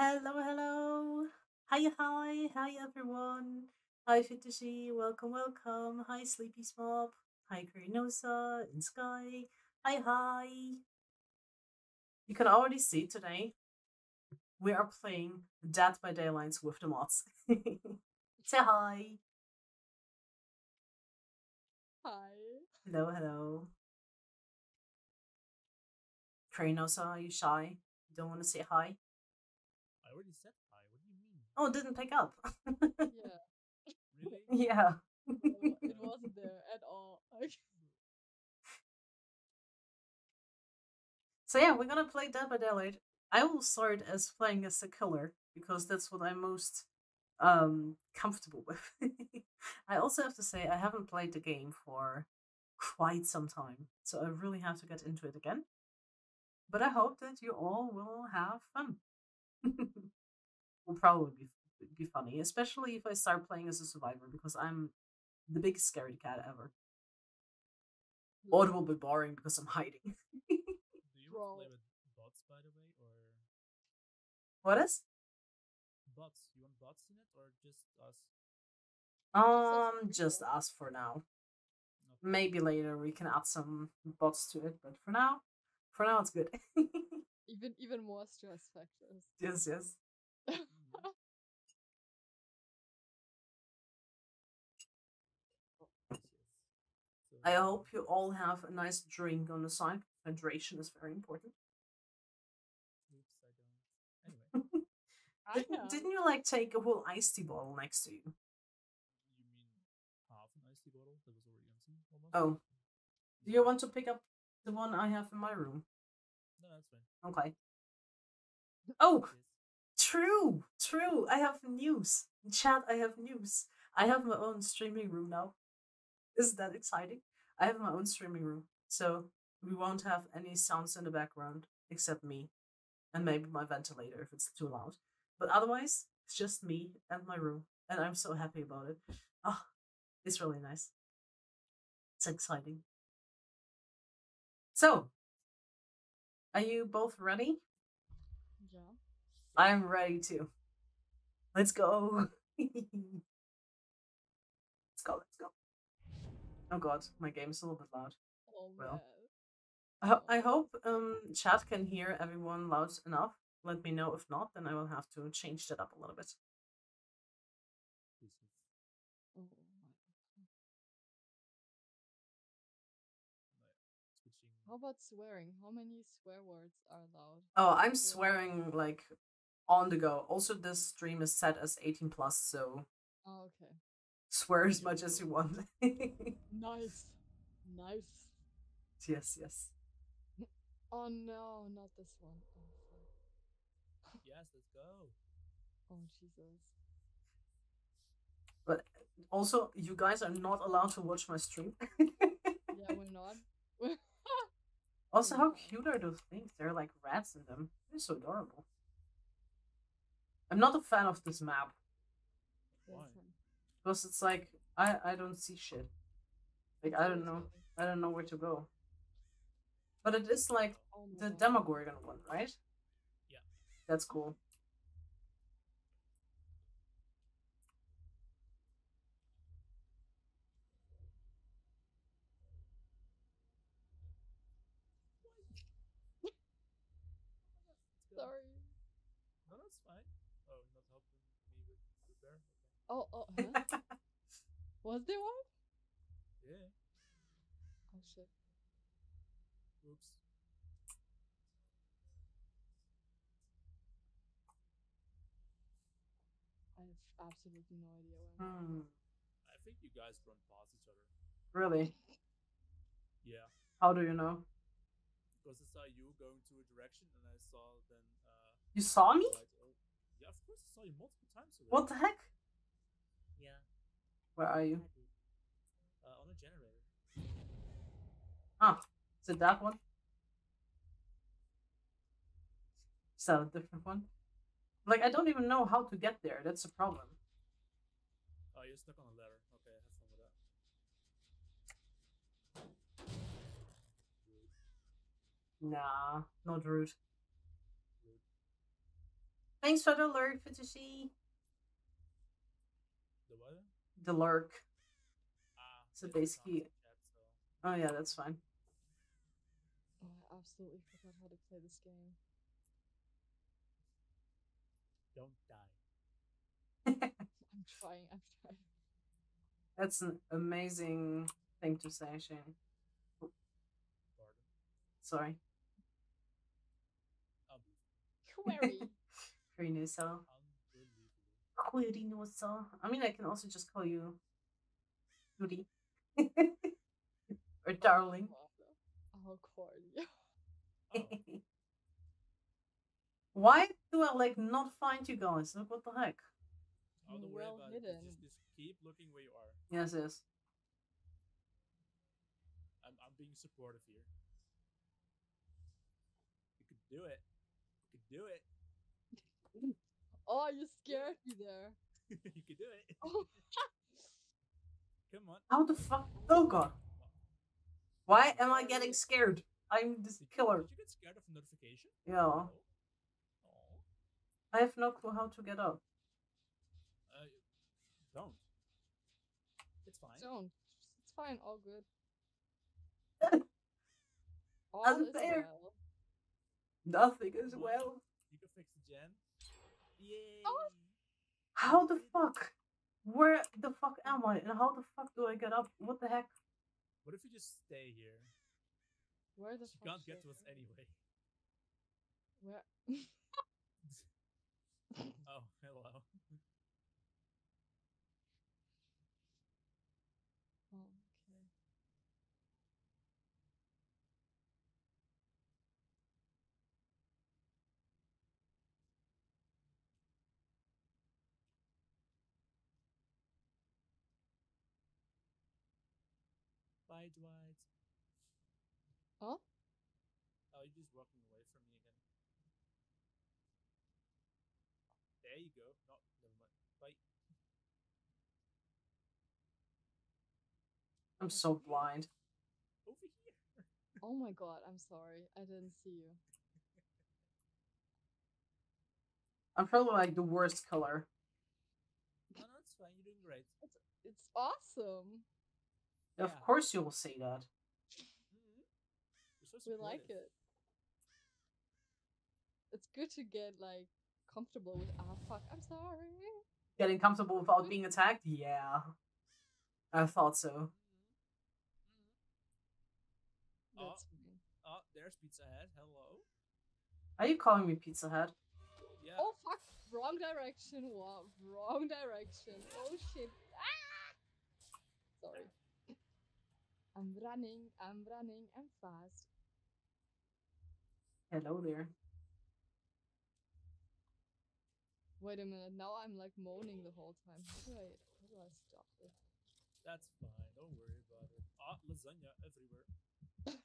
Hello, hello. Hi, hi everyone. Hi Fitashi, welcome, welcome. Hi Sleepy Smop. Hi Kurinosa and Sky. Hi. You can already see today we are playing Dead by Daylight with the mods. Say hi. Hi. Hello, hello. Kurinosa, are you shy? You don't want to say hi? I already said hi, what do you mean? Oh, it didn't pick up. Yeah. Really? Yeah. No, it wasn't there at all. So yeah, we're gonna play Dead by Daylight. I will start as playing as the killer, because that's what I'm most comfortable with. I also have to say, I haven't played the game for quite some time, so I really have to get into it again. But I hope that you all will have fun. Will probably be funny, especially if I start playing as a survivor, because I'm the biggest scaredy cat ever. Yeah. Or it will be boring because I'm hiding. Do you play with bots, by the way, or what is? Bots. You want bots in it, or just us? Just us for now. Okay. Maybe later we can add some bots to it, but for now it's good. Even more stress factors. Yes, yes. I hope you all have a nice drink on the side. Hydration is very important. Oops, I don't. Anyway. Didn't you like take a whole iced tea bottle next to you? You mean half an iced tea bottle that was already empty? Almost? Oh. Do you want to pick up the one I have in my room? No, that's fine. Okay. Oh, true, true. I have news. In chat, I have news. I have my own streaming room now. Isn't that exciting? I have my own streaming room, so we won't have any sounds in the background except me and maybe my ventilator if it's too loud. But otherwise, it's just me and my room, and I'm so happy about it. Oh, it's really nice. It's exciting. So, are you both ready? Yeah. I'm ready too. Let's go. Let's go, let's go. Oh god, my game's a little bit loud. Oh, well, I hope chat can hear everyone loud enough. Let me know if not, then I will have to change that up a little bit. How about swearing? How many swear words are allowed? Oh, I'm swearing like on the go. Also, this stream is set as 18+, so oh, okay. Swear as much as you want. Nice. Nice. Yes, yes. Oh no, not this one. Oh, yes, let's go. Oh, Jesus. But also, you guys are not allowed to watch my stream. Yeah, we're not. Also, how cute are those things? They're like rats in them. They're so adorable. I'm not a fan of this map. Why? Because it's like I don't see shit. Like I don't know where to go. But it is like the Demogorgon one, right? Yeah. That's cool. Oh, oh, huh? Was there one? Yeah. Oh shit. Oops. I have absolutely no idea where. I think you guys run past each other. Really? Yeah. How do you know? Because I saw you going to a direction and I saw then. You saw me? Like, oh. Yeah, of course I saw you multiple times already. What the heck? Yeah. Where are you? On the generator. Ah, is it that one? Is that a different one? Like, I don't even know how to get there. That's a problem. Oh, you're stuck on a ladder. Okay, have fun with that. Nah, not rude. Thanks for the lurk, Fantasy. The what? The lurk. So basically... Oh yeah, that's fine. Oh, I absolutely forgot how to play this game. Don't die. I'm trying, I'm trying. That's an amazing thing to say, Shane. Oh. Sorry. Query. Querinosaur. Querinosaur. I mean, I can also just call you... Judy. Or darling. Oh, oh. Why do I like not find you guys? Look, what the heck? Oh, don't worry about it. Just keep looking where you are. Yes, yes. I'm being supportive here. You could do it. You could do it. Oh, you scared me there. You could do it. Oh. Come on. How the fuck? Oh god. Why am I getting scared? I'm this killer. Did you get scared of a notification? Yeah. Oh. Oh. I have no clue how to get up. Don't. It's fine. Don't. It's fine. All good. All is there. Well. Nothing is well. You can fix the gem. Yay. Oh. How the fuck? Where the fuck am I? And how the fuck do I get up? What the heck? What if you just stay here? Where the fuck? You can't get to us anyway. Where? Oh, hello. Oh, okay. Bye, Dwight. Huh? Oh, you're just walking away from me again. There you go. Not never mind. Bye. I'm so blind. Over here. Oh my god, I'm sorry. I didn't see you. I'm probably like the worst color. No, no, it's fine. You're doing great. It's awesome. Yeah. Of course you will say that. Mm-hmm. We like it. It's good to get like comfortable with fuck, I'm sorry. Getting comfortable without being attacked? Yeah. I thought so. Mm-hmm. Oh, oh, there's Pizza Head. Hello. Are you calling me Pizza Head? Yeah. Oh fuck, wrong direction. Wow, wrong direction. Oh shit. Ah! Sorry. I'm running, I'm fast. Hello there. Wait a minute, now I'm like moaning the whole time. How do I stop this? That's fine, don't worry about it. Ah, lasagna everywhere.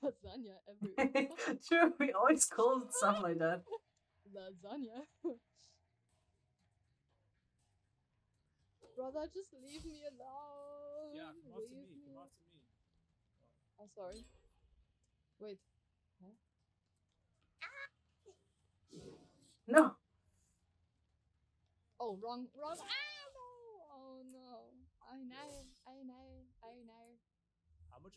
Lasagna everywhere. Sure, we always call it stuff like that. Lasagna. Brother, just leave me alone. Yeah, come after me, come after me. I'm sorry. Wait. Huh? No. Oh, wrong, wrong. Ah, no. Oh no. I know. I know. I know. How much?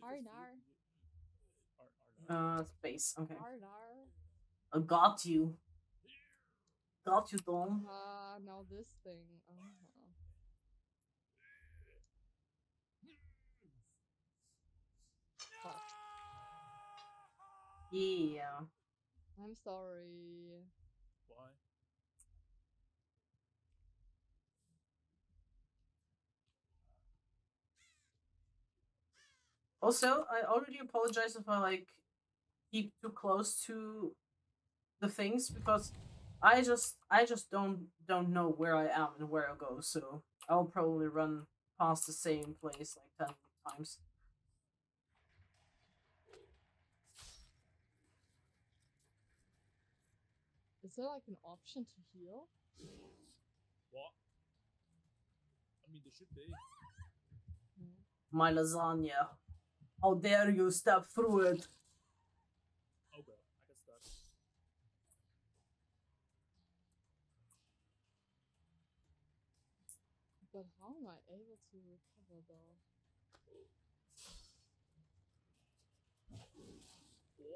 Arnar. Space. Okay. Arnar. I got you. Got you, Dom. Ah, now this thing. Uh-huh. Yeah. I'm sorry. Why? Also, I already apologize if I like keep too close to the things because I just don't know where I am and where I'll go, so I'll probably run past the same place like 10 times. Is there like an option to heal? What? I mean, there should be. My lasagna. How dare you step through it? Oh, well, I can start. But how am I able to recover though?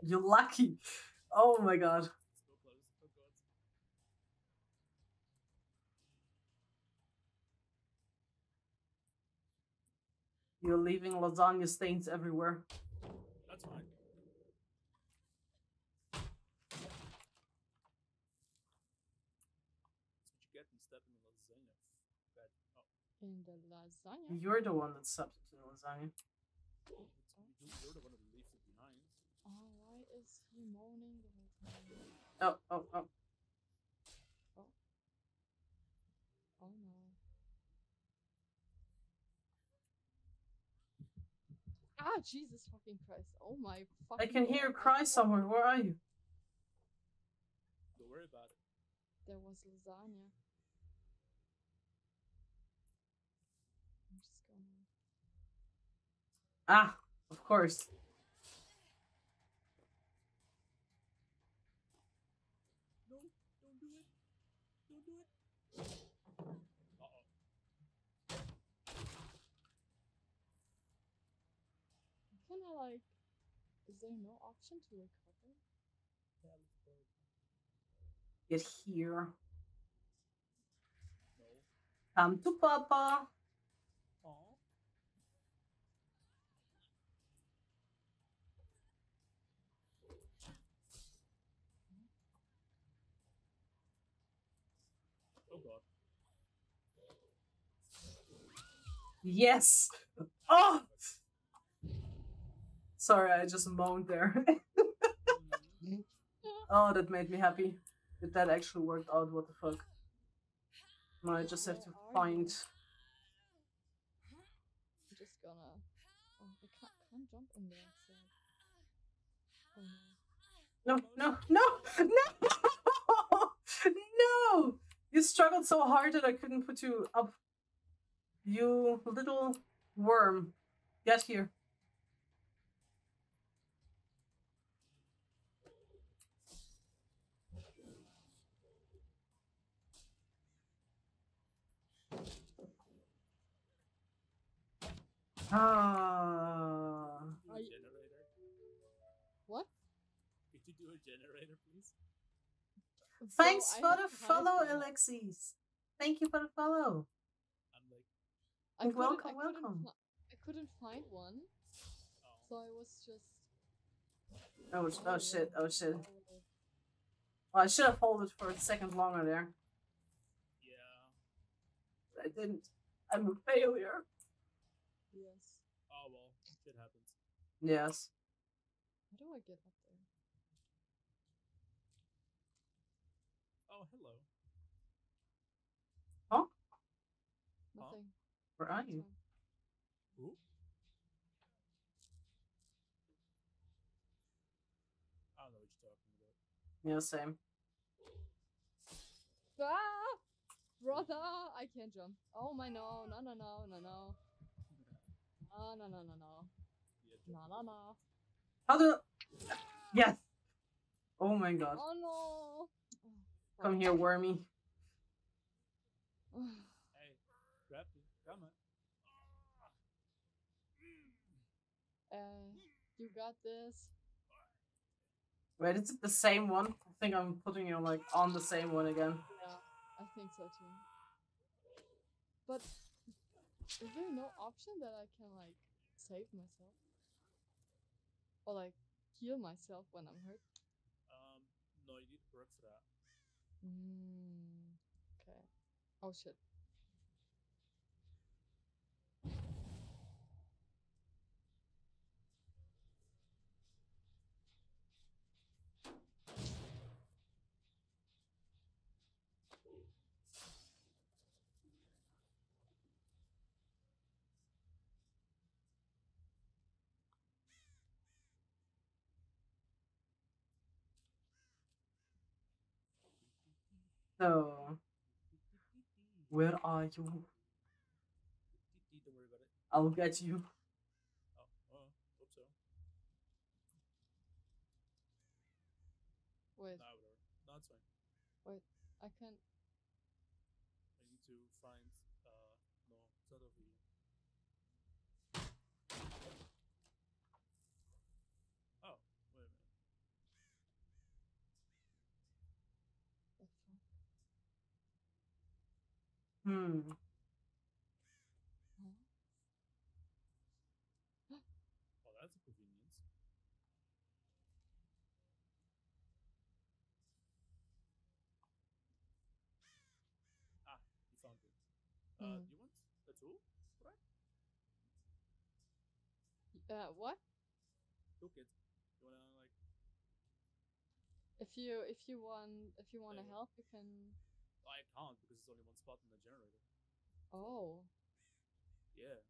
You're lucky. Oh my god. You're leaving lasagna stains everywhere. That's fine. In the lasagna. You're the one that stepped into the lasagna. You're the one that leaves it behind. Oh, why is he moaning the whole time? Oh, oh, oh. Oh. Oh no. Ah, Jesus fucking Christ. Oh my fucking. I can hear you cry somewhere. Where are you? Don't worry about it. There was lasagna. Ah, of course. No, don't do it. Don't do it. Uh-oh. Can I, like, is there no option to recover? Get here. No. Come to Papa. Yes. Oh, sorry, I just moaned there. Oh, that made me happy. But that actually worked out. What the fuck? Now I just have to find. I'm just gonna. Oh, I can't jump on there. So... Oh, no. No! No! No! No! No! You struggled so hard that I couldn't put you up. You little worm, get here. Ah. You... What? Could you do a generator, please? Thanks for the follow, Alexis. Thank you for the follow. Welcome, welcome. I couldn't find one, so I was just. Oh shit! Oh shit! Well, I should have folded for a second longer there. Yeah. I didn't. I'm a failure. Yes. Oh well, shit happens. Yes. How do I get up there? Oh hello. Huh? Nothing. Huh? Where are you? Ooh. I don't know what you're talking about. Yeah, same. Ah, brother, I can't jump. Oh my no. How do? Yes. Oh my god. Oh no. Oh. Come here, wormy. You got this. Wait, is it the same one? I think I'm putting you like on the same one again. Yeah, I think so too. But is there no option that I can like save myself or like heal myself when I'm hurt? No, you need to work for that. Okay. Oh shit. So, where are you? Don't worry about it. I'll get you. Oh, hope so. Wait. No, it's fine. Wait, I can't. I need to find. No. that over here? Oh, wait a minute. What the fuck? Hmm. Huh? Oh, that's a convenience. Ah, you found it. You want a tool, right? What? Toolkit. You wanna like? If you wanna help, you can. I can't because there's only one spot in the generator. Oh. Yeah.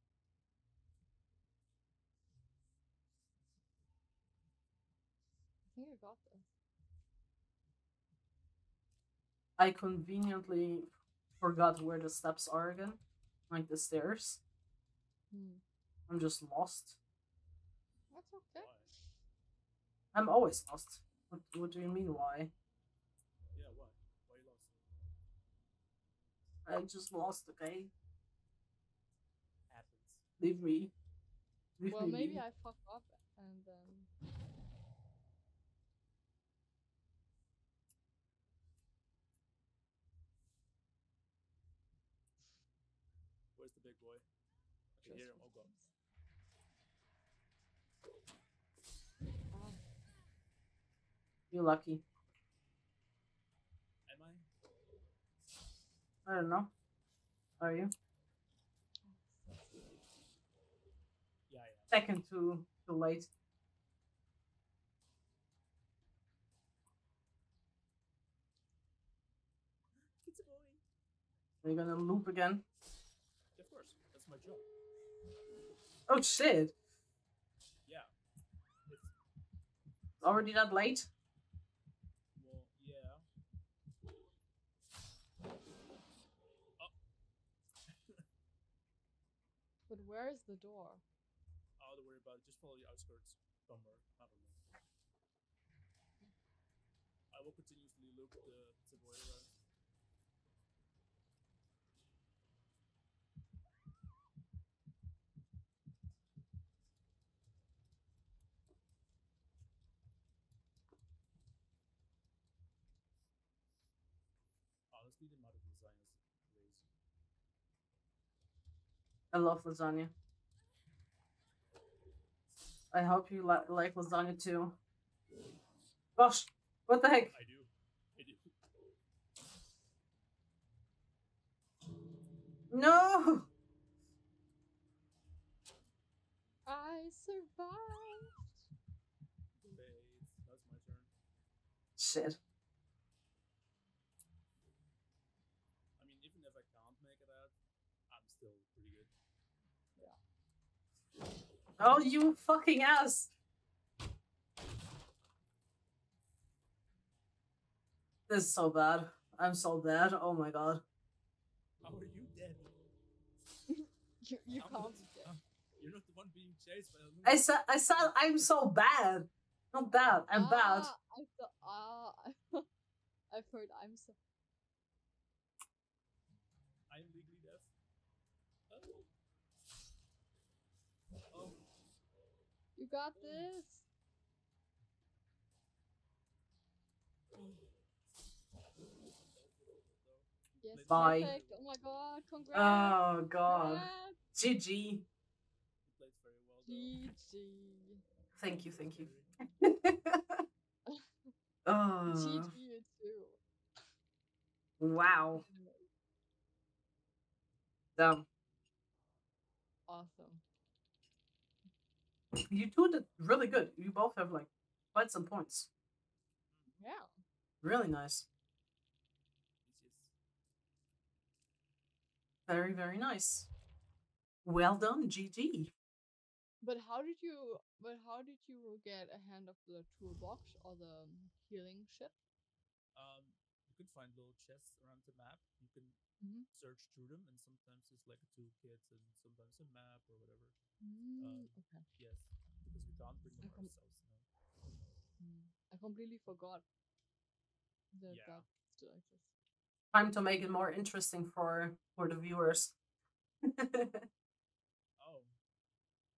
I think I got this. I conveniently forgot where the steps are again, like the stairs. Hmm. I'm just lost. That's okay. Why? I'm always lost. What do you mean, why? Yeah, why? Why are you lost? I just lost, okay? Happens. Leave me. Leave me. Maybe I fucked up and then... Where's the big boy? I can hear him. Oh god. Oh. You're lucky. Am I? I don't know. Are you? Yeah, yeah. Second too late. It's going. Are you gonna loop again? Of course, that's my job. Oh shit! Yeah. It's already that late? Well, yeah. Oh. But where is the door? Oh, don't worry about it. Just follow the outskirts somewhere. I don't know. I will continuously look to avoid that. Honestly, the amount of lasagna is crazy. I love lasagna. I hope you like lasagna too. Gosh, what the heck? I do. I do. No! I survived! That's my turn. Shit. Even if I can't make it out, I'm still pretty good. Yeah. Oh, you fucking ass! This is so bad. I'm so dead. Oh my god. How are you dead? you can't be dead. You're not the one being chased by the... I said I'm so bad. Not bad. I'm bad. I've heard I'm so... I'm legally deaf. Oh. Oh. You got this. Yes, bye. Perfect. Oh my god, congrats. Oh god. Congrats. GG. You played very well though. GG. Thank you, thank you. GG you too. Wow. Damn. Awesome. You two did really good. You both have like quite some points. Yeah. Really nice. Very, very nice. Well done, GG. But how did you get a hand of the toolbox or the healing shit? You can find little chests around the map. You can search through them, and sometimes it's like a toolkit, and sometimes a map or whatever. Okay. Yes, because we can't bring them ourselves. No. I completely forgot that. Yeah. That still exists. Time to make it more interesting for the viewers. Oh.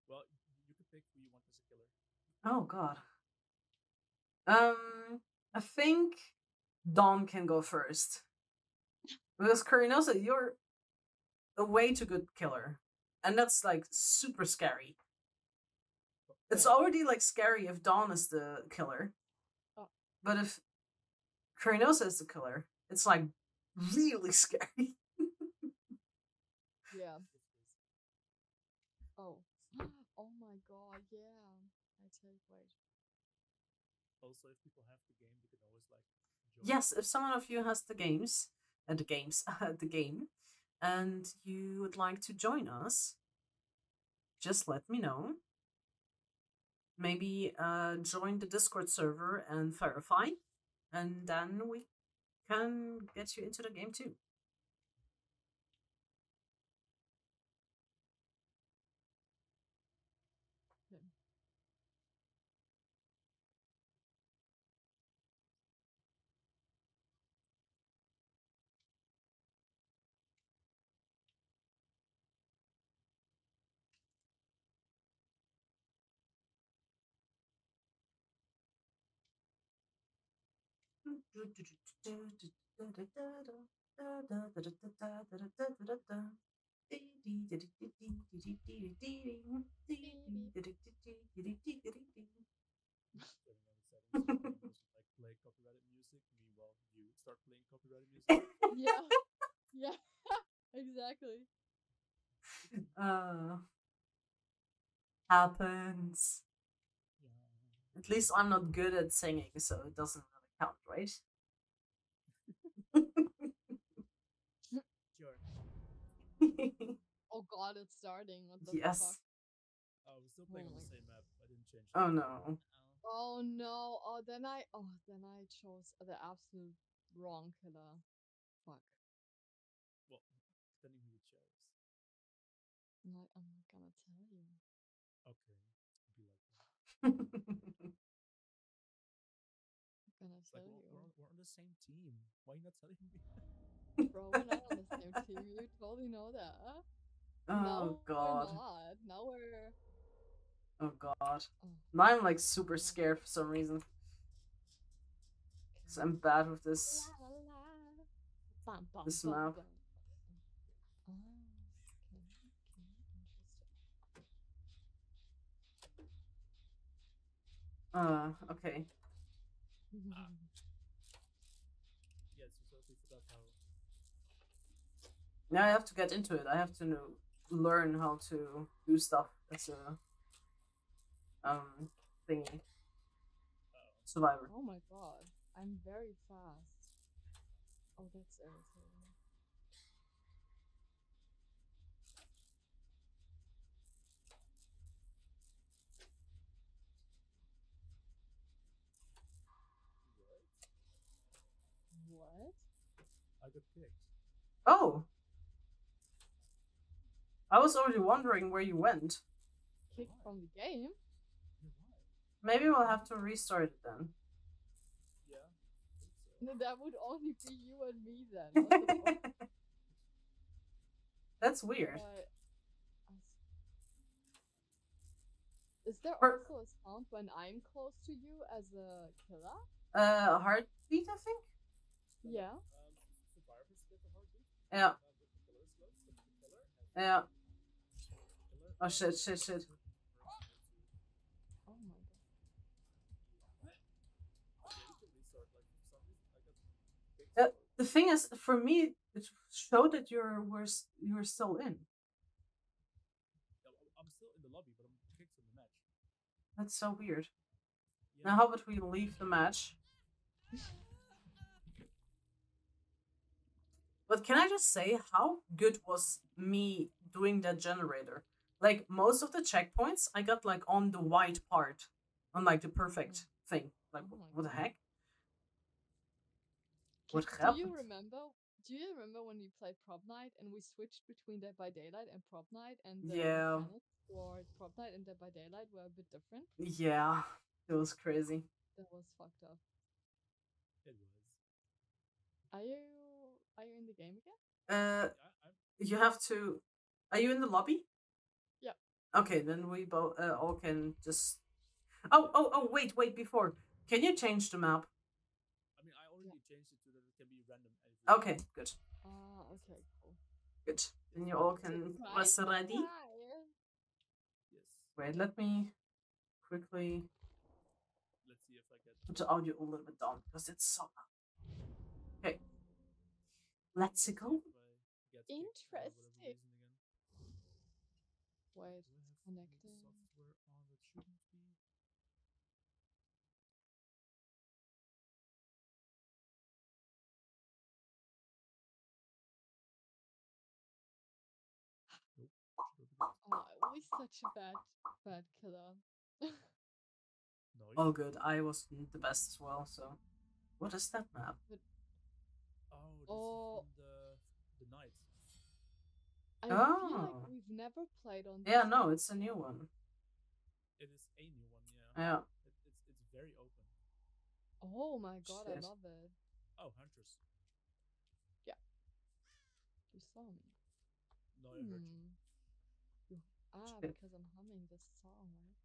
Well, you could pick who you want as a killer. Oh god. I think Dom can go first. Because Kurinosa, you're a way too good killer. And that's like super scary. It's already like scary if Dawn is the killer. Oh. But if Kurinosa is the killer, it's like really scary. Yeah. Oh. Oh my god, yeah. I tell you what. Also, if people have the game, you can always like enjoy. Yes, if someone of you has the games and the game and you would like to join us, just let me know. Maybe join the Discord server and verify, and then we can get you into the game too. Play copyrighted music meanwhile you start playing copyrighted music. Yeah. Yeah. Exactly. Happens. Yeah. At least I'm not good at singing, so it doesn't really count, right? Oh god, it's starting. What the fuck? Oh, we're still playing on the same map. I didn't change. Oh no. Oh no. Oh, then I chose the absolute wrong killer. Fuck. Well, depending who you chose. I'm not gonna tell you. Okay. Be like that. Like, we're on the same team. Why are you not telling me? Bro, we're not on the same team. You totally know that. Huh? Oh no, god. We're not. Now we're. Oh god. Oh. Now I'm like super scared for some reason. Cause I'm bad with this. This map. Okay. Yes, you totally forgot how. Now I have to get into it. I have to learn how to do stuff as a thingy. Survivor. Oh my god, I'm very fast. Oh, that's irritating. What? I got picked. Oh! I was already wondering where you went. Kicked from the game? Maybe we'll have to restart it then. Yeah. So. No, that would only be you and me then. What the fuck? That's weird. Is there also a sound when I'm close to you as a killer? A heartbeat, I think? Yeah. Yeah. Yeah. Oh shit, shit, shit. Oh my god. The thing is, for me, it showed that you were still in. I'm still in the lobby, but I'm kicked from the match. That's so weird. Yeah. Now, how about we leave the match? But can I just say, how good was me doing that generator? Like, most of the checkpoints, I got, like, on the white part. On, like, the perfect thing. Like, oh what the heck? What happened? Do you remember when we played Prop Night and we switched between Dead by Daylight and Prop Night? And the or Prop Night and Dead by Daylight were a bit different? Yeah. It was crazy. That was fucked up. It was. Are you in the game again? You have to Are you in the lobby? Yeah. Okay, then we both all can just. Oh! Wait! Before, can you change the map? I mean, I already changed it so that it can be random. Okay, good. Okay, cool. Good. Then you all can press ready. Yes. Wait, let me quickly. Let's see if I get put the audio a little bit down because it's so loud. Okay. Let's go. Interesting. Wait, connecting. Oh, it was such a bad killer. Oh, good. I was the best as well. So, what is that map? Oh, this is the night. I feel like we've never played on. This no, it's a new one. It is a new one, yeah. Yeah. It's very open. Oh my god, shit. I love it. Oh, hunters. Yeah. You saw me. No, I heard you. Because I'm humming this song, right?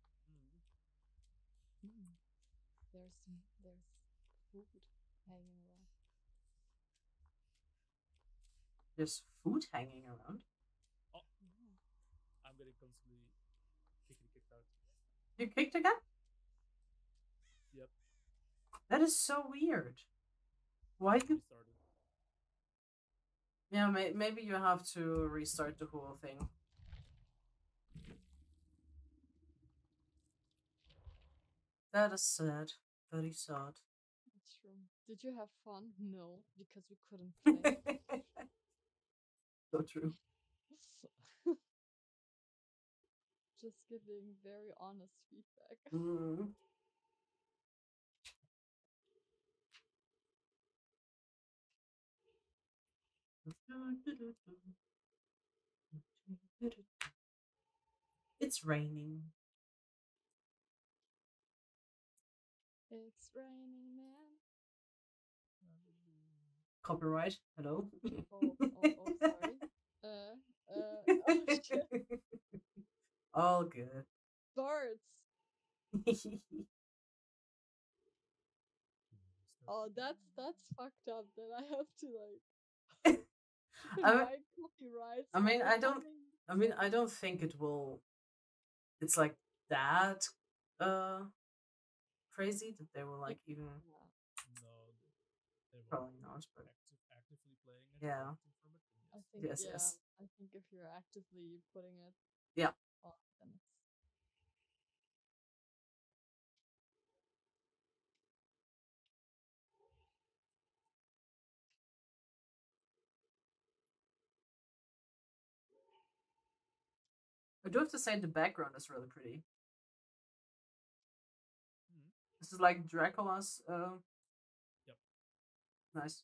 Mm. Mm. There's food hanging around. There's food hanging around. Oh, I'm getting constantly kicked out. You kicked again? Yep. That is so weird. Why you? Yeah, maybe you have to restart the whole thing. That is sad. Very sad. That's true. Did you have fun? No, because we couldn't play. So true. Just giving very honest feedback. Mm. It's raining. It's raining, man. Copyright. Hello. Oh, sorry. Shit. All good. Birds. Oh, that's fucked up. That I have to like. I mean, I don't. I mean, I don't think it will. It's like that. Crazy that they were like even. No, they were probably not. But actively playing it. Yeah. I think, yes. I think if you're actively putting it. Yeah. On, then it's... I do have to say the background is really pretty. This is like Dracula's. Yep. Nice.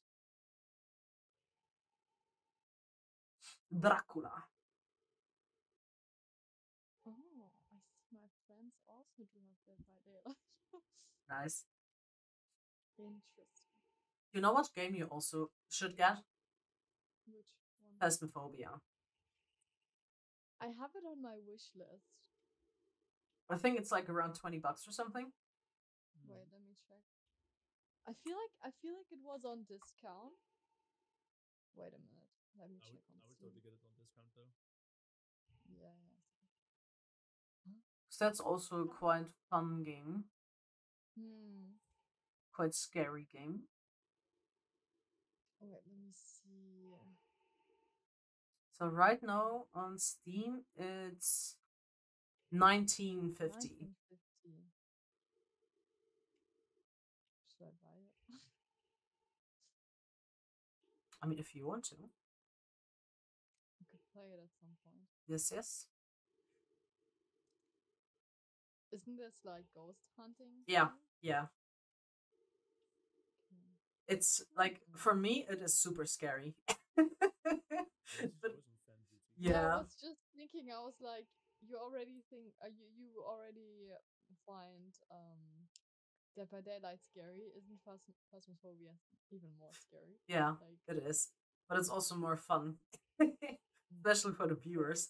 Dracula. Oh, I see my friends also do not Dead by Daylight. Nice. Interesting. You know what game you also should get? Which one? Phasmophobia. I have it on my wish list. I think it's like around $20 or something. Wait, let me check. I feel like it was on discount. Wait a minute. Let me check on. I would totally get it on discount though. Yeah. So that's also quite a fun game. Hmm. Quite scary game. Alright, let me see. So right now on Steam it's $19.50. I mean, if you want to. You could play it at some point. Yes, yes. Isn't this like ghost hunting? Yeah, yeah. Okay. It's like, for me, it is super scary. But, yeah. I was just thinking, I was like, you already find Dead by Daylight scary, isn't Phasmophobia even more scary? Yeah, like, it is. But it's also more fun. especially for the viewers.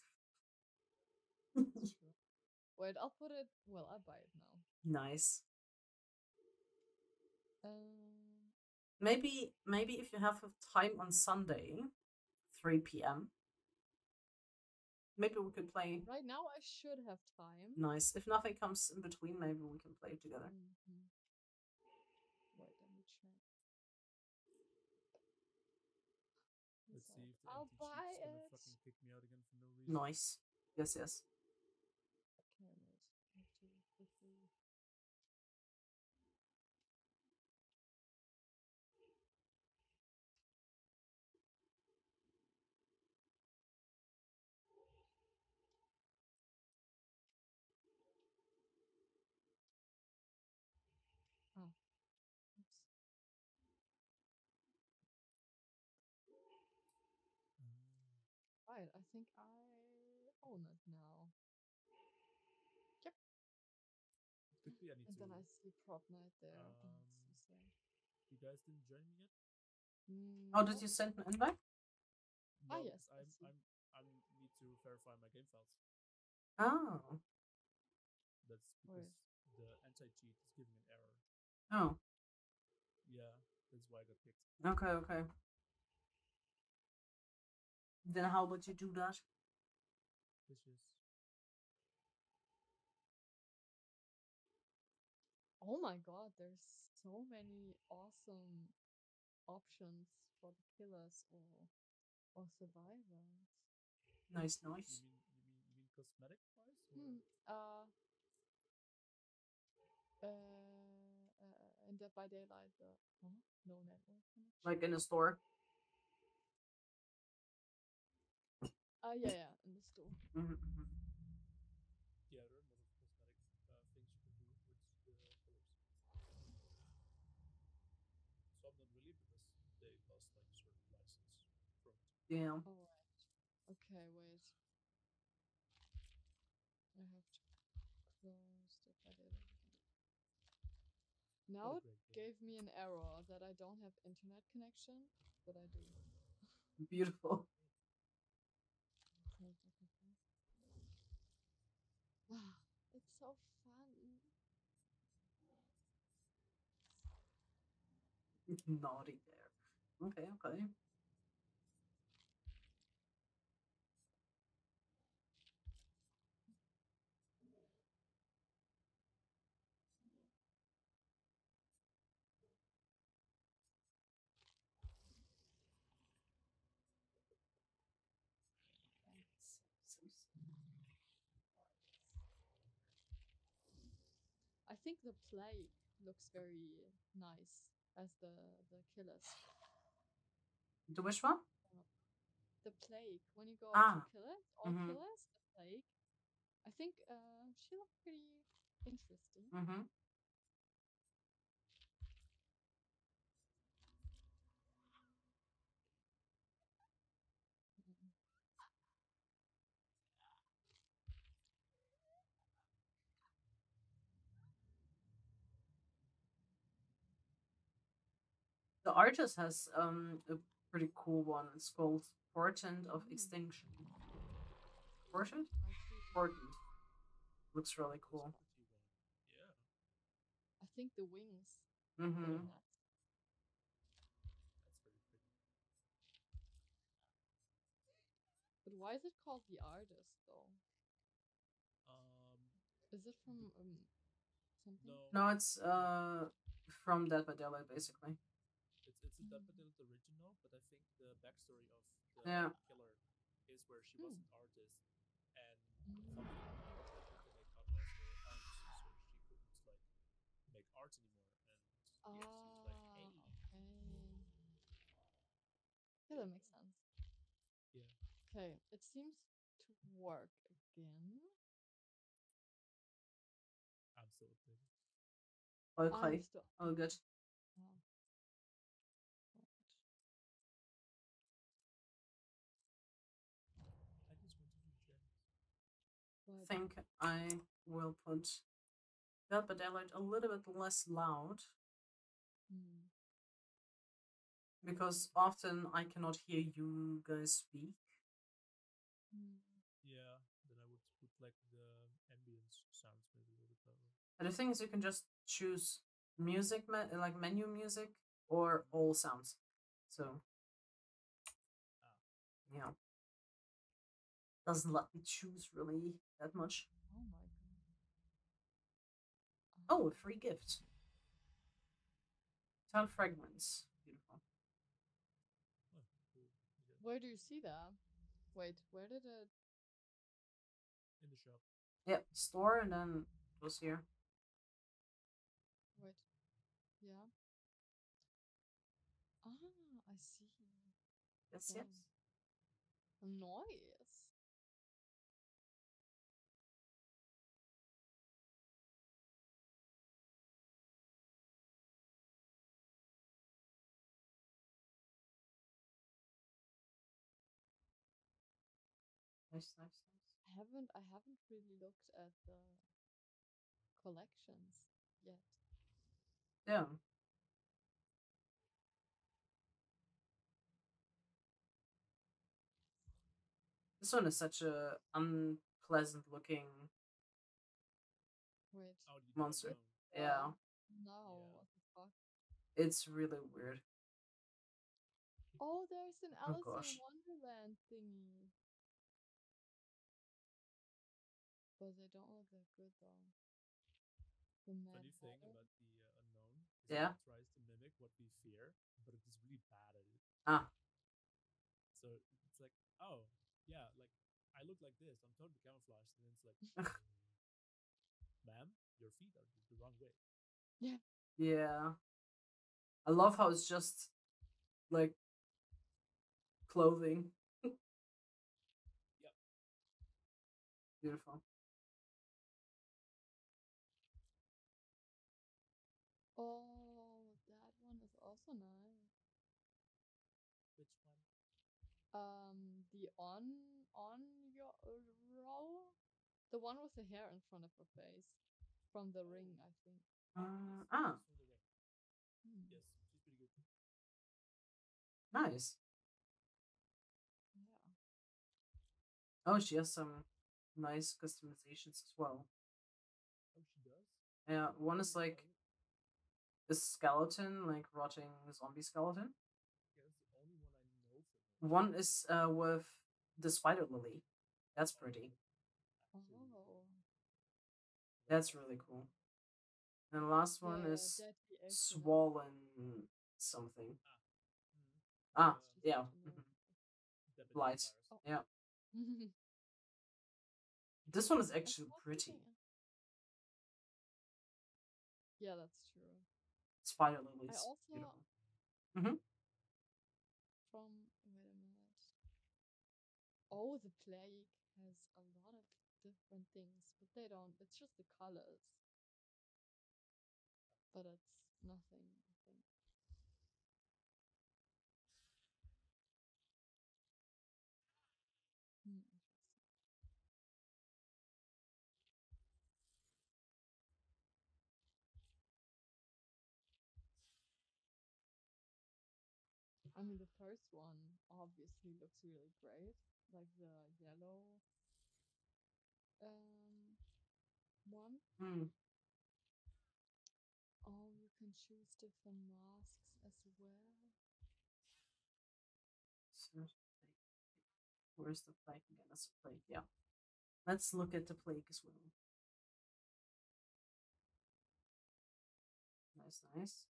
Wait, I'll put it. Well, I'll buy it now. Nice. Maybe if you have time on Sunday, 3 PM. Maybe we could play. Right now, I should have time. Nice. If nothing comes in between, maybe we can play together. Mm-hmm. Wait, let me check. I'll buy it. Fucking kick me out again for no reason. Nice. Yes, yes. I think I own it now. Yep. And then I see Prop Night there. You guys didn't join me yet? No. Oh, did you send an invite? No, yes. I need to verify my game files. Oh. That's because the anti-cheat is giving an error. Oh. Yeah, that's why I got kicked. Okay, okay. Then how would you do that? This is... Oh my god, there's so many awesome options for the killers or survivors. Nice, nice. You mean cosmetic wise? In Dead by Daylight, no network connection. Like in a store? Yeah, in the store. Mm-hmm. Yeah, there are more cosmetic things you can do with colors. So I'm not relieved because they lost like a certain license from it. Yeah. Alright. Okay, wait. I have to close the edit. Now it gave me an error that I don't have internet connection, but I do. Beautiful. Wow, it's so fun. Naughty there. Okay, okay. I think the play looks very nice as the killers. The which one? The plague. When you go to killers, killers, the plague. I think she looked pretty interesting. Mm-hmm. The artist has a pretty cool one. It's called Portent of Extinction. Portent? Portent. Looks really cool. Yeah. I think the wings. Mm-hmm. But why is it called The Artist though? Is it from something? No, it's from Dead by Daylight basically. It's a Dead by Daylight original, but I think the backstory of the killer is where she was an artist and something so she couldn't like make art anymore, and she was like, hey. Yeah, that makes sense. Yeah. Okay, it seems to work again. Absolutely. Okay. Oh, good. I think I will put Dead by Daylight a little bit less loud because often I cannot hear you guys speak. Yeah, then I would put like the ambience sounds maybe a little bit better. And the thing is, you can just choose music, like menu music, or all sounds. So, yeah, doesn't let me choose really that much. Oh my god! Oh, a free gift. 12 fragments. Beautiful. Where do you see that? Wait, where did it? In the shop. Yep, store, and then it was here. Wait. Yeah. Ah, I see. Yes, yes. Nice. Nice, nice, nice. I haven't really looked at the collections yet. Yeah. This one is such a unpleasant looking monster. Yeah. No, what the fuck? It's really weird. Oh, there's an Alice in Wonderland thingy. But they don't look that good though. The mad funny thing about the unknown is that it tries to mimic what we fear, but it is really bad at it. Ah. So it's like, oh. Yeah, like, I look like this, I'm totally camouflaged, and then it's like, ma'am, your feet are the wrong way. Yeah. Yeah. I love how it's just, like, clothing. Yeah. Beautiful. Oh, that one is also nice. Which one? The on your row, the one with the hair in front of her face, from The Ring, I think. Yes, she's pretty good. Nice. Yeah. Oh, she has some nice customizations as well. Oh, she does. Yeah, one is like a skeleton, like rotting zombie skeleton. One is with the spider lily. That's pretty. Oh. That's really cool. And the last one is swollen something. Ah, yeah. Light. Oh. Yeah. This one is actually pretty. Yeah, that's true. Spider lilies. I also... Mm-hmm. Oh, the plague has a lot of different things, but they don't. It's just the colors. But it's nothing, I think. I mean, the first one obviously looks really great. Like the yellow one. Mm. Oh, you can choose different masks as well. So, where's the plague again? That's the plague, yeah. Let's look at the plague as well. Nice, nice.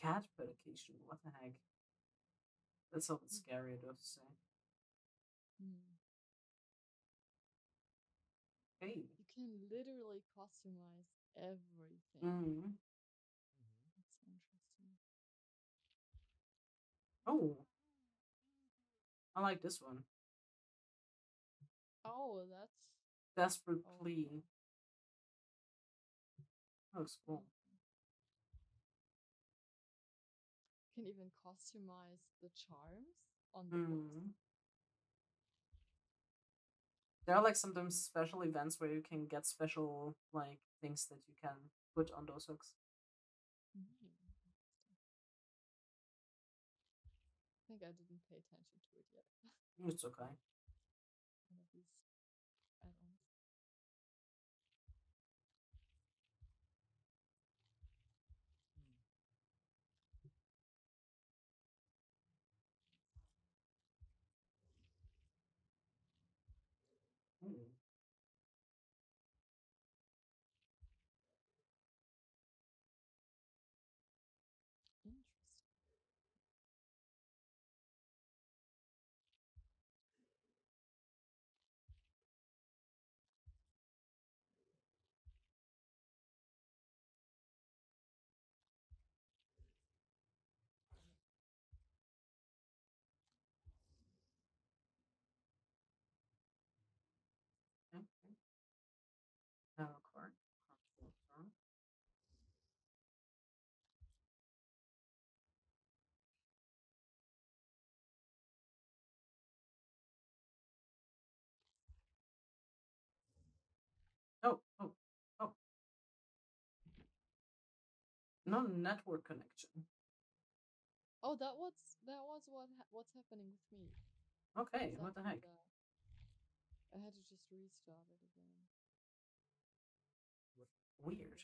Cat medication, what the heck? That's a little scary, I do have to say. Hey. You can literally customize everything. That's interesting. Oh. I like this one. Oh, that's... Desperate Plea. That looks cool. Can even customize the charms on the ones. There are like sometimes special events where you can get special like things that you can put on those hooks. I think I didn't pay attention to it yet. It's okay. One of these add-ons. Oh. No network connection. Oh, that was what's happening with me. Okay, what the heck? I had to just restart it again. Weird.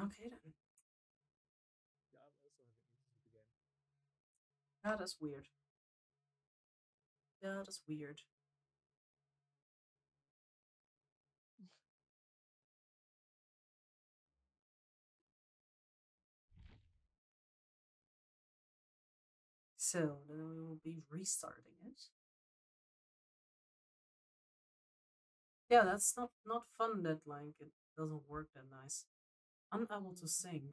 Okay then. Yeah, I'm also having issues again. That is weird. So then we will be restarting it. Yeah, that's not fun that like it doesn't work that nice. Unable to sync.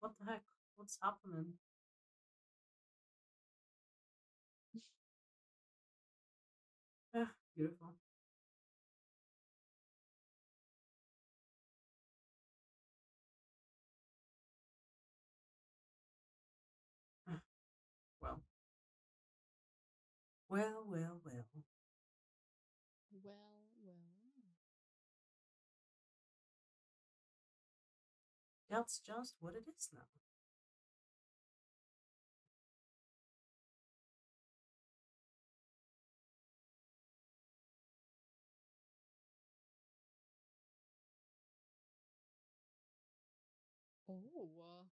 What the heck? What's happening? Yeah, beautiful. Well. That's just what it is now. Oh.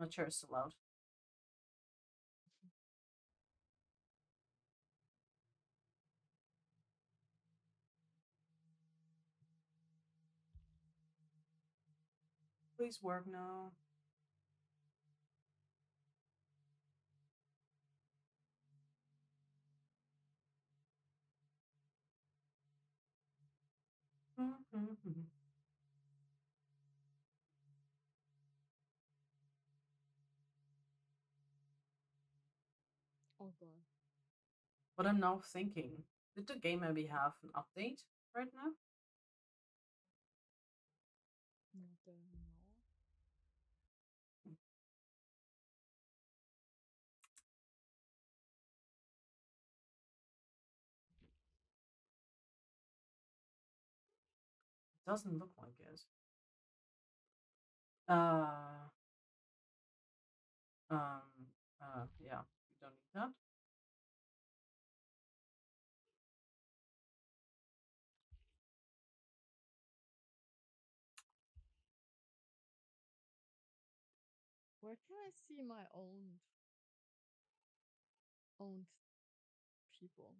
Not sure it's allowed. Please work now. Oh god. But I'm now thinking, did the game maybe have an update right now? I don't know. It doesn't look like it. Yeah. Don't need that. Where can I see my own people?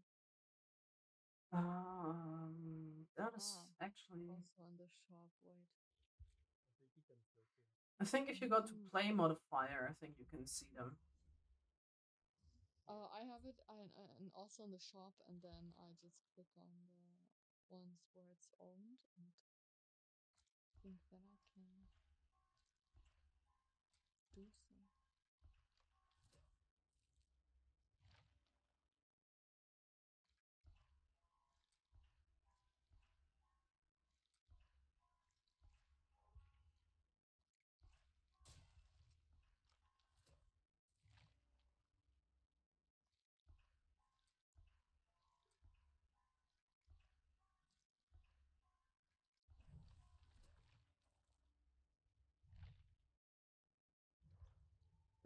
That is actually also on the shop. Wait. I think if you go to play modifier, I think you can see them. I have it and also in the shop, and then I just click on the ones where it's owned and think that I can do so.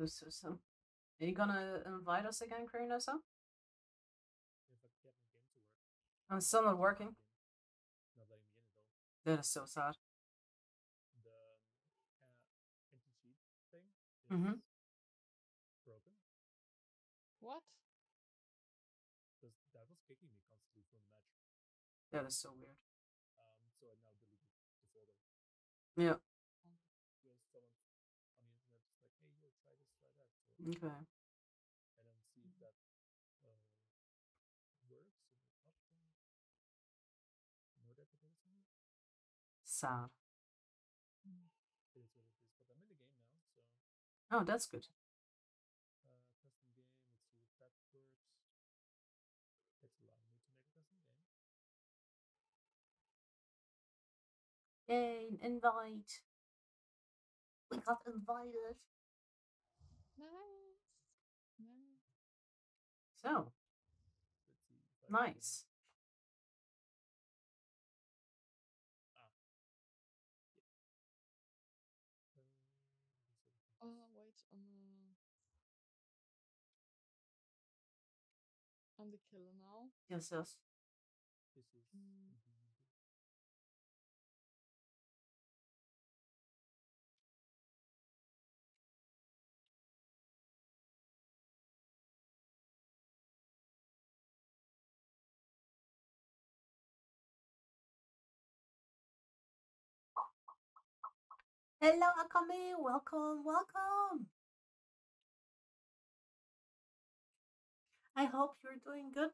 this system. Are you gonna invite us again, Kurinosa? I'm still not working. That is so sad. Mm-hmm. Broken. What? That was kicking me constantly from the match. That is so weird. So I now deleted the folder. Yeah. There's someone on the internet just like, hey, yo, try this, try that. So, okay. And then see if that works or not. No database on it. Sad. Oh, that's good. Custom game, let's see if that works. That's allowing me to make a custom game. Yay, invite. We got invited. Nice. Nice. So. Nice. I'm the killer now. Yes, yes. This is Hello, Akami. Welcome, welcome. I hope you're doing good.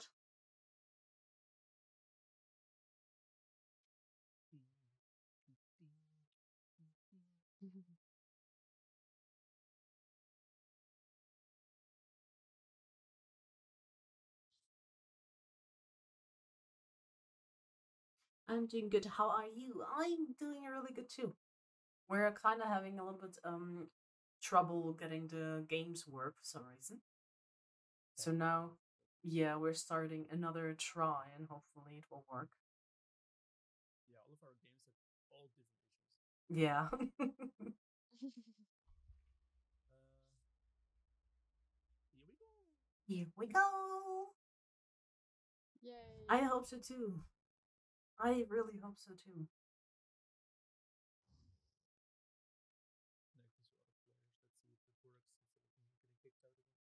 I'm doing good. How are you? I'm doing really good too. We're kind of having a little bit trouble getting the games work for some reason. So now, yeah, we're starting another try, and hopefully it will work. Yeah, all of our games have all different issues. Yeah. Here we go. Here we go. Yay! I hope so too. I really hope so too.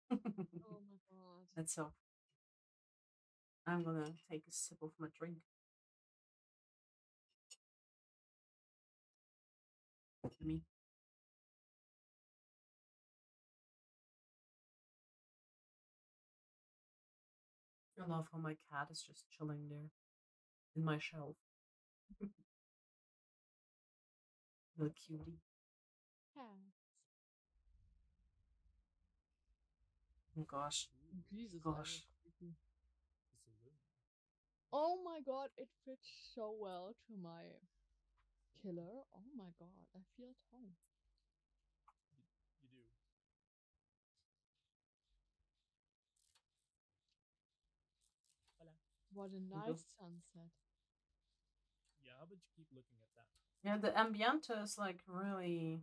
Oh my god. That's all. I'm gonna take a sip of my drink. Me. I love how my cat is just chilling there in my shelf. Little cutie. Yeah. Oh gosh. Jesus, gosh. Oh my god, it fits so well to my killer. Oh my god, I feel at home. You do. What a nice sunset. Yeah, but you keep looking at that. Yeah, the ambiente is like really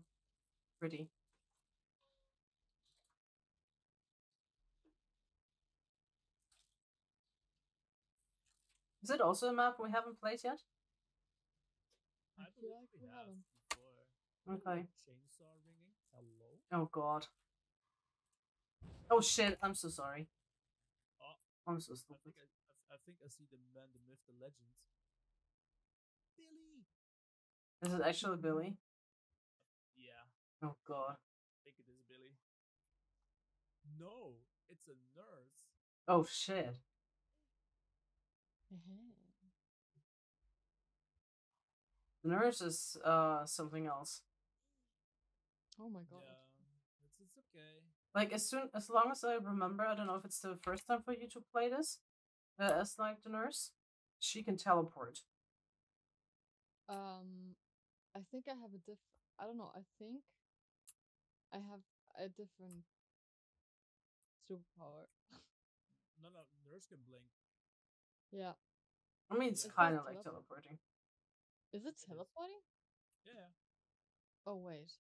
pretty. Is it also a map we haven't played yet? I feel like we haven't. Okay. Chainsaw ringing. Hello. Oh god. Oh shit! I'm so sorry. Oh, I'm so stupid. I think I see the man, the myth, the legends. Billy. Is it actually Billy? Yeah. Oh god. I think it is Billy. No, it's a nurse. Oh shit. The nurse is something else. Oh my god. Yeah, it's okay. Like as long as I remember, I don't know if it's the first time for you to play this. As like the nurse, she can teleport. I think I have a I don't know. I think I have a different superpower. No, nurse can blink. Yeah. I mean, it's kind of like teleporting. Is it teleporting? Yeah. Oh, wait.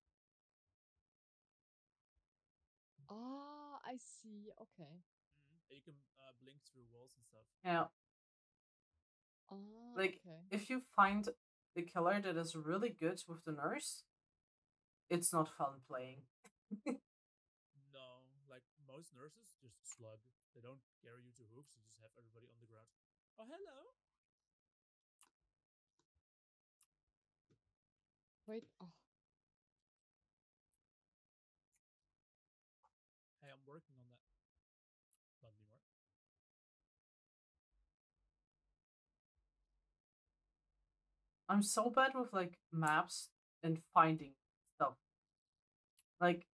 Oh, I see. Okay. And you can blink through walls and stuff. Yeah. Oh, like, okay. If you find the killer that is really good with the nurse, it's not fun playing. No, like most nurses just slug. They don't carry you to hooks, they just have everybody on the ground. Oh, hello! Wait. Oh. Hey, I'm working on that. Not anymore. I'm so bad with like maps and finding stuff. Like,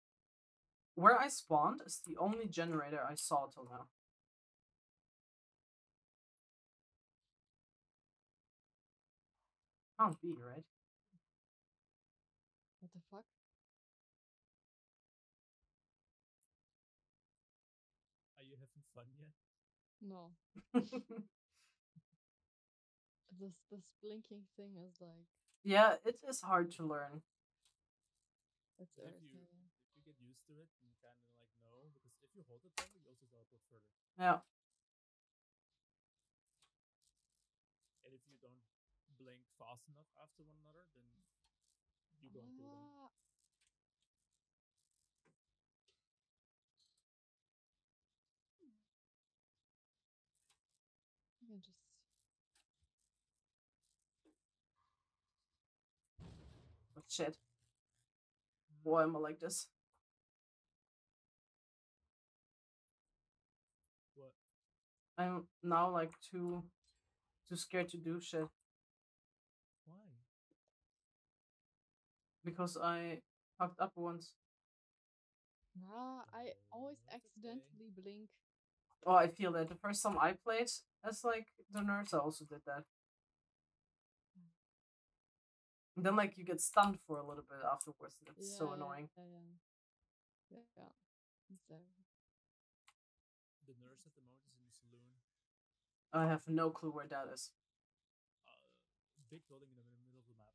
where I spawned is the only generator I saw till now. Can't be, right? What the fuck? Are you having fun yet? No. This blinking thing is like... Yeah, it is hard to learn. It's irritating. Get used to it and kind of like no, because if you hold it down, you also teleport further. Yeah. And if you don't blink fast enough after one another, then you don't go down. You can just... Oh shit. Why am I like this? I'm now like too scared to do shit. Why? Because I fucked up once. Nah, I always accidentally blink. Oh, I feel that. The first time I played as like the nurse, I also did that. And then like you get stunned for a little bit afterwards. That's so annoying. Yeah. The nurse at the moment is in the saloon. I have no clue where that is. Big building in the middle of the map.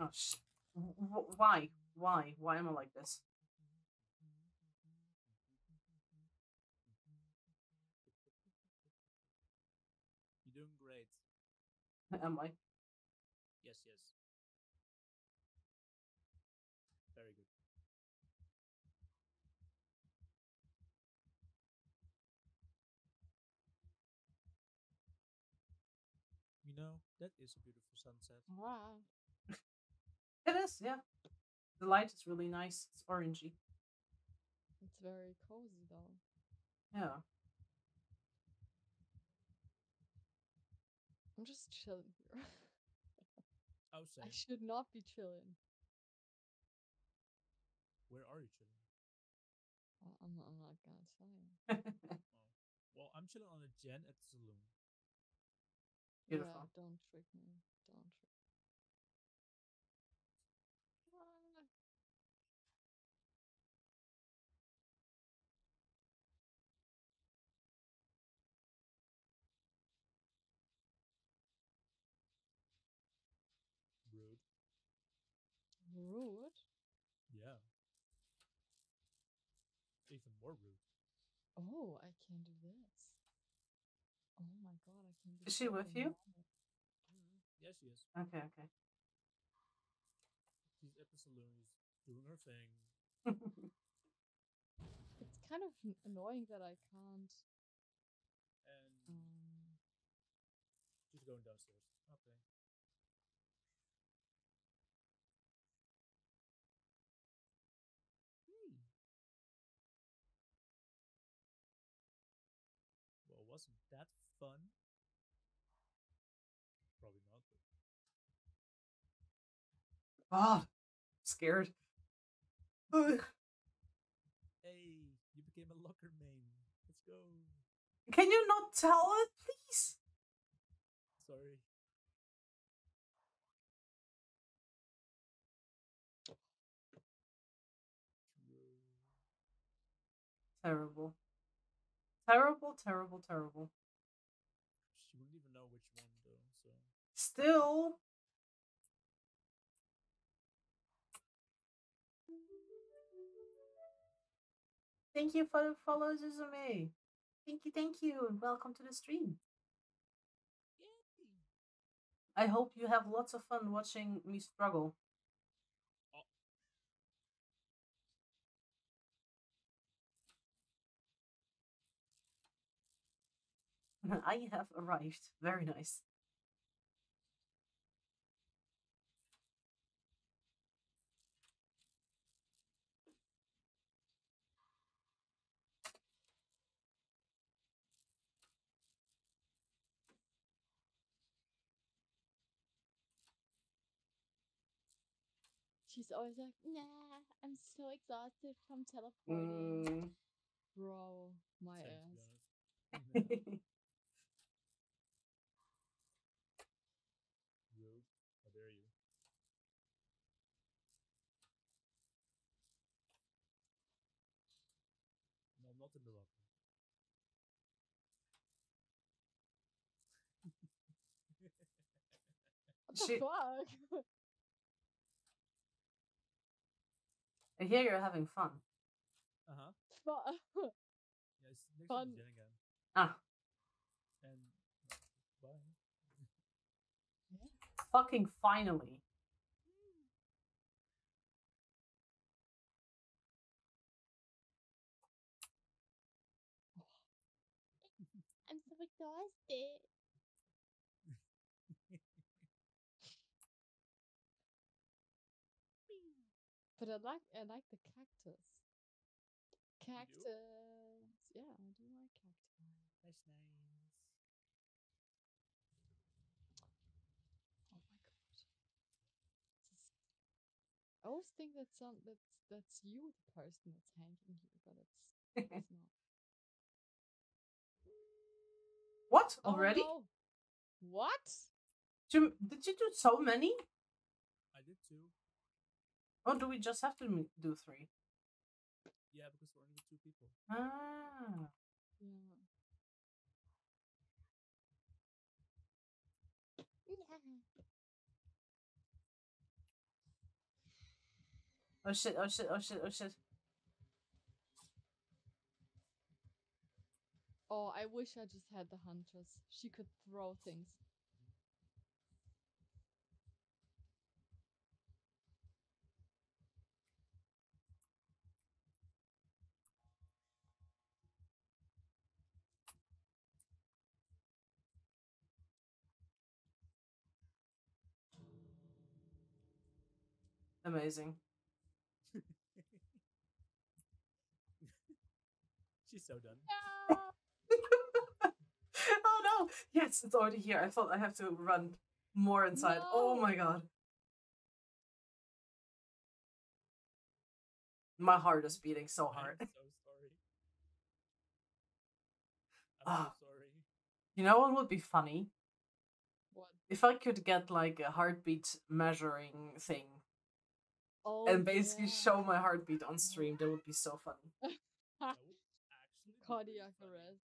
Ah. Oh, why? Why? Why am I like this? Am I? Yes, yes. Very good. You know, that is a beautiful sunset. Wow. It is, yeah. The light is really nice. It's orangey. It's very cozy, though. Yeah. I'm just chilling here. I should not be chilling. Where are you chilling? I'm not gonna tell you. Oh. Well, I'm chilling on a gen at the saloon. Beautiful. Yeah, don't trick me. Don't trick me. Ah. Rude? Yeah. Even more rude. Oh, I can do this. Oh my god, I can do this. Is she with you? Mm-hmm. Yes, she is. Okay, okay. She's at the saloon, doing her thing. It's kind of annoying that I can't. And she's going downstairs. Okay. Wasn't that fun? Probably not. Ah, scared. Hey, you became a locker main. Let's go. Can you not tell it, please? Sorry. Terrible. Terrible, terrible, terrible. She wouldn't even know which one, though, so... Still! Thank you for the follow, Suzume. Thank you, and welcome to the stream. Yay. I hope you have lots of fun watching me struggle. I have arrived. Very nice. She's always like, nah, I'm so exhausted from teleporting. Bro, my ass. She... Fuck. I hear you're having fun. Uh-huh. Fuck. Yeah, it's next fun. Again. Ah. And bye. Fucking finally. I'm so exhausted. But I like the cactus. Cactus. Yeah, I do like cactus. That's nice. Oh my gosh. I always think that that's you, the person that's hanging here, but it's not. What? Already? Oh, no. What? Did you do so many? I did two. Oh, do we just have to do three? Yeah, because we're only two people. Ah. Yeah. Oh shit, oh shit, oh shit, oh shit. Oh, I wish I just had the Huntress. She could throw things. Amazing. She's so done. No! Oh no! Yes, it's already here. I thought I have to run more inside. No. Oh my god. My heart is beating so hard. I'm so sorry. I'm so sorry. You know what would be funny? What? If I could get like a heartbeat measuring thing. Oh, and basically show my heartbeat on stream. That would be so funny. Cardiac arrest.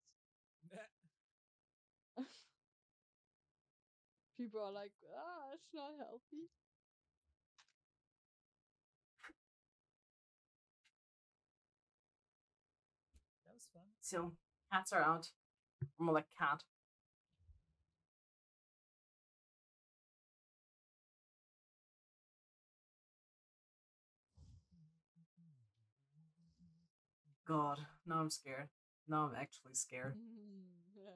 People are like, ah, it's not healthy. That was fun. So, cats are out. I'm more like cat. God, now I'm scared. Now I'm actually scared. Yeah.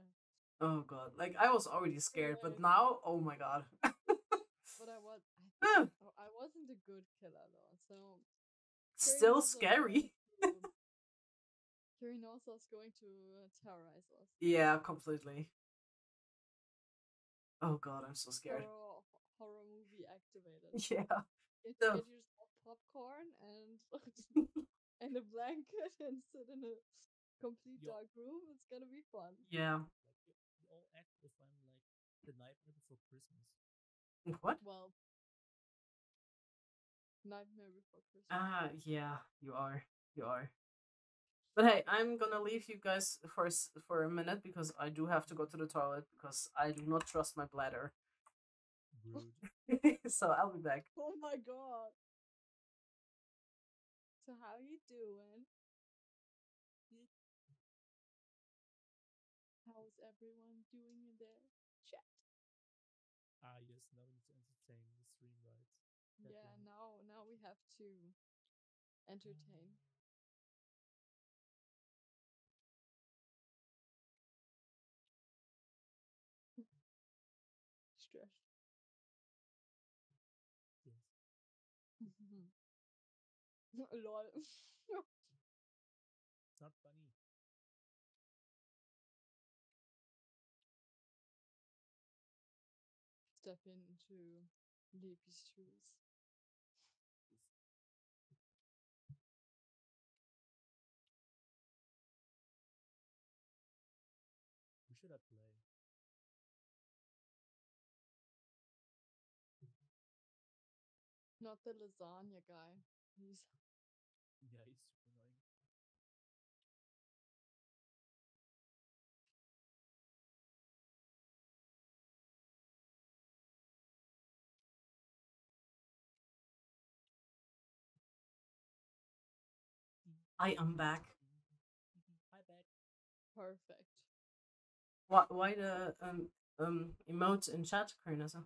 Oh god, like I was already scared, but now, oh my god. But I wasn't a good killer though, so. Still scary. Kirinos was going to terrorize us. Yeah, completely. Oh god, I'm so scared. Horror movie activated. Yeah. Get yourself popcorn and. And a blanket and sit in a complete dark room. It's gonna be fun. Yeah. We all act as if I'm like the Nightmare Before Christmas. What? Well, Nightmare Before Christmas. Ah, yeah, you are. You are. But hey, I'm gonna leave you guys for a minute because I do have to go to the toilet because I do not trust my bladder. Rude. So I'll be back. Oh my god. So how you doing? How's everyone doing in the chat? Ah yes, now we need to entertain the stream, right? Yeah, now we have to entertain. Lol. It's not funny. Step into Libby's shoes. Who should I play? Not the lasagna guy. He's yeah, he's super annoying. I am back. Hi, back. Perfect. Why the emotes in chat, Karnasa?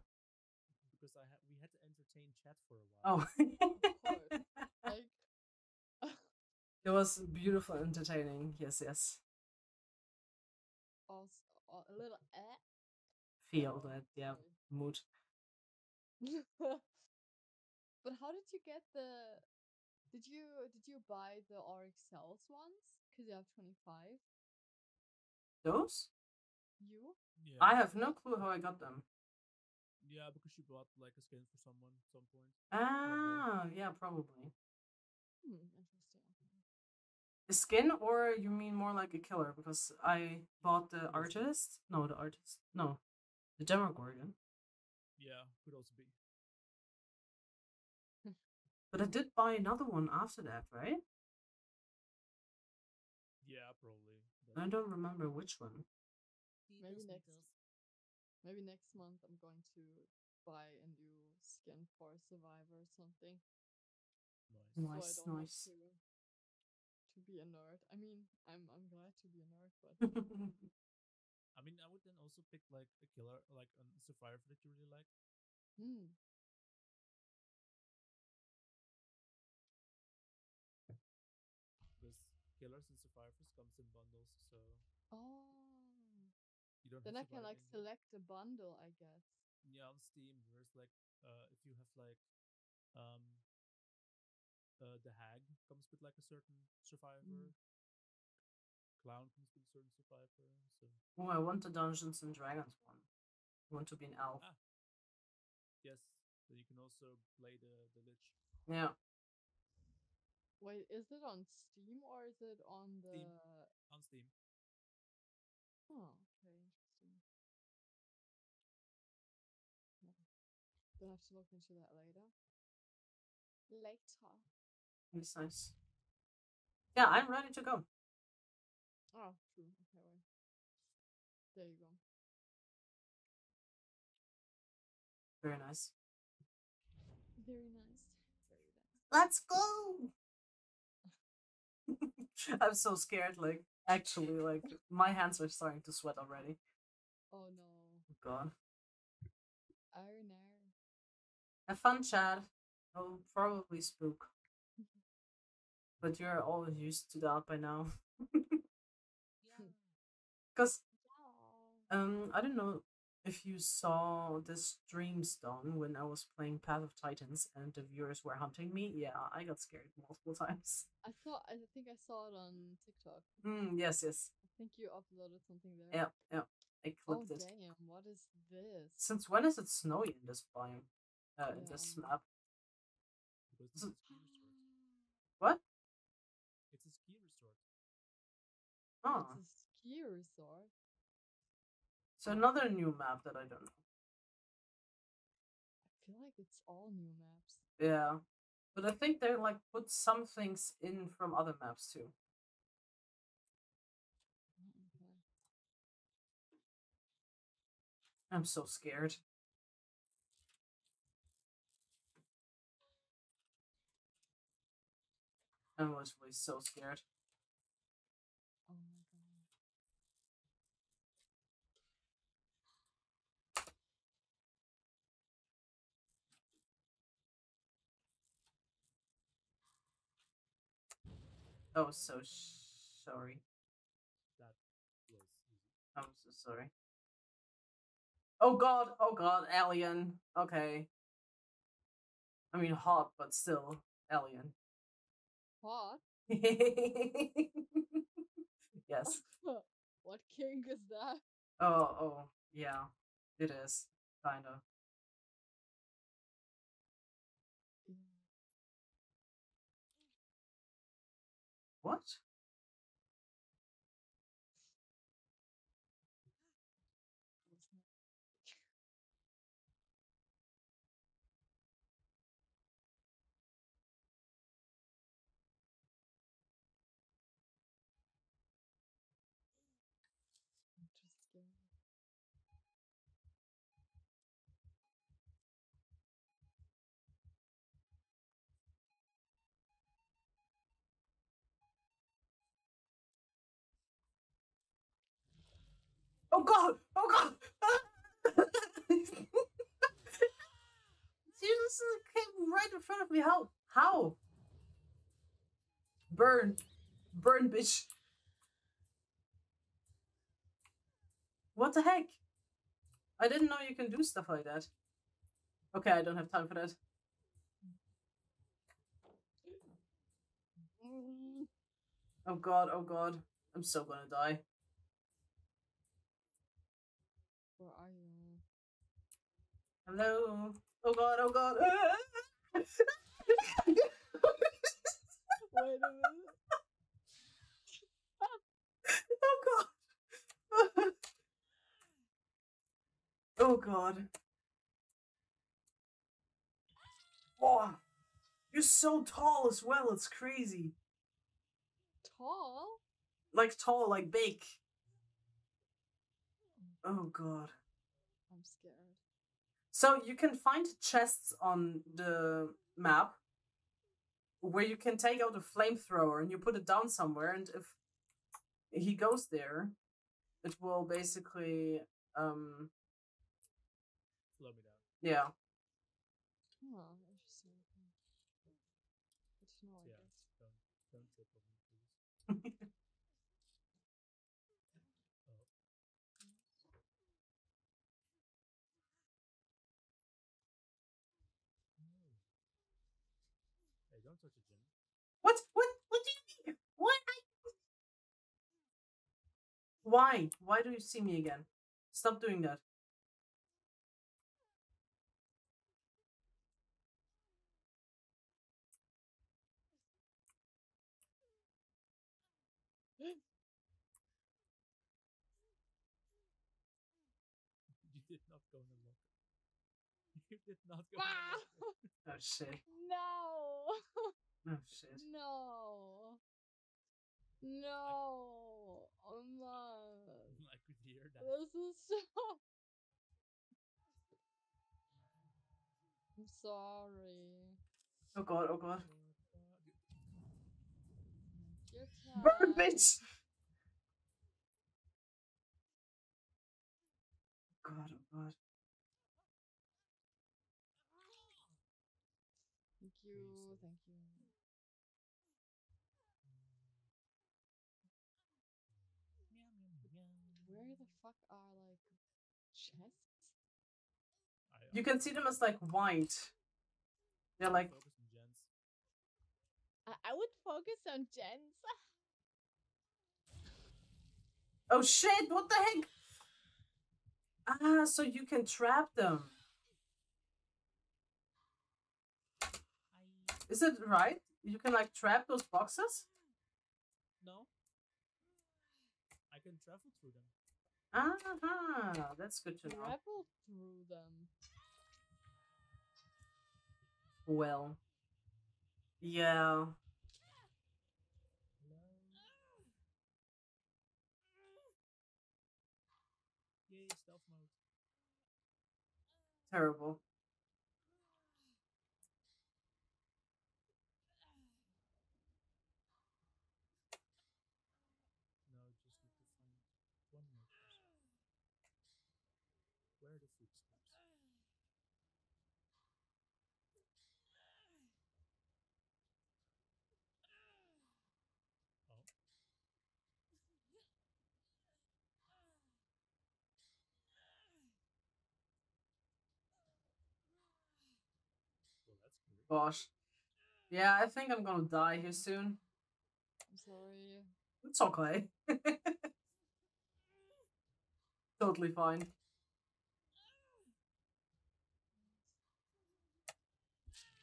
Because we had to entertain chat for a while. Oh. Like, it was beautiful, entertaining. Yes, yes. Also, a little feel that, yeah, mood. But how did you get the? Did you buy the RXLs ones? Cause you have 25. Those? You? Yeah. I have no clue how I got them. Yeah, because you bought like a skin for someone at some point. Ah, yeah, probably. A skin, or you mean more like a killer? Because I bought the artist. No, the artist. No, the Demogorgon. Yeah, could also be. But I did buy another one after that, right? Yeah, probably. I don't remember which one. Maybe next month I'm going to buy a new skin for Survivor or something. Nice, so nice. To be a nerd. I mean, I'm glad to be a nerd, but I mean, I would then also pick like a killer, like a Survivor that you really like. Hmm. Because killers and survivors comes in bundles, so you don't. Then I can like select a bundle, I guess. Yeah, on Steam, there's like if you have like the Hag comes with like a certain survivor. Clown comes with a certain survivor. So. Oh, I want the Dungeons and Dragons one. I want to be an elf. Ah. Yes, but you can also play the Lich. Yeah. Wait, is it on Steam or is it on the? Steam. On Steam. Oh, very interesting. We'll have to look into that later. Later. That's nice. Yeah, I'm ready to go. Oh, true. Okay, well. There you go. Very nice. Very nice. Let's go! I'm so scared, like, actually, like, my hands are starting to sweat already. Oh no. Oh, God. Oh no. Have fun, Chad. I'll probably spook. But you're all used to that by now. Because yeah. I don't know if you saw the stream stone when I was playing Path of Titans and the viewers were hunting me. Yeah, I got scared multiple times. I think I saw it on TikTok. Yes, yes. I think you uploaded something there. Yeah, yeah. I clicked it. Oh damn! What is this? Since when is it snowy in this biome? In this map. What? It's a ski resort. Oh. It's a ski resort. So another new map that I don't know. I feel like it's all new maps. Yeah. But I think they like put some things in from other maps too. I'm so scared. I'm literally so scared. Oh my God. Oh, so sorry. That was easy. I'm so sorry. Oh God, alien. Okay. I mean, hot, but still alien. Hot? Yes. What king is that? Oh, yeah. It is. Kinda. What? Oh God! Oh God! Jesus came right in front of me. How? How? Burn. Burn, bitch. What the heck? I didn't know you can do stuff like that. Okay, I don't have time for that. Oh God, oh God. I'm so gonna die. Where are you? Hello. Oh God, oh God. Wait a minute. Oh God. Oh God. Oh, you're so tall as well, it's crazy. Tall? Like tall, like big. Oh God. I'm scared. So you can find chests on the map where you can take out a flamethrower and you put it down somewhere, and if he goes there, it will basically slow me down. Yeah. Oh, interesting. It's not like yeah, don't trip on me, please. What do you mean? What? Why? Why do you see me again? Stop doing that. You did not go in the locker. You did not go in the locker. Oh shit. No. Oh shit. No. No. Oh no. I could hear that. This is so. I'm sorry. Oh God, oh God. Burn, bitch! God, oh God. Thank you, thank you. Fuck are like chests? You can see them as like white. They're like. I would focus on gens. Oh shit! What the heck? Ah, so you can trap them. Is it right? You can like trap those boxes? No. I can travel through them. Ah, that's good to know. Travel through them. Well, yeah. Yay, stealth mode. Terrible. Gosh. Yeah, I think I'm gonna die here soon. I'm sorry. It's okay. Totally fine.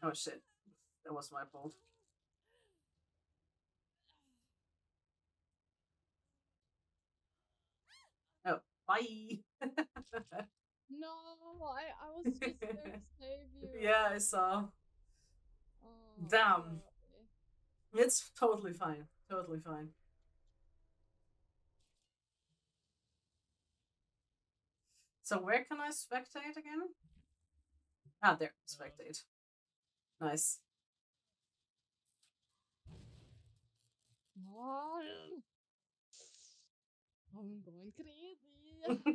Oh shit. That was my fault. Oh, bye! No, I was just going to save you. Yeah, I saw. Damn. It's totally fine. Totally fine. So where can I spectate again? Ah, there. Spectate. Nice. What? I'm going crazy.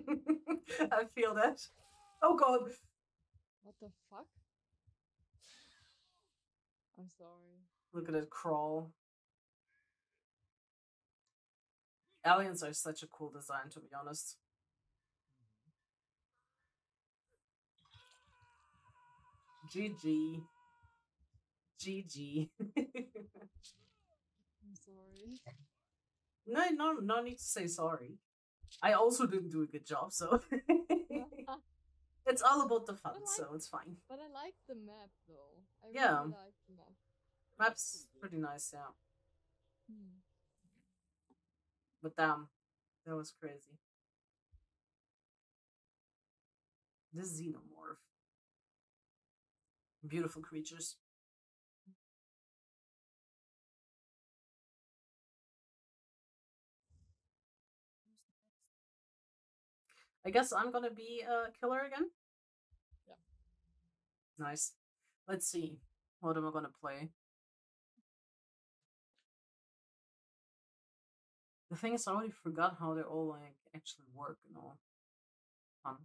I feel that. Oh god. What the fuck? I'm sorry. Look at it crawl. Aliens are such a cool design, to be honest. GG. GG. I'm sorry. No need to say sorry. I also didn't do a good job, so it's all about the fun, so it's fine. But I like the map though. I yeah. Really like the map. Map's pretty nice, yeah. Hmm. But damn, that was crazy. This xenomorph. Beautiful creatures. I guess I'm gonna be a killer again. Yeah. Nice. Let's see. What am I gonna play? The thing is, I already forgot how they all like actually work and all. Fun.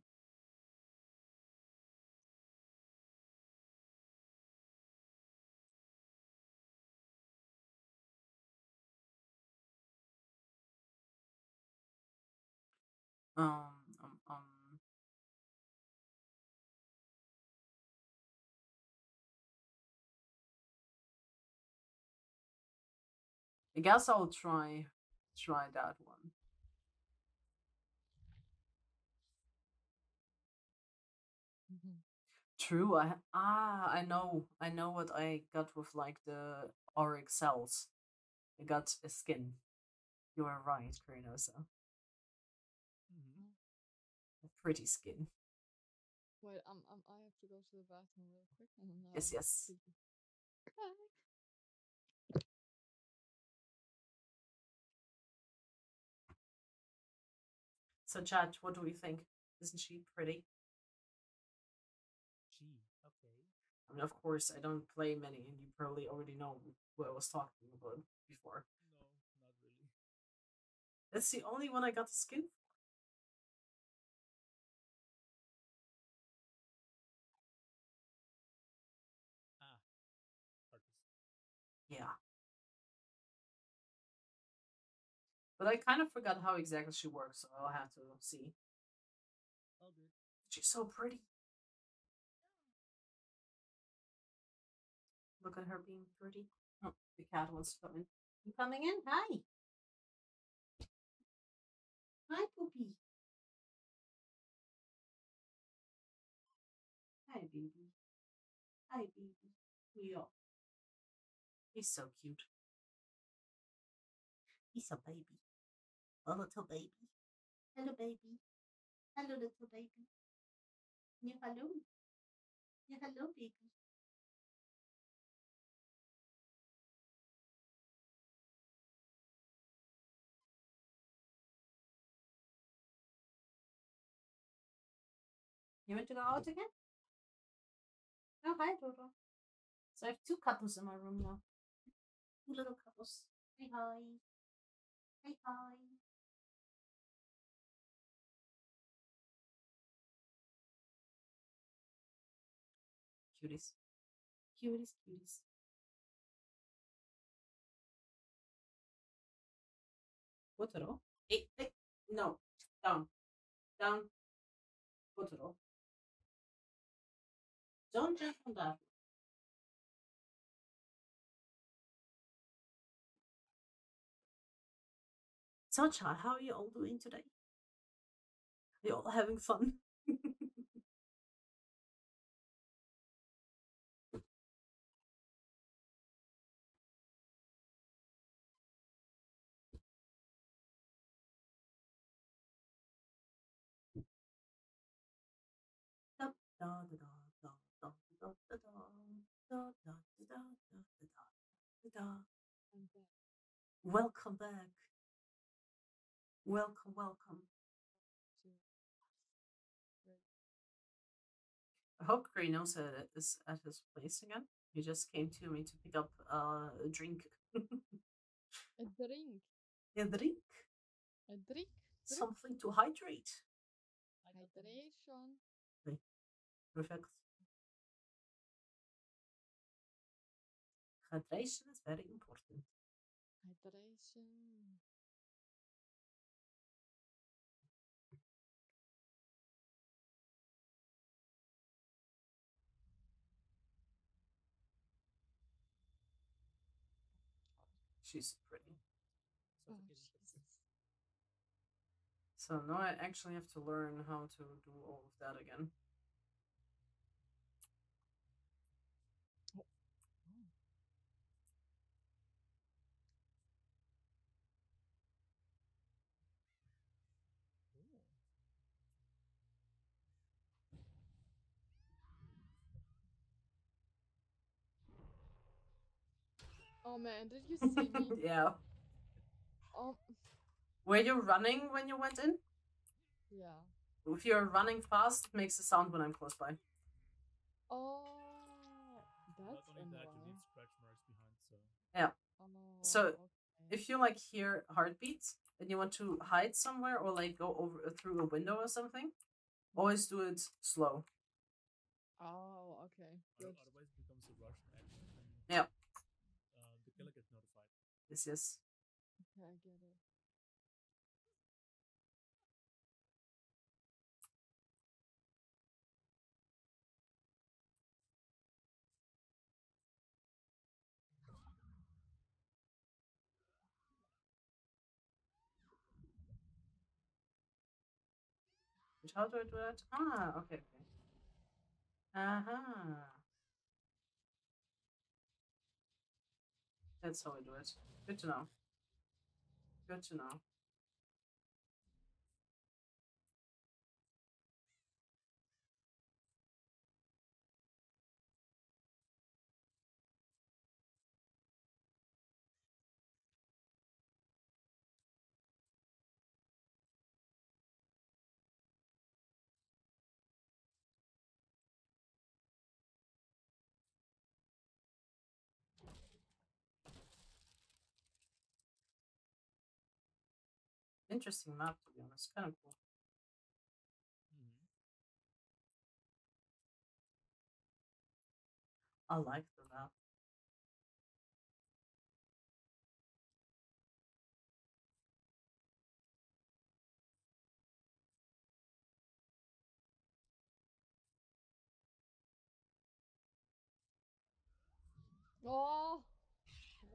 I guess I'll try that one. Mm-hmm. True. I know what I got with like the auric cells. I got a skin. You are right, Krenosa. Mm-hmm. A pretty skin. Wait, I have to go to the bathroom real quick. Yes, yes. So chat, what do we think? Isn't she pretty? She, okay. I mean, of course, I don't play many, and you probably already know what I was talking about before. No, not really. That's the only one I got the skin for. Ah, artist. Yeah. But I kind of forgot how exactly she works, so I'll have to see. All good. She's so pretty. Look at her being pretty. Oh, the cat wants to come in. You coming in? Hi. Hi, Poopy. Hi, baby. Hi, baby. Yeah. He's so cute. He's a baby. A little baby. Hello, baby. Hello, little baby. Yeah, hello. Yeah, hello, baby. You want to go out again? Oh, hi, Dodo. So I have two couples in my room now. Two little couples. Hey, hi. Hey, hi. Cuties. Cuties, cuties. Botoro? Hey, hey. No. Down. Down. Botoro. Don't jump on that. So, child, how are you all doing today? Are you all having fun? Welcome back. Welcome, welcome. I hope Greenos is at his place again. He just came to me to pick up a drink. A drink? A drink? A drink? Something to hydrate. Hydration. Okay. Perfect. Hydration is very important. Hydration. She's pretty. Oh, so now I actually have to learn how to do all of that again. Oh man, did you see me? Yeah. Oh. Were you running when you went in? Yeah. If you're running fast, it makes a sound when I'm close by. Oh, that's annoying. That, you need scratch marks behind, so. Yeah. Oh, so okay. If you like hear heartbeats and you want to hide somewhere or like go over through a window or something, always do it slow. Oh, okay. Good. Otherwise, it becomes a rush action. Yeah. Gets notified. Yes, yes. Okay, I get it. Which, how do I do that? Ah, okay, okay. Uh-huh. That's how I do it. Good to know. Good to know. Interesting map, to be honest. Kind of cool. I like the map. Oh,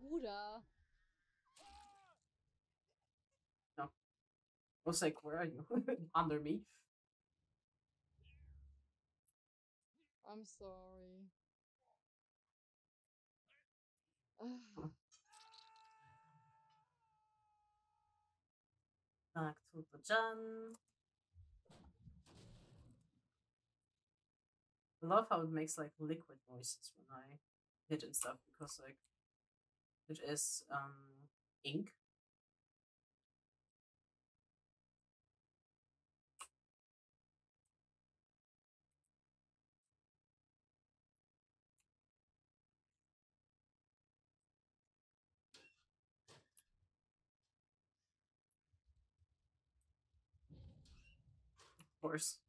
Bruder. I was like, where are you? Under me. I'm sorry. Back to the Jan. I love how it makes like liquid noises when I hit and stuff because like it is ink. course.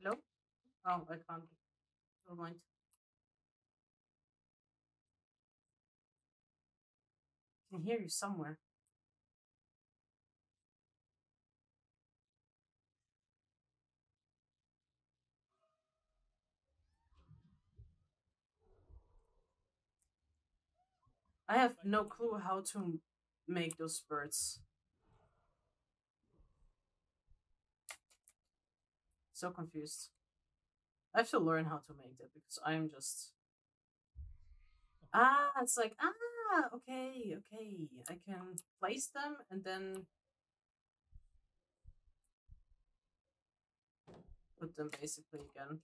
Hello? Oh, I can't. Never mind. I can hear you somewhere. I have no clue how to make those birds. So confused. I have to learn how to make that because I'm just... Ah, it's like, ah, okay, okay. I can place them and then put them basically again.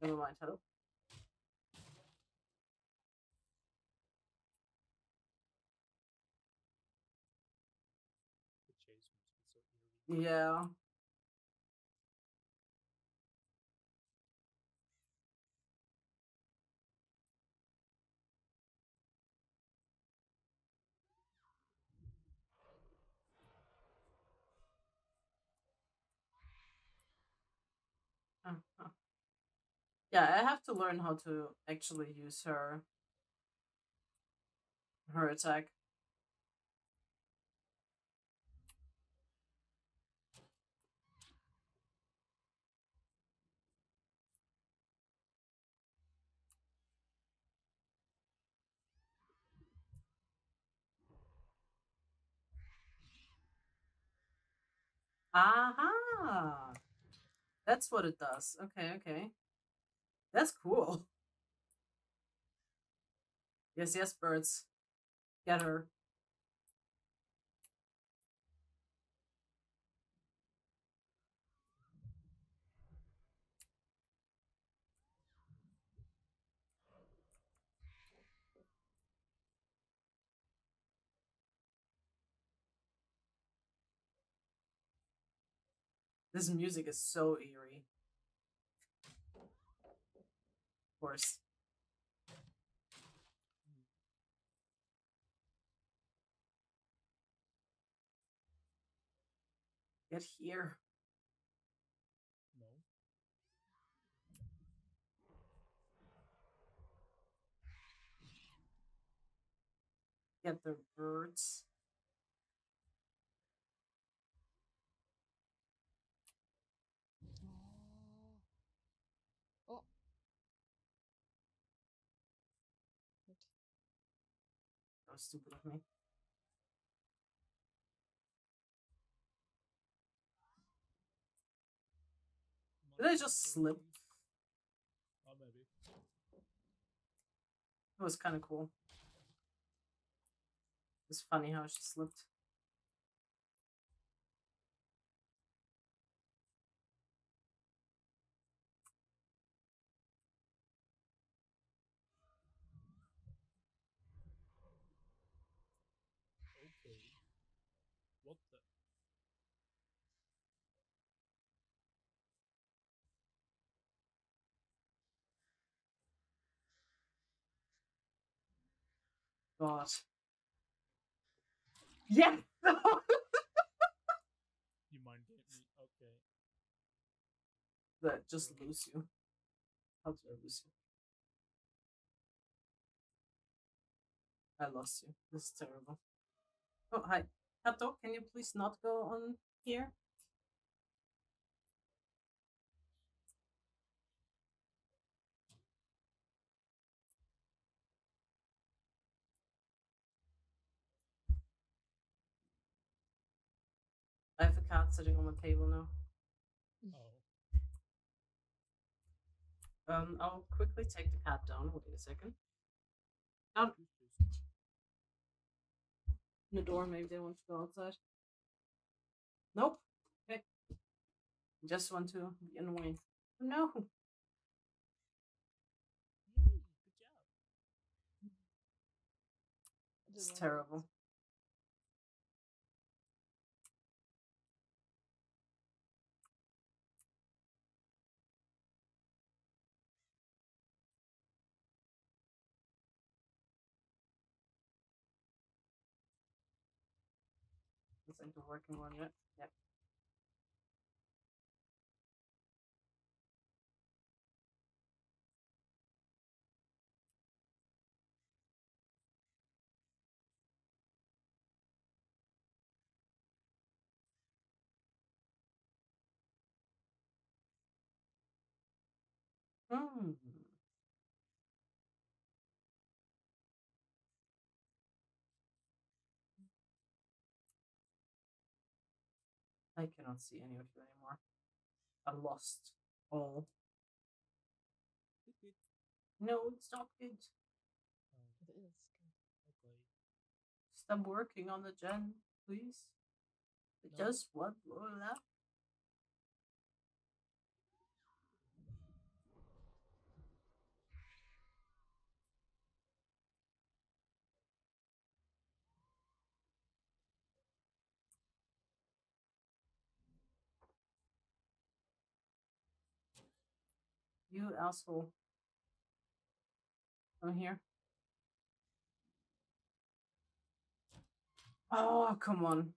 Never mind, hello. Yeah. Yeah, I have to learn how to actually use her attack. Aha! That's what it does. Okay, okay. That's cool. Yes, yes, birds. Get her. This music is so eerie. Of course. Get here. No. Get the birds. Stupid of me. Did I just slip? Oh, maybe. It was kind of cool. It's funny how she slipped. God. Yeah. You mind getting me? Okay. That just lose you. How did I lose you? I lost you. This is terrible. Oh hi, Kato. Can you please not go on here? I have a cat sitting on the table now. Oh. I'll quickly take the cat down. Wait a second. Down in the door. Maybe they want to go outside. Nope. Okay. Just want to be annoying. No. Good job. It's terrible. things are working on it. Yep. Hmm. I cannot see any of you anymore. I lost all. No, it's not good. It is. Okay. Stop working on the gen, please. No. Just one more lap. You asshole. I'm here. Oh, come on.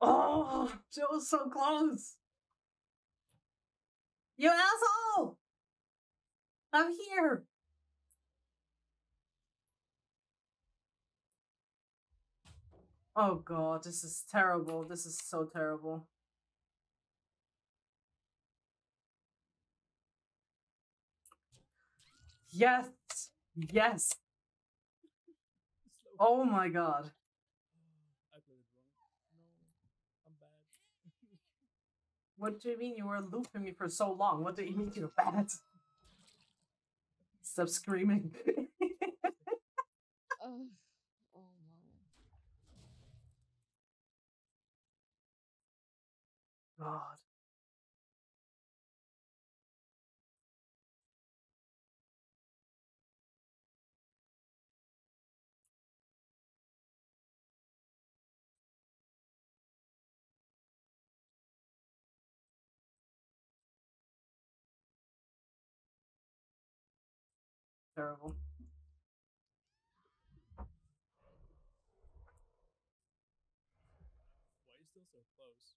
Oh, that was so close. You asshole. I'm here. Oh god, this is terrible. This is so terrible. Yes! Yes! Oh my god. I played it wrong. No, I'm bad. What do you mean you were looping me for so long? What do you mean you're bad? Stop screaming. God. Terrible. Why are you still so close?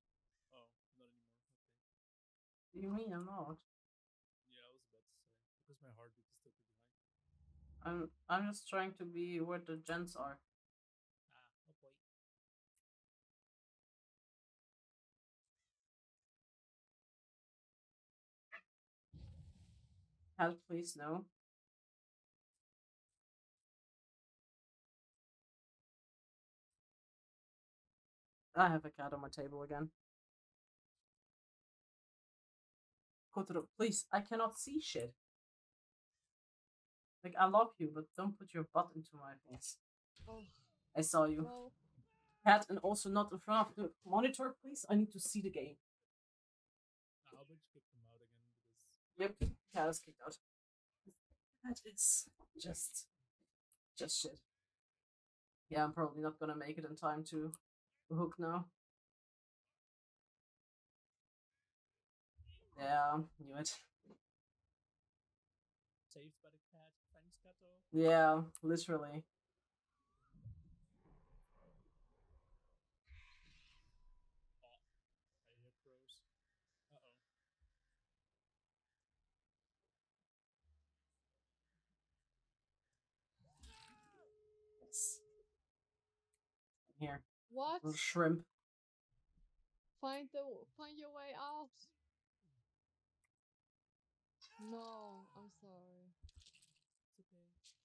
Oh, not anymore. Okay. You mean I'm not? Yeah, I was about to say. Because my heartbeat is still pretty high. I'm just trying to be where the gens are. Ah, okay. Help, please, no. I have a cat on my table again. Kotaro, please, I cannot see shit. Like, I love you, but don't put your butt into my face. Oh. I saw you. Oh. Cat, and also not in front of the monitor, please. I need to see the game. Albert kicked him out again. Because... Yep, cat is kicked out. That is just shit. Yeah, I'm probably not gonna make it in time to hook now. Yeah, knew it. Saved by the cat. Thanks, Kato. Yeah, literally. I hear crows. Uh-oh. Yes. Here. What? Little shrimp. Find your way out. No, I'm sorry. It's okay.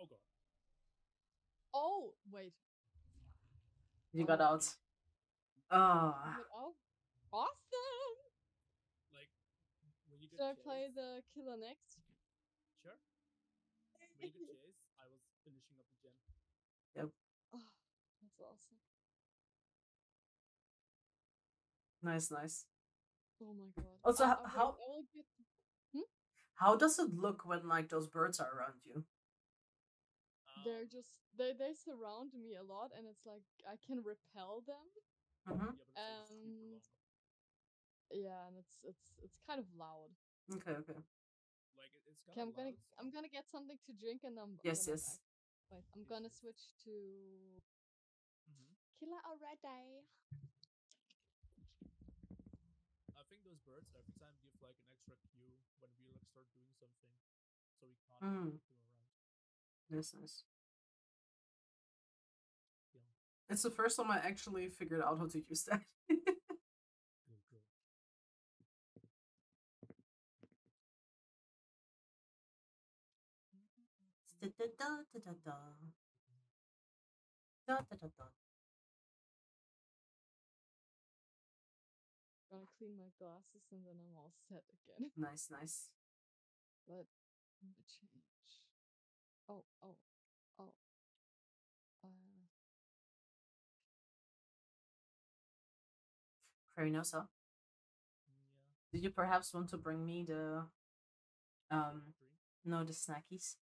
Oh god. Oh wait. You got out. Ah. Oh, awesome. Should I play the killer next? Sure. When you did chase, I was finishing up the gem. Yep. Oh, that's awesome. Nice, nice. Oh my god. Also, how does it look when like those birds are around you? They're just they surround me a lot, and it's like I can repel them. Yeah, and it's kind of loud. Okay, okay. Like it's kind of I'm gonna get something to drink, and I'm yes. Wait, I'm gonna switch to Killer already. I think those birds every time give like an extra cue when we like start doing something, so we can't go around. That's nice. Yeah. It's the first time I actually figured out how to use that. I'm gonna clean my glasses and then I'm all set again. Nice, nice. But I'm gonna change. Oh. Farinosa? Yeah. Did you perhaps want to bring me the the snackies?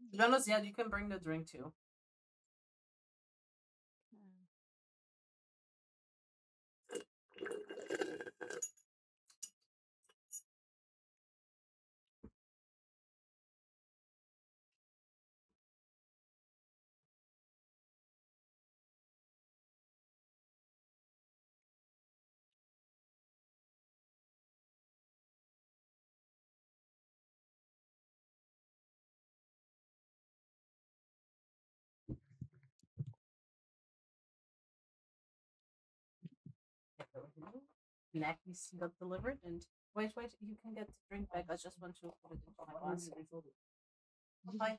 To be honest, yeah, you can bring the drink too. Snackies got delivered, and wait, you can get the drink back. I just want to put it into my glass. Bye.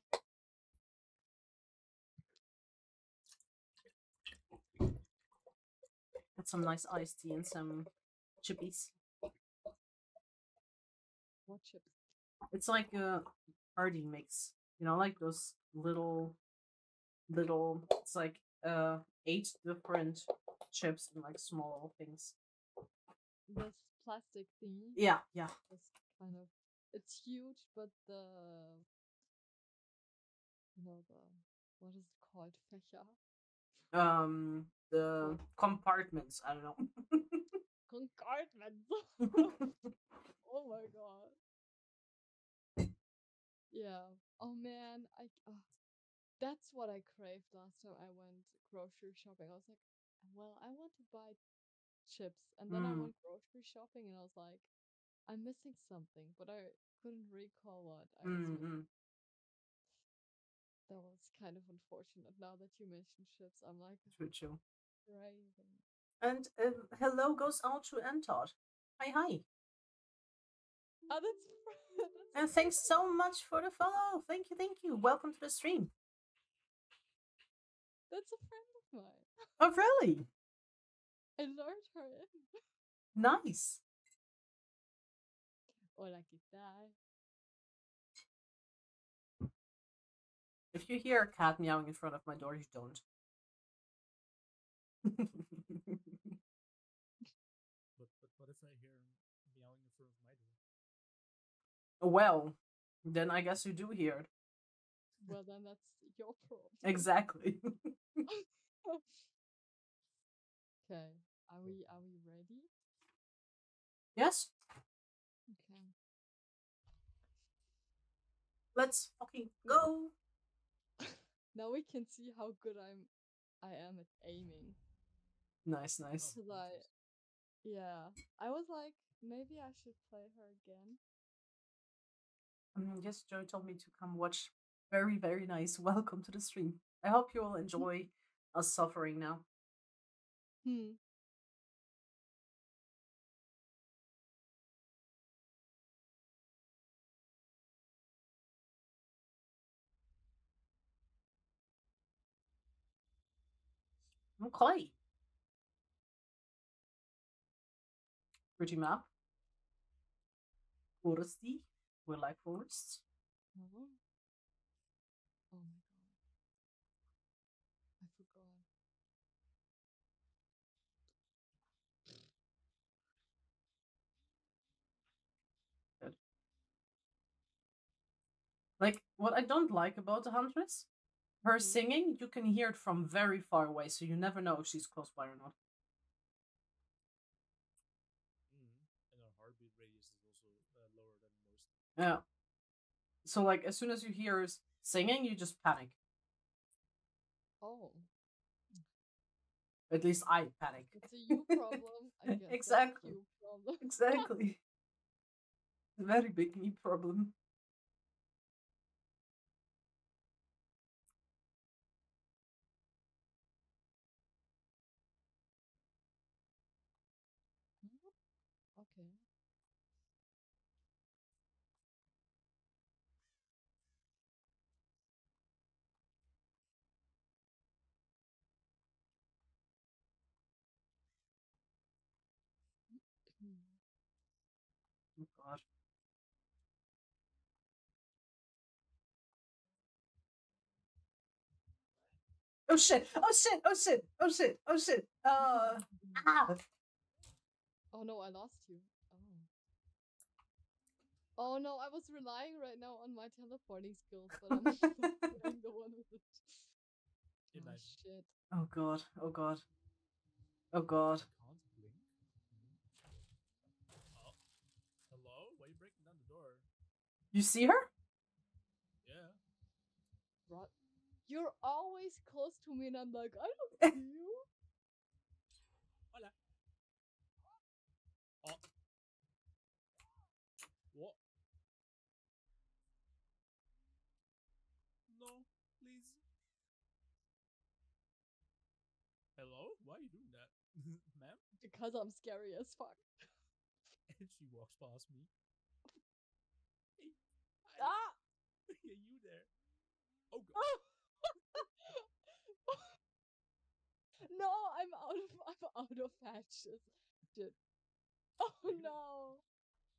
Got some nice iced tea and some chippies. What chips? It's like a hearty mix, you know, like those little. It's like 8 different chips and like small things. This plastic thing. Yeah. It's kind of, it's huge, but the, you know, the, what is it called? Fächer? The compartments. I don't know. Compartments. Oh my god. Yeah. Oh man, that's what I craved last time I went grocery shopping. I was like, well, I want to buy chips, and then I went grocery shopping, and I was like, I'm missing something, but I couldn't recall what I was missing. That was kind of unfortunate. Now that you mentioned chips, I'm like, chill. And hello goes out to Antod. Hi. Oh, that's and thanks so much for the follow. Thank you. Welcome to the stream. That's a friend of mine. Oh, really? I lured her in. Nice. Hola, ¿qué tal? If you hear a cat meowing in front of my door, you don't. but what if I hear meowing in front of my door? Well, then I guess you do hear it. Well, then that's your problem. Exactly. Okay. Are we ready? Yes. Okay. Let's fucking go. Now we can see how good I am at aiming. Nice. Cause I was like, maybe I should play her again. Yes, Joe told me to come watch. Very, very nice. Welcome to the stream. I hope you all enjoy us suffering now. Okay. Pretty map. Foresty. We like forests. Oh. Oh my god. I forgot. What I don't like about the Huntress, her singing, you can hear it from very far away, so you never know if she's close by or not. And her heartbeat radius is also lower than most. Yeah. So, like, as soon as you hear her singing, you just panic. Oh. At least I panic. It's a you problem. I guess. Exactly. You problem. Exactly. Very big me problem. Okay. Oh God. Oh shit! Oh shit! Oh shit! Oh shit! Oh shit! Oh no, I lost you. Oh. Oh no, I was relying right now on my teleporting skills, but I'm the one with it. Oh shit! Oh God! Oh God! Oh God! Oh. Hello? Why are you breaking down the door? You see her? Yeah. What? You're always close to me, and I'm like, I don't see you. Hola. Oh. What? No, please. Hello? Why are you doing that, ma'am? Because I'm scary as fuck. And she walks past me. Hey, ah! Yeah, you there? Oh God. Ah! No, I'm out of hatch. Shit. Oh no.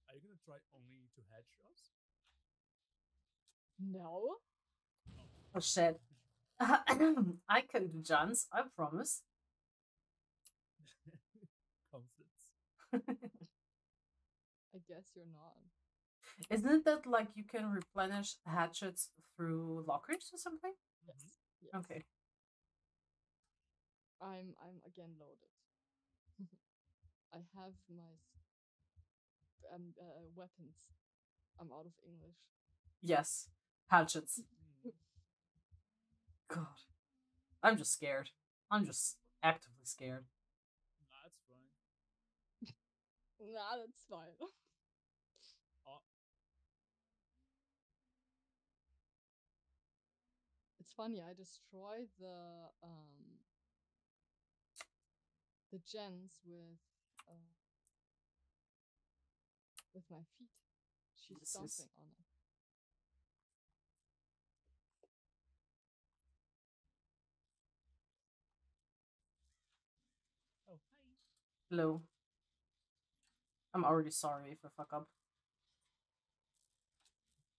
Are you gonna try only to hatch us? No. Oh shit. I can do jumps, I promise. Confidence. I guess you're not. Isn't it that like you can replenish hatchets through lockers or something? Yes. Yes. Okay. I'm again loaded. I have my weapons. I'm out of English. Yes, hatchets. God, I'm just scared. I'm just actively scared. Nah, that's fine. Nah, that's fine. It's funny. I destroyed the gens with my feet. She's stomping on it. Oh, hi. Hello. I'm already sorry if I fuck up.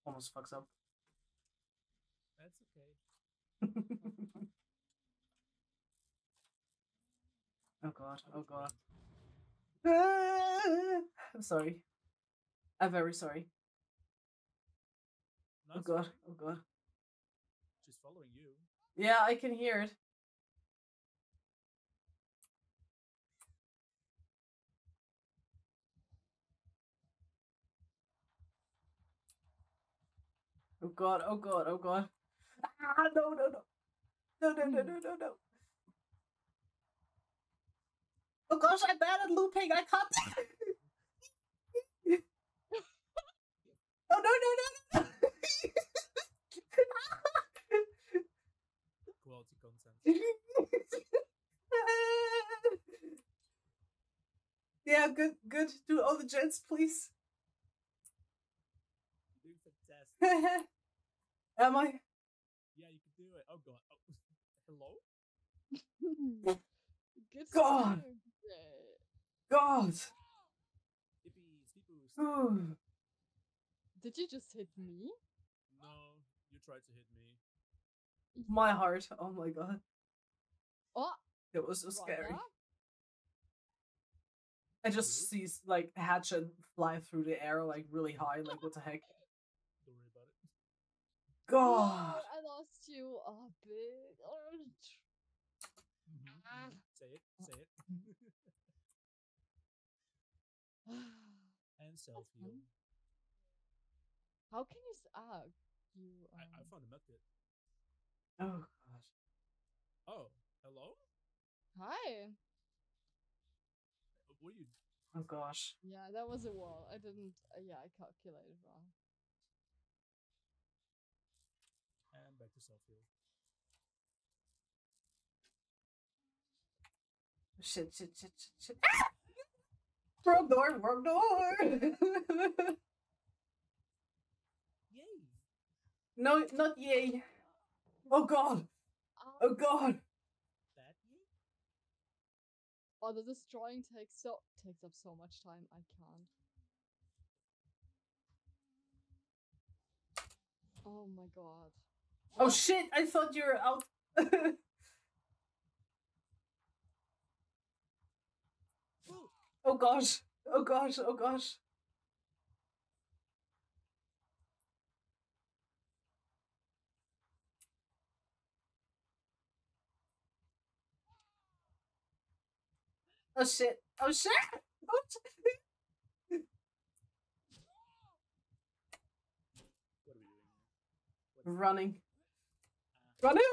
Almost fucks up. That's okay. Oh God, oh God. Ah, I'm sorry. I'm very sorry. Not oh God, sorry. Oh God. She's following you. Yeah, I can hear it. Oh God, oh God, oh God. Ah, no, no, no. No, no, no, no, no, no. Oh gosh, I'm bad at looping. I can't. Oh no, no, no, no. Quality content. Yeah, good, good. Do all the gens, please. Do fantastic. Am I? Yeah, you can do it. Oh God. Oh. Hello. Good God. Time. God! Did you just hit me? No, you tried to hit me. My heart, oh my God. Oh! It was so scary. I just see, like, hatchet fly through the air, like, really high, like, what the heck? Don't worry about it. God. Oh, I lost you. Oh, big. Oh. Say it. Say it. And selfie. How can you? I found a method. Oh gosh. Oh, hello. Hi. What are you? Oh gosh. Yeah, that was a wall. I didn't. Yeah, I calculated wrong. And back to selfie. Shit! Shit! Shit! Shit! Shit! Ah! Wrong door! Wrong door! Yay! No, not yay! Oh god! Oh god! Oh, the destroying takes up so much time. I can't. Oh my god. Oh shit! I thought you were out. Oh gosh! Oh gosh! Oh gosh! Oh shit! Oh shit! Oh shit! What are we doing? Running. Running!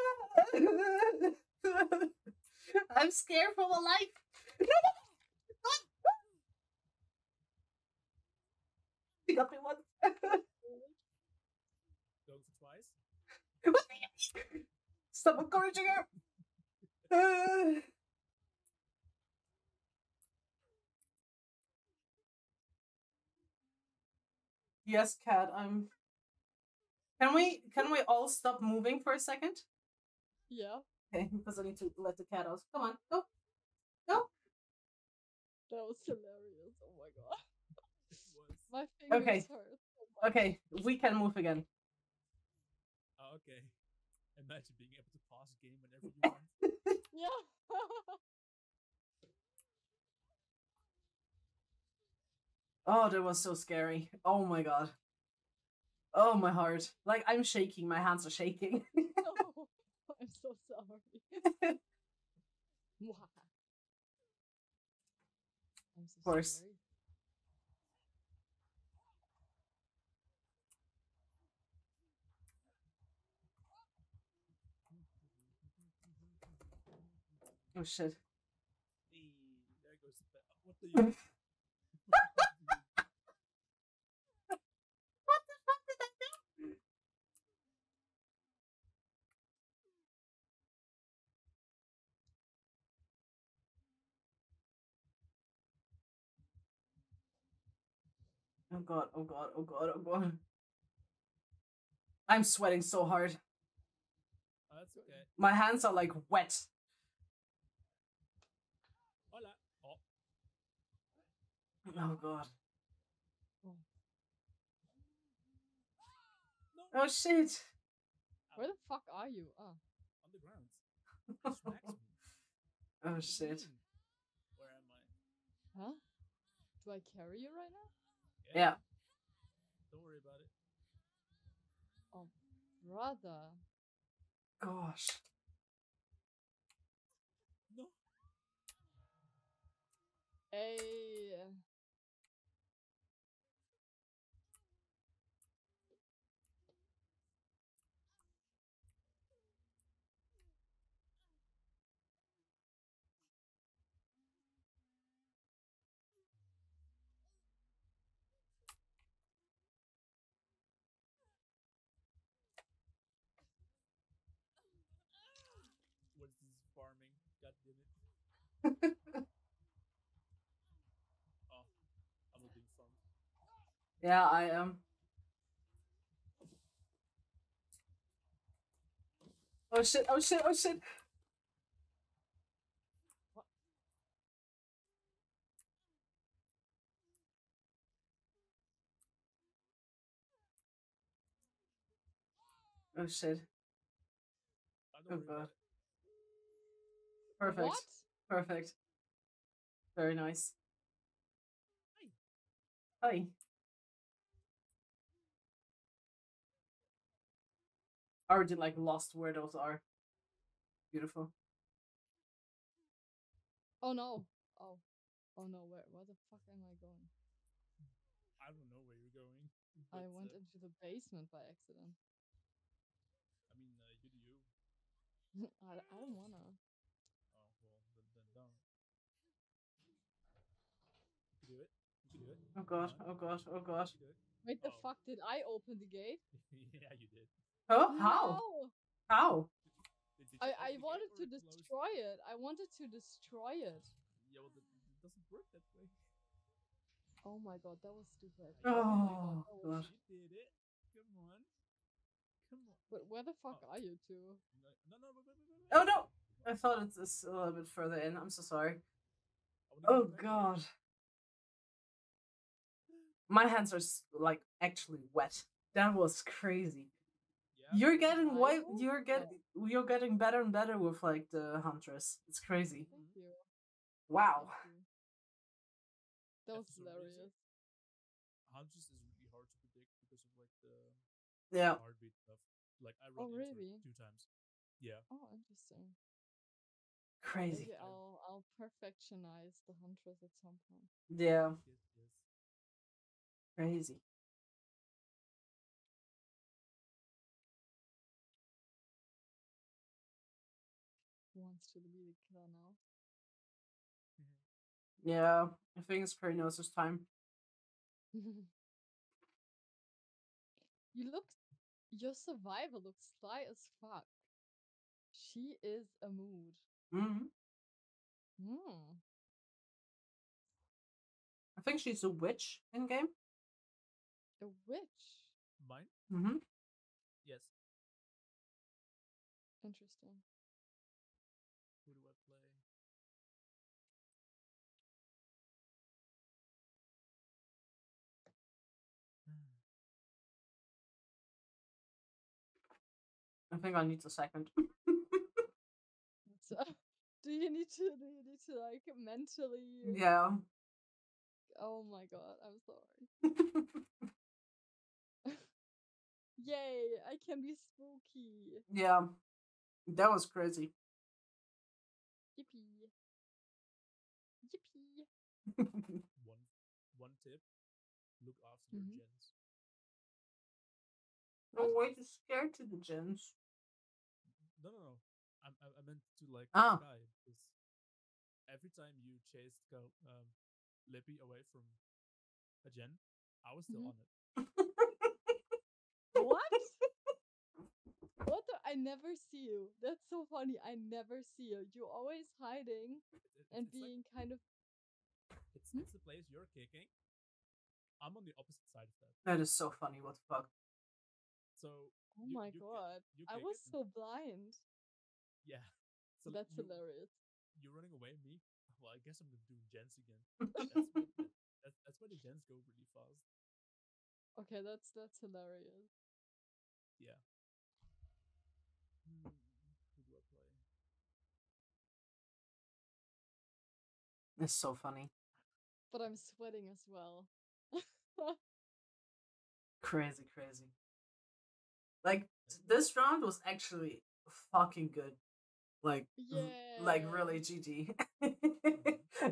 I'm scared for my life. No! You got me once. Go for twice. What do you mean? Stop encouraging her. Yes, Kat, I'm... Can we all stop moving for a second? Yeah. Okay, because I need to let the cat out. Come on, go. Go. That was hilarious. Oh my god. My fingers hurt. Oh my god. We can move again. Oh, okay. Imagine being able to pause the game whenever you want. Yeah. Oh, that was so scary. Oh my god. Oh, my heart. Like, I'm shaking. My hands are shaking. Oh, I'm so sorry. I'm so of course. Sorry. Oh, shit. Hey, there goes the bell. What do you... Oh god, oh god, oh god, oh god. I'm sweating so hard. Oh, that's okay. My hands are like wet. Hola. Oh. Oh god. Oh, no. Oh shit. Where the fuck are you? Oh. On the ground. Oh shit. Where am I? Huh? Do I carry you right now? Yeah. Don't worry about it. Oh, brother. Gosh. No. Hey. Oh, I'm a big fan. Yeah, I am. Oh shit! Oh shit! Oh shit! What? Oh shit! Oh god! Perfect. What? Perfect. Very nice. Hi. Hi. Origin, like, lost where those are. Beautiful. Oh no. Oh. Oh no, where the fuck am I going? I don't know where you're going. I went into the basement by accident. I mean, you do you. I don't wanna. Oh, well, then don't. You do it. You do it. Oh god, oh god, oh god. Wait, the fuck did I open the gate? Yeah, you did. Oh, how? No. How? I wanted to destroy it. I wanted to destroy it. Yeah, well, it doesn't work that way. Oh my god, that was stupid. Oh, god. You did it. Come on. Come on. But where the fuck are you two? No. Oh no! I thought it's a little bit further in. I'm so sorry. Oh god. My hands are like actually wet. That was crazy. You're getting white. You're getting better and better with like the huntress. It's crazy. Thank you. Wow. Thank you. That was hilarious. Huntress is really hard to predict because of like the heartbeat stuff. Like I ran into it 2 times. Yeah. Oh, interesting. Crazy. Maybe I'll perfectionize the huntress at some point. Yeah. Yes. Crazy. Wants to be the killer now. Yeah, I think it's pretty nice this time. Your survivor looks sly as fuck. She is a mood. I think she's a witch in game. A witch? Mine? Yes. Interesting. I think I need a second. So, do you need to like mentally? Yeah. Oh my god, I'm sorry. Yay, I can be spooky. Yeah. That was crazy. Yippee. Yippee. one tip. Look after your gens. No way to scare to the gens. No. I meant to like die. Every time you chased Lippy away from a gen, I was still on it. What? What the? I never see you. That's so funny. I never see you. You're always hiding and being like, kind of. It's the place you're kicking. I'm on the opposite side of that. That is so funny. What the fuck? So. Oh my god! I was so blind. Yeah. So that's hilarious. You're running away, me. Well, I guess I'm gonna do gens again. That's where the gens go really fast. Okay, that's hilarious. Yeah. Who do I play? That's so funny. But I'm sweating as well. Crazy. Like this round was actually fucking good. Like, like really GG.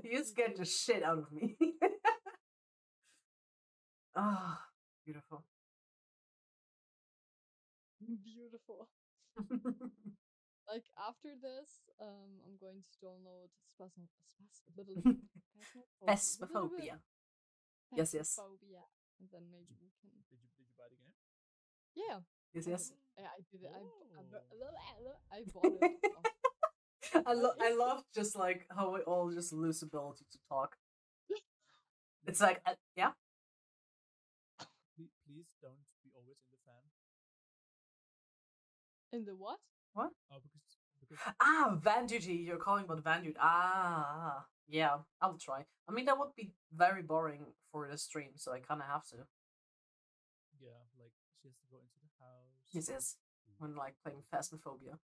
You scared the shit out of me. Oh, beautiful. Beautiful. Like after this, I'm going to download Phasmophobia. Yes. And then maybe we can. Did you buy the game? Yeah. Yes. Yeah, I did it. I bought it. I love just like how we all just lose ability to talk. It's like, yeah. Please don't be always in the fan. In the what? What? Oh, because... Ah, Vanduty. You're calling about Vanduty. Ah, yeah. I'll try. I mean, that would be very boring for the stream, so I kind of have to. Yeah, like she has to go into. Yes, when like playing Phasmophobia.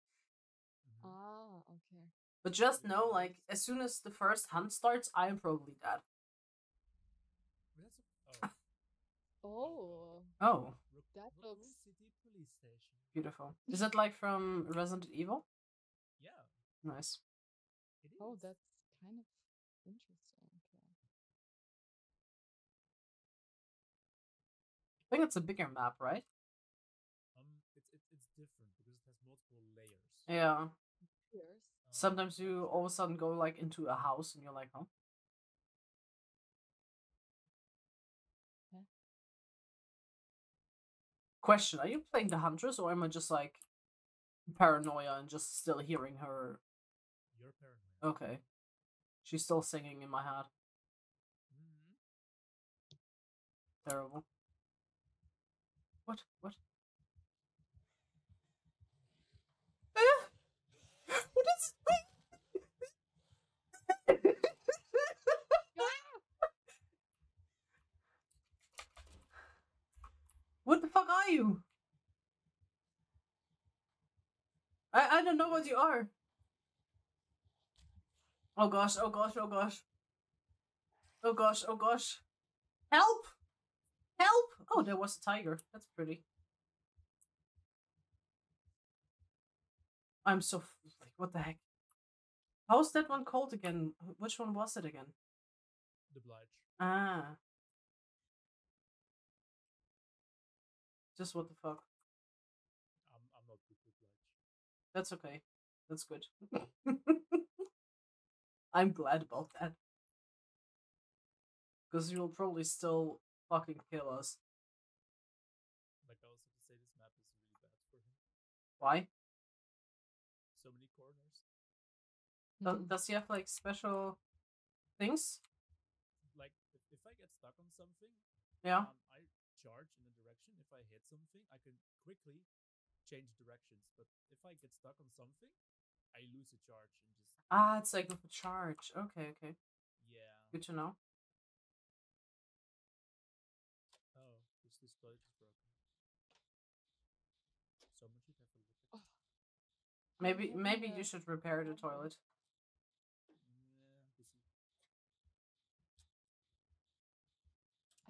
Ah, okay. But just know, like, as soon as the first hunt starts, I am probably dead. Oh. That looks city police station. Beautiful. Is it like from Resident Evil? Yeah. Nice. It is. Oh, that's kind of interesting. I think it's a bigger map, right? It's different because it has multiple layers. Yeah. Sometimes you all of a sudden go like into a house and you're like, huh? Question, are you playing the Huntress or am I just like paranoia and just still hearing her? You're paranoia. Okay. She's still singing in my head. Mm-hmm. Terrible. What? What? What is it? What the fuck are you? I don't know what you are. Oh gosh, oh gosh, oh gosh. Oh gosh, oh gosh. Help! Help! Oh, there was a tiger. That's pretty. I'm so like, what the heck? How's that one called again? Which one was it again? The Blight. Ah. Just what the fuck? I'm not good with Blight. That's okay. That's good. I'm glad about that. Because you'll probably still fucking kill us. Like I was going to say, this map is really bad for him. Why? Does he have like special things? Like if I get stuck on something, yeah, I charge in a direction. If I hit something, I can quickly change directions. But if I get stuck on something, I lose a charge and just it's like with a charge. Okay, okay. Yeah. Good to know. Oh, this toilet is broken. Someone should have a look at it. Maybe you should repair the toilet.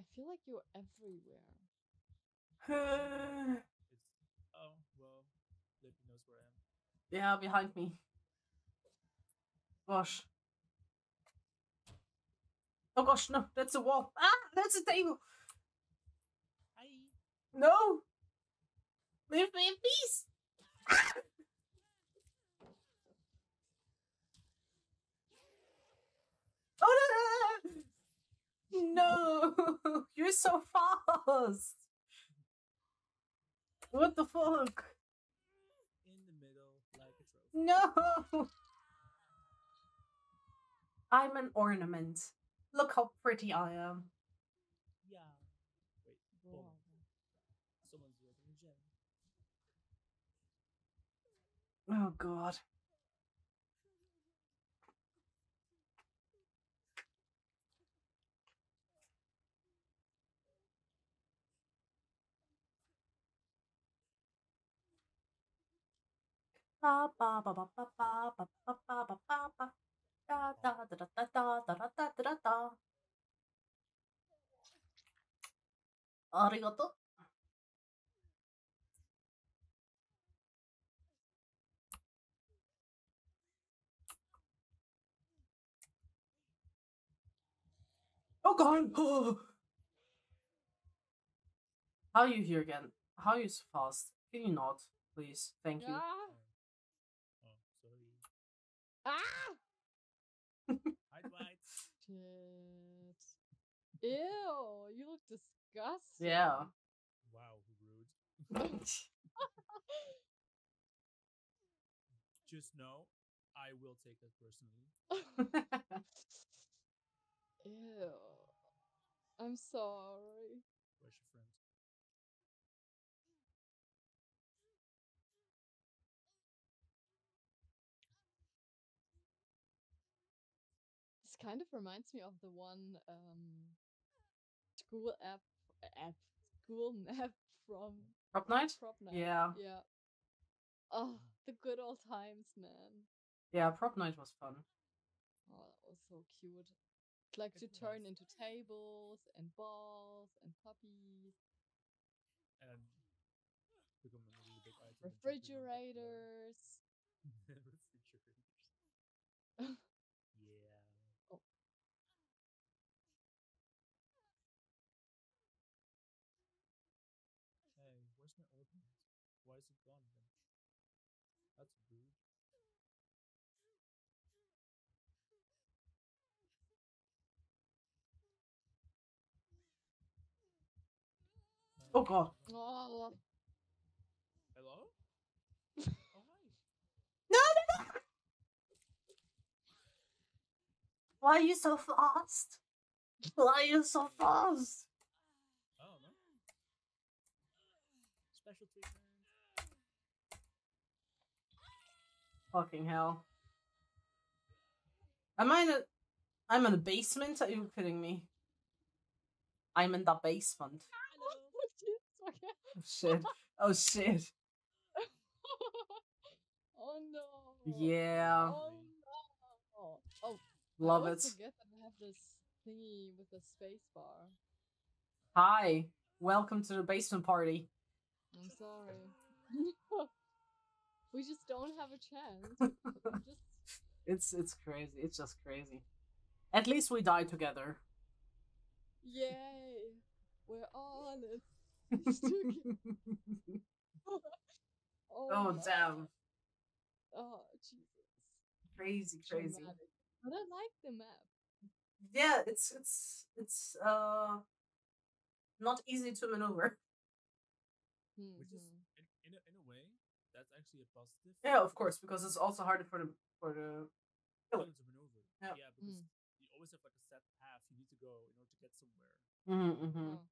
I feel like you're everywhere. Oh, well, Lippy knows where I am. Yeah, behind me. Gosh. Oh gosh, no, that's a wall. Ah, that's a table. Hi. No. Leave me in peace. Ah! Oh no. No, you're so fast. What the fuck? In the middle, like a trophy. No, I'm an ornament. Look how pretty I am. Yeah. Wait. Hold on. Someone's working a gem. Oh God. Ba ba ba ba ba ba ba ba ba ba ba ba da da da da da da da da da da. Arigato. Oh God! How are you here again? How are you so fast? Can you not, please? Thank you. Ah! Ew, you look disgusting. Yeah. Wow, rude. Just know, I will take that personally. Ew. I'm sorry. Where's your friend? Kind of reminds me of the one school nap from Prop Night? Prop Night. Yeah. Yeah. Oh, the good old times, man. Yeah, Prop Night was fun. Oh, that was so cute. It's like to turn into tables and balls and puppies. And become a little bit refrigerators. Yeah. Oh. Hey, where's my old one? Why is it gone then? That's rude. Oh god. Oh. Hello? Oh hi. No! Why are you so fast? Why are you so fast? Oh no. Special treatment. Fucking hell. Am I in a... I'm in the basement? Are you kidding me? I'm in the basement. Oh shit. Oh shit. Oh no. Yeah. Oh no. Oh. Love it. I forget that I have this thingy with the space bar. Hi. Welcome to the basement party. I'm sorry. We just don't have a chance. Just... It's crazy. It's just crazy. At least we die together. Yay. We're honest. Oh damn. Oh Jesus. Crazy, crazy. Dramatic. But I like the map. Yeah, it's not easy to maneuver. Mm-hmm. Which is in a way that's actually a positive. Yeah, of course, because it's also harder for the to maneuver. Yeah, yeah, because you always have like a set path you need to go in order to get somewhere. Mm-hmm, mm-hmm. Oh.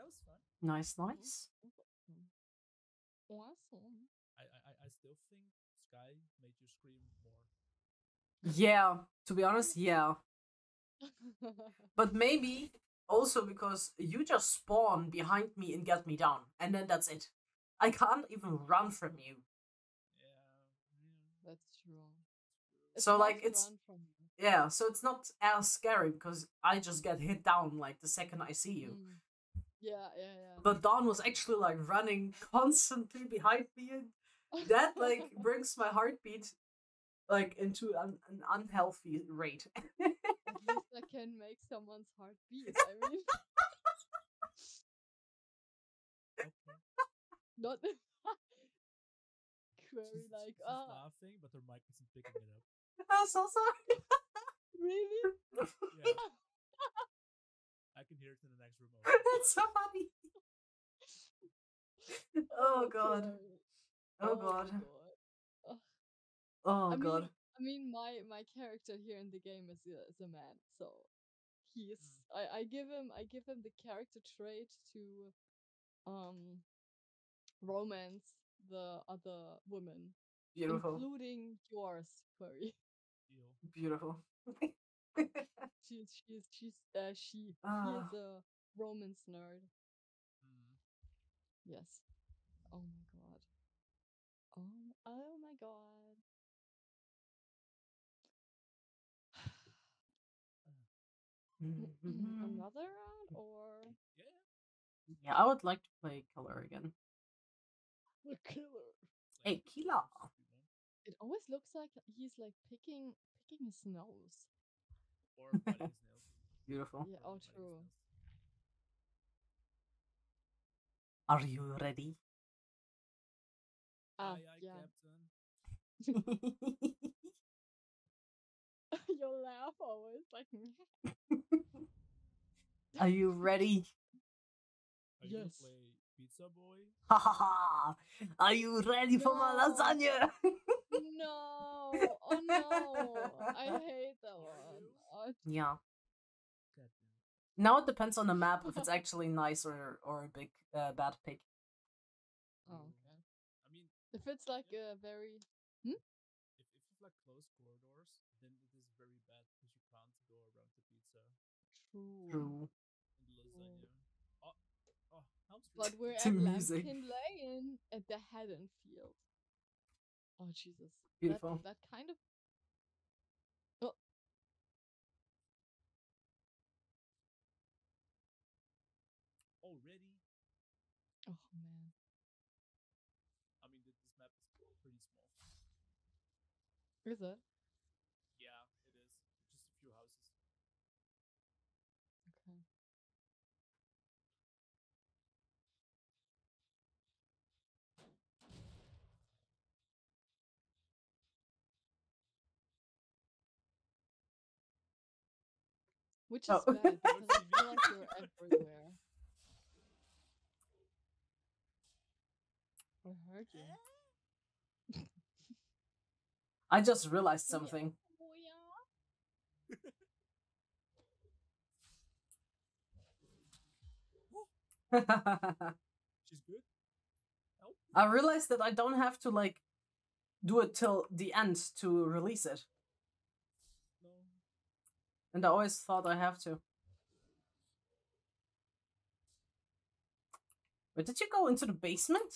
That was fun. Nice, nice. Awesome. I still think Sky made you scream more. Yeah, to be honest, yeah. But maybe also because you just spawn behind me and get me down, and then that's it. I can't even run from you. Yeah, that's true. So like it's yeah, so it's not as scary because I just get hit down like the second I see you. Mm. Yeah, yeah, yeah. But Dawn was actually like running constantly behind me, and that like brings my heartbeat like into an unhealthy rate. At least I can make someone's heart beat. I mean, not query like ah. Laughing, but her mic isn't picking it up. I'm so sorry. Really? Yeah. I can hear it in the next remote. That's so funny. Oh god. Oh god. Oh god. I mean, my character here in the game is a man, so he is. I give him the character trait to, romance the other woman. Beautiful. Including yours, Curry. Beautiful. She is a romance nerd. Mm. Yes. Oh my god. Oh my god. Another round or yeah, I would like to play killer again. The killer. Hey, killer. It always looks like he's like picking his nose. Beautiful. Yeah, oh, true. Are you ready? Aye, yeah. Captain. Your laugh always like. Are you ready? Are you yes. Play pizza boy? Ha ha ha! Are you ready for my lasagna? No! Oh no! I hate that one. Yeah. Now it depends on the map if it's actually nice or a big bad pig. Oh, okay. I mean, if it's like a very if it's like close corridors, then it is very bad because you can't go around the pizza. True. But we're at Lambkin Lane at the Haddonfield. Oh Jesus! Beautiful. That kind of. Already. Oh man. Where's that? Yeah, it is. Just a few houses. Okay. Which is bad because I feel like they were everywhere. I heard you. I just realized something. She's good. I realized that I don't have to like do it till the end to release it. No. And I always thought I have to. But did you go into the basement?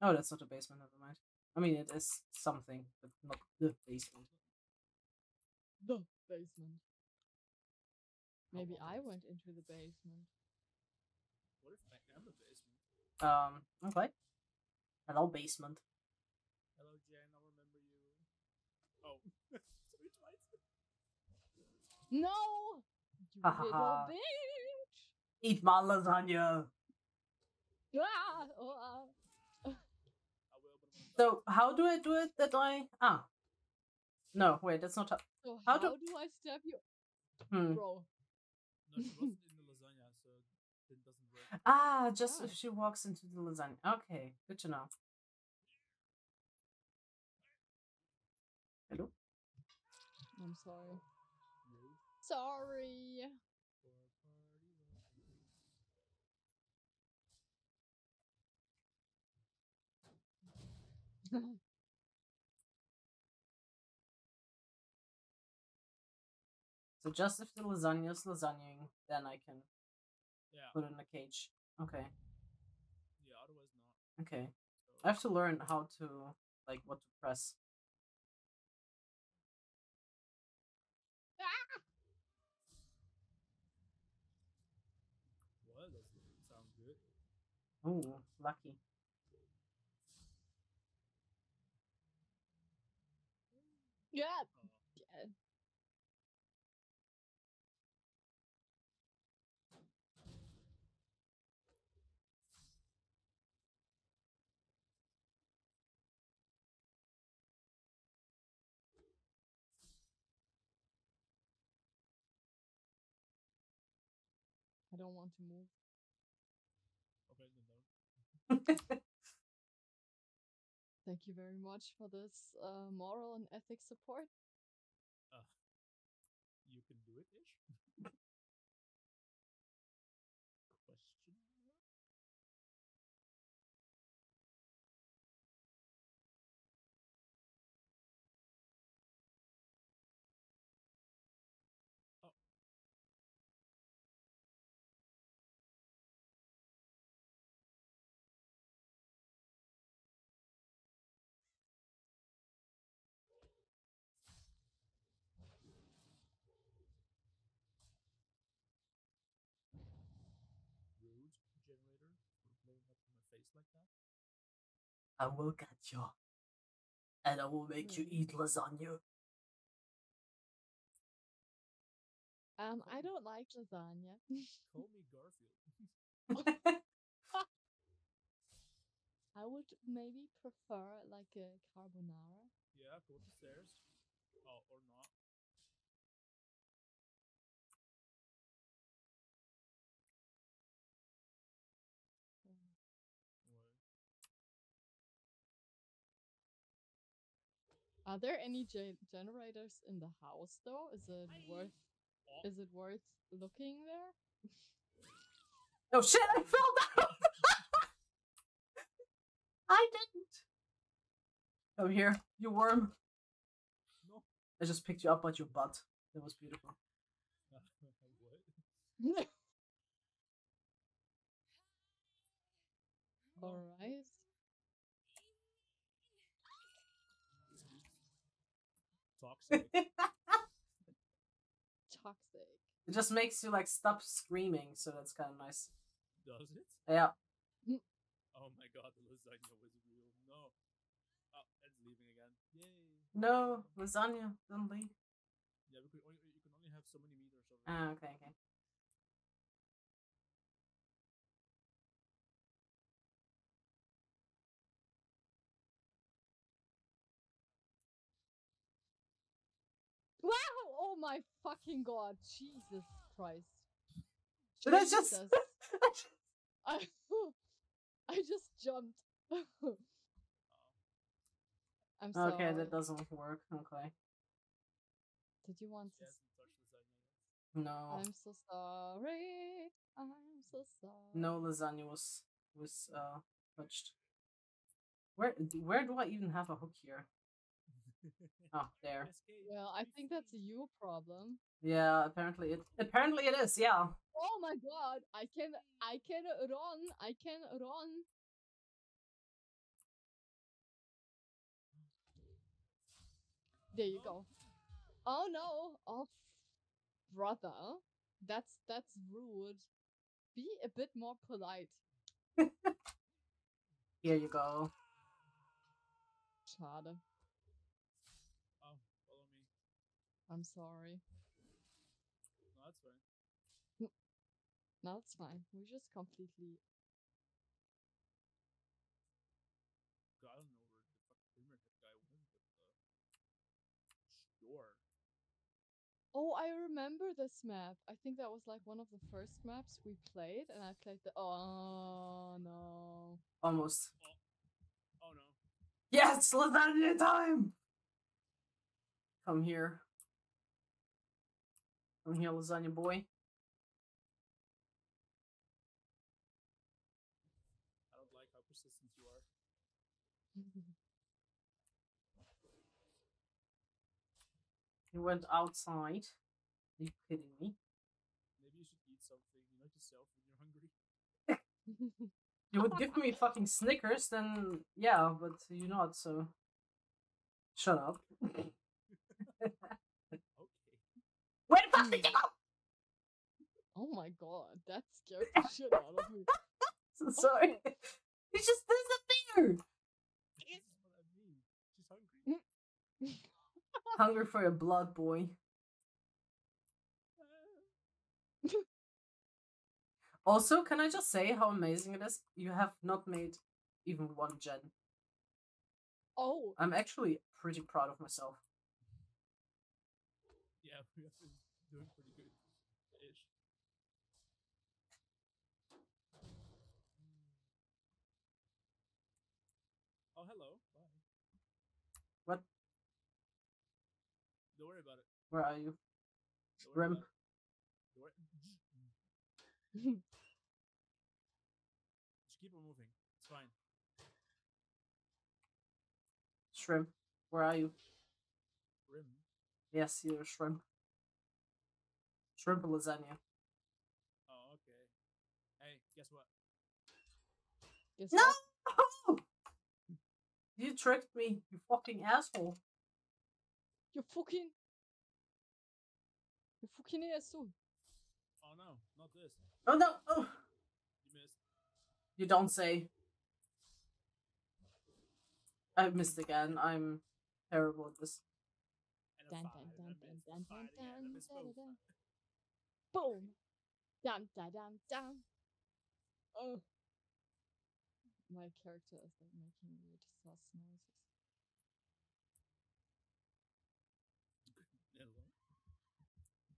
No. Oh, that's not a basement, never mind. I mean, it is something, but not the basement. The basement. Maybe I went into the basement. What if I am the basement? Okay. Hello, basement. Hello, Jen, I remember you. Oh. Sorry, twice. No! You little bitch! Eat my lasagna! Ah! Oh, So how do I do it that I no wait, that's not how. So how do I stab you, bro? No, she wasn't in the lasagna, so it doesn't work. Ah, just if she walks into the lasagna. Okay, good to know. Hello. I'm sorry. No. Sorry. So just if the lasagna is lasagnaing, then I can put it in a cage. Okay. Yeah, otherwise not. Okay. So I have to learn how to, like, what to press. Well, that doesn't sound good. Oh, lucky. Yeah. Yeah. I don't want to move. Okay. Thank you very much for this moral and ethics support. You can do it, ish. Question. Oh. I will catch you, and I will make you eat lasagna. I don't like lasagna. Call me Garfield. I would maybe prefer like a carbonara. Yeah, go upstairs. Oh, or not. Are there any generators in the house though? Is it worth looking there? Oh shit, I fell down. I didn't. Come here, you worm. No. I just picked you up by your butt. That was beautiful. All right. Toxic. Toxic. It just makes you like stop screaming, so that's kind of nice. Does it? Yeah. Oh my god, the lasagna was real. No. Oh, it's leaving again. Yay. No, lasagna only. Yeah, we could only, you can only have so many meters of it. Oh, okay, okay. Wow! Oh my fucking god! Jesus Christ! Should I just? I just jumped. I'm sorry. Okay, that doesn't work. Okay. Did you want to? No. I'm so sorry. I'm so sorry. No lasagna was touched. Where do I even have a hook here? Oh, there. Well, I think that's a you problem. Yeah, apparently it is. Yeah. Oh my god! I can run. I can run. There you go. Oh no! Oh, brother, that's rude. Be a bit more polite. Here you go. Schade. I'm sorry. No, that's fine. No, it's fine. We just completely. God, I don't know where the fucking boomer guy went, but sure. Oh, I remember this map. I think that was like one of the first maps we played, and I played the. Oh no. Almost. Oh no. Yes, lasagna time. Come here. I'm here, lasagna boy. I don't like how persistent you are. You went outside. Are you kidding me? Maybe you should eat something. You like yourself when you're hungry. You would give me fucking Snickers, then yeah, but you're not, so shut up. Where the fuck did you go? Oh my god, that scared the shit out of me. So sorry. Oh. It's just disappeared. That's what I mean. She's hungry. Hungry for your blood, boy. Also, can I just say how amazing it is? You have not made even one gen. Oh. I'm actually pretty proud of myself. Yeah, we have been doing pretty good-ish. Oh, hello. Bye. What? Don't worry about it. Where are you? Grim. Just keep on moving. It's fine. Shrimp, where are you? Grim. Yes, you're a shrimp. Shrimp or lasagna. Oh, okay. Hey, guess what? Guess no! What? You tricked me, you fucking asshole. You fucking asshole. Oh no, not this. Oh no! Oh. You missed. You don't say. I missed again. I'm terrible at this. Dun, dun, dun, dun, dun, dun, dun, dun, dun. Boom! Dun, dun, dun, dun. Oh. My character is like making weird sauce noises.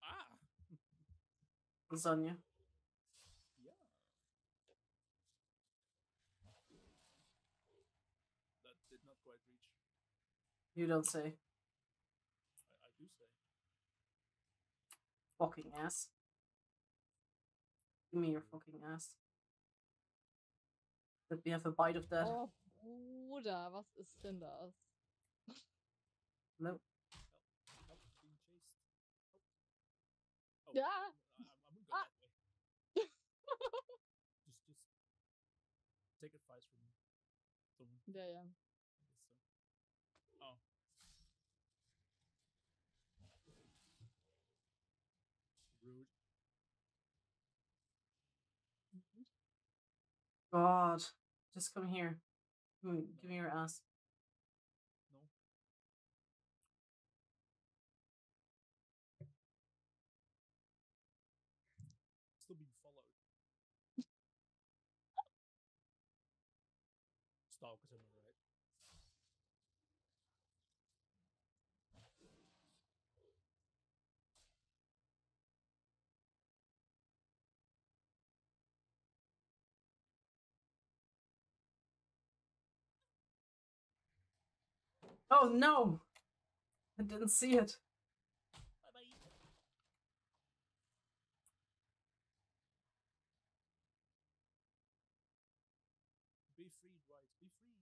Ah! Lasagna. Yeah. That did not quite reach. You don't say. Fucking ass. Give me your fucking ass. Let me have a bite of that. Oh, Bruder, was ist denn das? No. Yeah. Ah. just take advice from me. Yeah, yeah. God, just come here. Give me your ass. No. stalkers on the right. Oh no! I didn't see it. Be free, Dwight. Be free.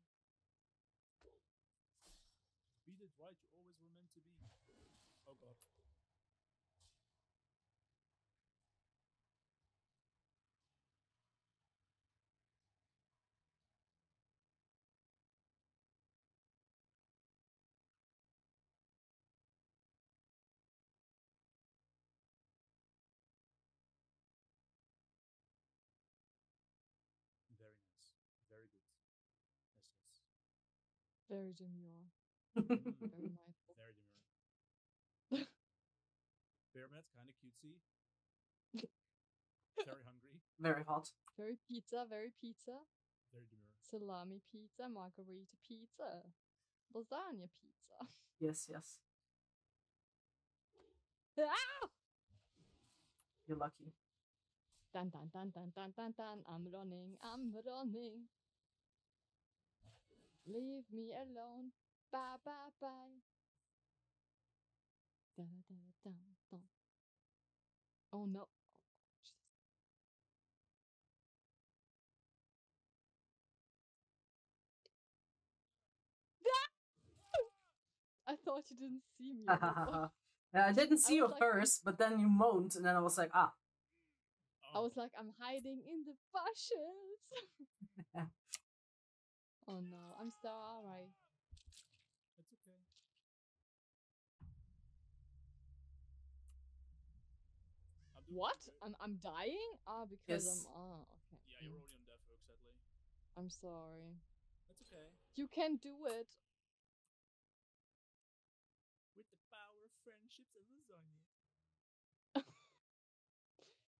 Be the Dwight you always were meant to be. Oh god. Very demure. Very mindful. Very demure. Bear Met, kind of cutesy. Very hungry. Very hot. Very pizza, very pizza. Very demure. Salami pizza, margarita pizza. Lasagna pizza. Yes, yes. Ah! You're lucky. Dun dun dun dun dun dun dun. I'm running, I'm running. Leave me alone. Bye bye bye. Da, da, da, da, da. Oh no. I thought you didn't see me. I didn't see you first, but then you moaned, and then I was like, ah. Oh. I was like, I'm hiding in the bushes. Oh no, I'm sorry. That's okay. What? I'm dying? Ah, because yes. I'm okay. Yeah, you're already on death, folks, sadly. I'm sorry. That's okay. You can do it. With the power of friendships and lasagna.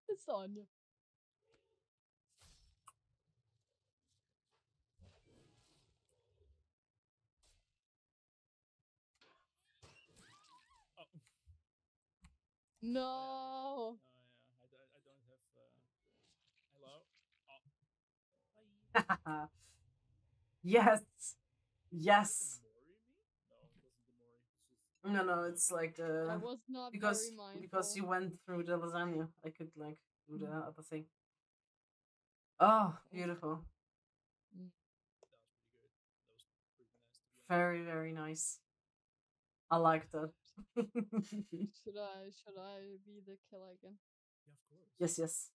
Lasagna. No. Oh, yeah. I don't have. Hello. Oh. Hi. Yes. Yes. No, no, it's like the. I was not because you went through the lasagna. I could like do the other thing. Oh, beautiful. Mm. Very, very nice. I like that. Should I be the killer again? Yeah, of course. Yes, yes.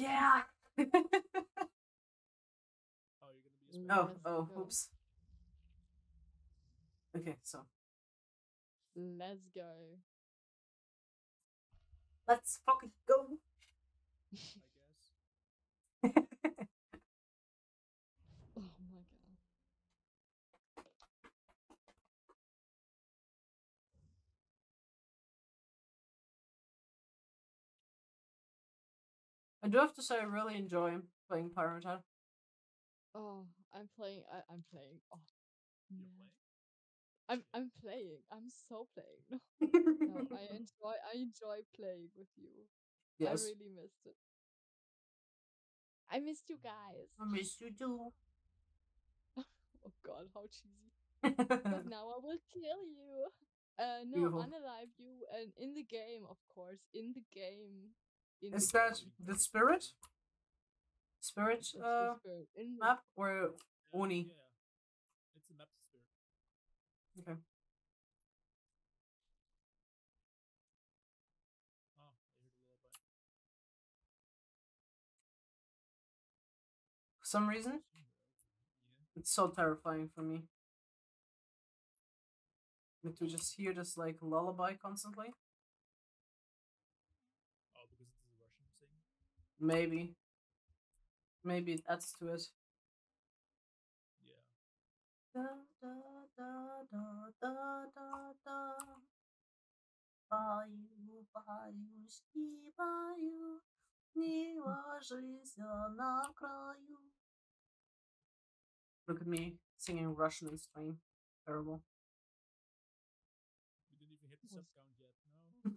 You always give yeah. Oh, you're gonna be a spectator. Oh, oh, oops. Okay, so let's go. Let's fucking go. I guess. I do have to say I really enjoy playing Pirate Hat. Oh, I'm playing. Oh. You're playing? I'm playing. I'm so playing. No, I enjoy playing with you. Yes. I really missed it. I missed you guys. I missed you too. Oh god, how cheesy. But now I will kill you. No, beautiful. Unalive you and in the game, of course. In the game. Is that the spirit? Spirit map or Oni? Yeah, yeah. It's a map spirit. Okay. Oh, I heard a lullaby. For some reason, it's so terrifying for me. But to just hear this like lullaby constantly. Maybe. Maybe it adds to it. Yeah. Da da da da da da da. Bayou, bayou, ski bayou. Ni wa жизнь на краю. Look at me singing Russian and Spain. Terrible. You didn't even hit the sub count yet, no?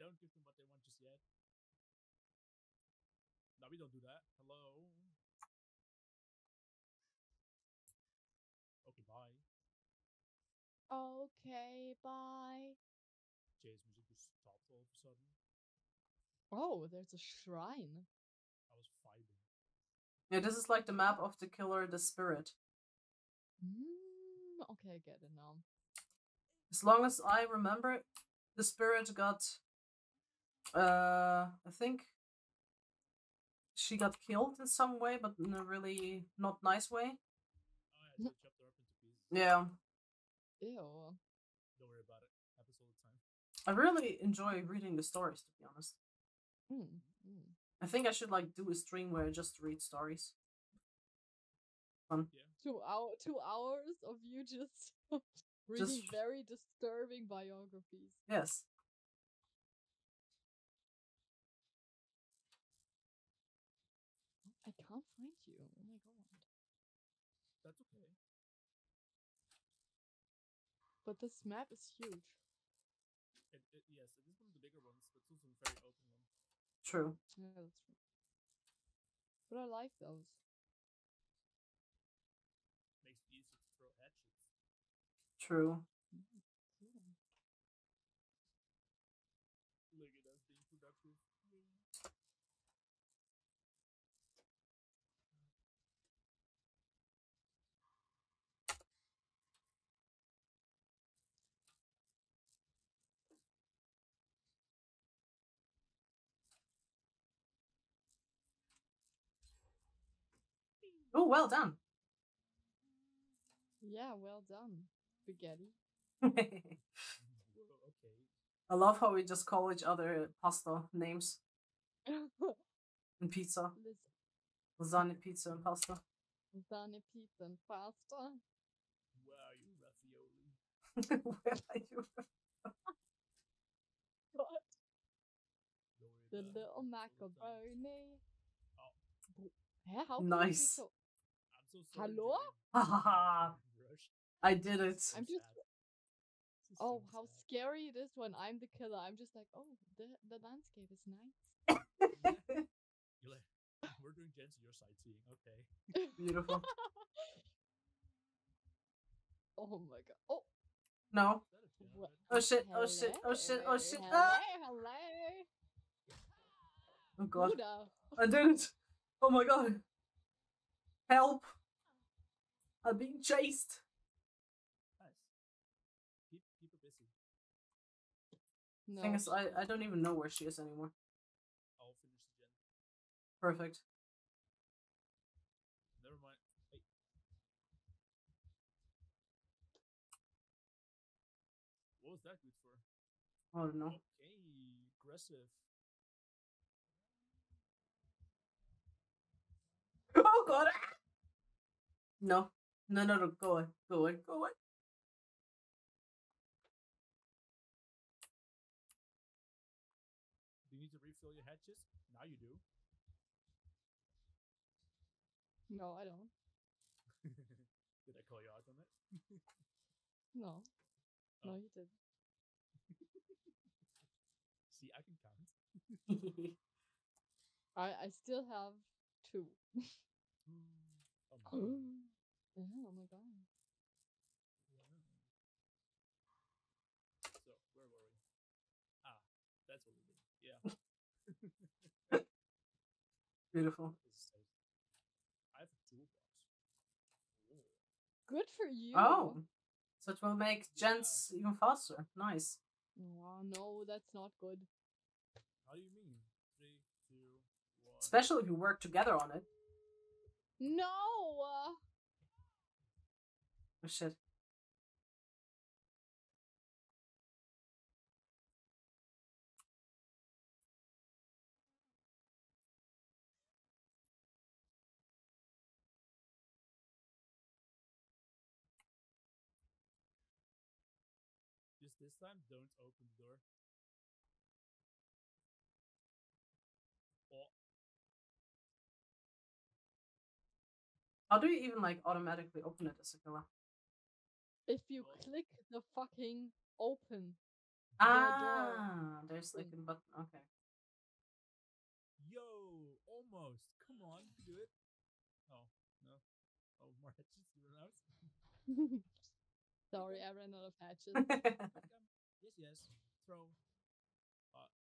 Don't give them what they want just yet. No, we don't do that. Hello. Okay, bye. Okay, bye. Jay's music just stopped all of a sudden. Oh, there's a shrine. I was fighting. Yeah, this is like the map of the killer, the spirit. Okay, I get it now. As long as I remember, the spirit got... I think she got killed in some way, but in a really not nice way. Oh, yeah, so chopped her up into pieces. Yeah. Ew. Don't worry about it. Happens all the time. I really enjoy reading the stories, to be honest. I think I should like do a stream where I just read stories. Fun. Yeah. 2 hours of you just reading just... very disturbing biographies. Yes. I can't find you. Oh my god. That's okay. But this map is huge. Yes, it is one of the bigger ones, but it's also a very open one. True. Yeah, that's true. But I like those. Makes it easy to throw hatchets. True. Look at us being productive. Oh, well done. Yeah, well done, spaghetti. Okay. I love how we just call each other pasta names. And pizza. Lasagna, pizza, and pasta. Lasagna, pizza, and pasta. Where are you, ravioli? Where are you, what? The little macaroni. Oh. How nice. So hello? Haha! I did it. I'm just... Oh, how scary it is when I'm the killer. I'm just like, oh, the landscape is nice. You're like, we're doing Jen's, you're sightseeing. Okay. Beautiful. Oh my god. Oh! No. What? Oh shit, oh shit, oh shit, oh shit. Hello, ah! Hello. Oh god. I didn't. Oh my god. Help! I'm being chased. Nice. Keep her busy. No. Thing is, I don't even know where she is anymore. I'll finish the gen. Perfect. Never mind. Wait. What was that good for? I don't know. Okay, aggressive. Oh god! No. No, go away. Go away. Do you need to refill your hatches? Now you do. No, I don't. Did I call you out on it? No. Oh. No, you didn't. See, I can count. I still have 2. Oh my god. So, where were we? Ah, that's what we did. Yeah. Beautiful. I have a toolbox. Good for you. Oh, so it will make gens even faster. Nice. Oh, no, that's not good. How do you mean? 3, 2, 1. Especially if you work together on it. No! Oh shit. Just this time, don't open the door. How do you even like automatically open it as a killer? If you click the fucking open. Ah, there's like a button. Okay. Yo, almost. Come on, do it. Oh no. Oh, more hatches. Sorry, I ran out of hatches. Yes, yes. Throw.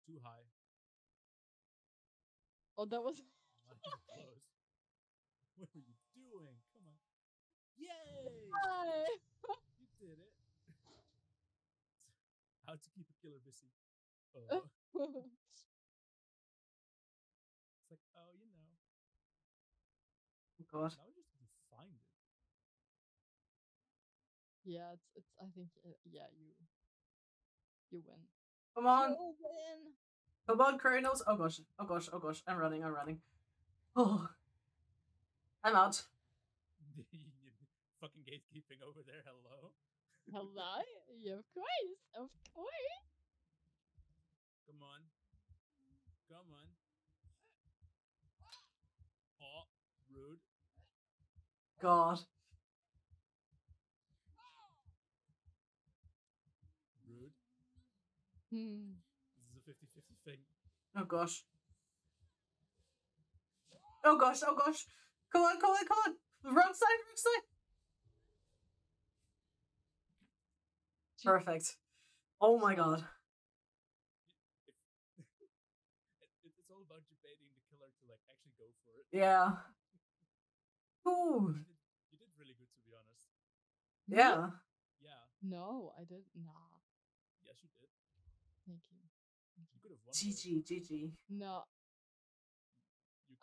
Too high. Oh, that was. Close. What were you doing? Come on. Yay! Hi. You did it. How to keep a killer busy. Oh. It's like, oh, you know. Oh, God. Now just to find it. Yeah, it's I think, yeah, you win. Come on. You win. Come on, Kranos. Oh, gosh. Oh, gosh. Oh, gosh. I'm running. Oh. I'm out. Fucking gatekeeping over there. Hello. Hello. Yeah, of course. Of course. Come on. Come on. Oh, rude. God. Rude. Hmm. This is a 50-50 thing. Oh gosh. Oh gosh. Oh gosh. Come on, come on, come on! Wrong side! Perfect. Oh my god. It's all about debating the killer to like actually go for it. Yeah. Ooh. You did really good, to be honest. Yeah. Yeah. No, I didn't. Nah. Yes, you did. Thank you. You could have won. GG, GG. No.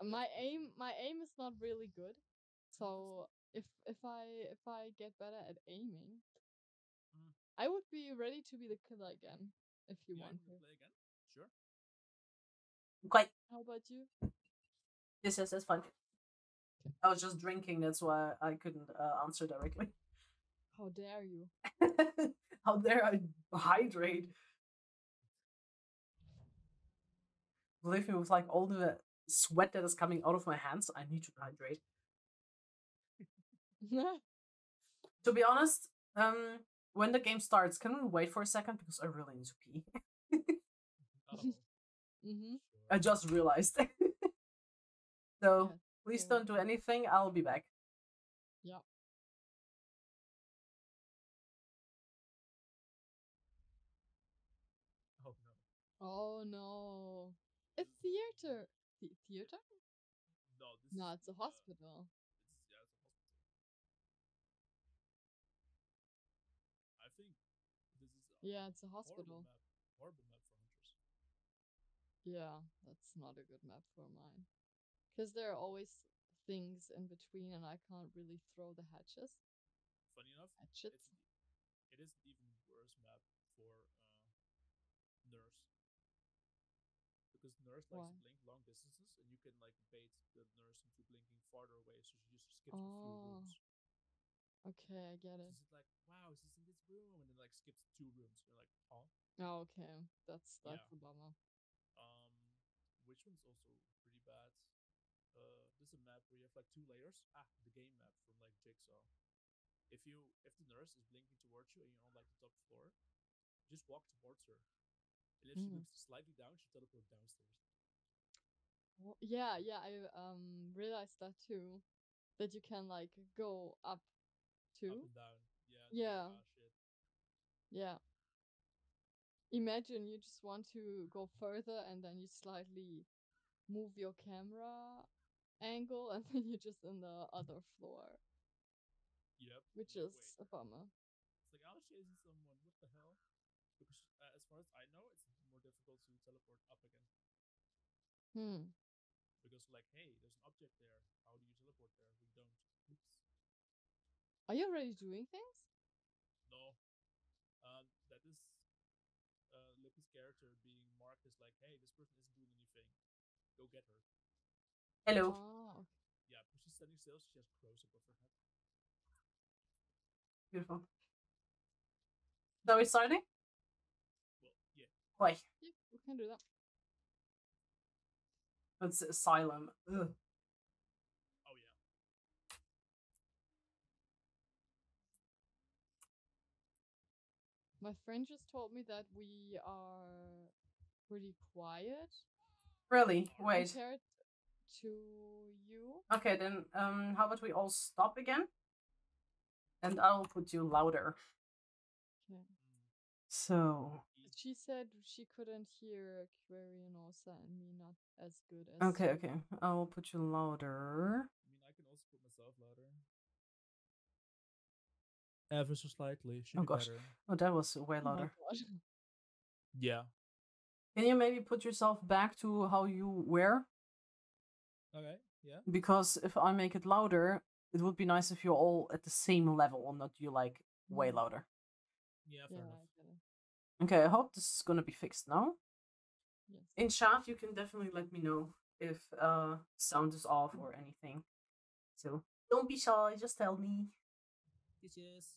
My aim is not really good, so if I get better at aiming, I would be ready to be the killer again if you want to play again. Sure. Okay. How about you? Yes, that's fine. Okay. I was just drinking, that's why I couldn't answer directly. How dare you? How dare I hydrate? Believe me, with like all the sweat that is coming out of my hands, I need to hydrate. To be honest, when the game starts, can we wait for a second? Because I really need to pee. I just realized. So, yeah, please don't do anything. I'll be back. Yeah. Oh, no. Oh, no. It's theater. Theater? No, no, it's a hospital. It's, yeah, it's a hospital. I think this is a it's a hospital. Horrible map for hunters. Yeah, that's not a good map for mine. Because there are always things in between, and I can't really throw the hatches. Funny enough, it is an even worse map for nurse. Because nurse likes to blink long distances, and you can like bait the nurse into blinking farther away, so she just skips a few rooms. Okay, I get it. It's like, wow, is this in this room? And then like skips 2 rooms. You're like, oh. Oh, okay, that's a bummer. Which one's also pretty bad? This is a map where you have like 2 layers. Ah, the game map from like Jigsaw. If the nurse is blinking towards you and you're on like the top floor, just walk towards her. And if she moves slightly down, she teleports downstairs. Well, yeah, I realized that too. That you can like go up too. Up and down. Yeah. Shit. Yeah. Imagine you just want to go further and then you slightly move your camera angle and then you're just in the other floor. Yep. Which is a bummer. It's like, I was chasing someone, what the hell? Because as far as I know, it's more difficult to teleport up again. Because like, hey, there's an object there. How do you teleport there? We don't. Oops. Are you already doing things? No. That is Lippy's character being marked as like, hey, this person isn't doing anything. Go get her. Hello. Oh. Yeah, but she's standing still. She has crows above her head. Beautiful. Are we starting? Why? Yeah, we can do that. That's Asylum. Ugh. Oh, yeah. My friend just told me that we are pretty quiet. Really? Wait. Compared to you. Okay, then how about we all stop again? And I'll put you louder. Okay. So... She said she couldn't hear Querinosa and me not as good as... Okay, okay. I'll put you louder. I mean, I can also put myself louder. Ever so slightly. Should be gosh. Better. Oh, that was way louder. Oh yeah. Can you maybe put yourself back to how you were? Okay, yeah. Because if I make it louder, it would be nice if you're all at the same level and not you, like, way louder. Yeah, fair enough. Okay, I hope this is gonna be fixed now. Yes. In chat, you can definitely let me know if sound is off or anything. So don't be shy, just tell me. Yes.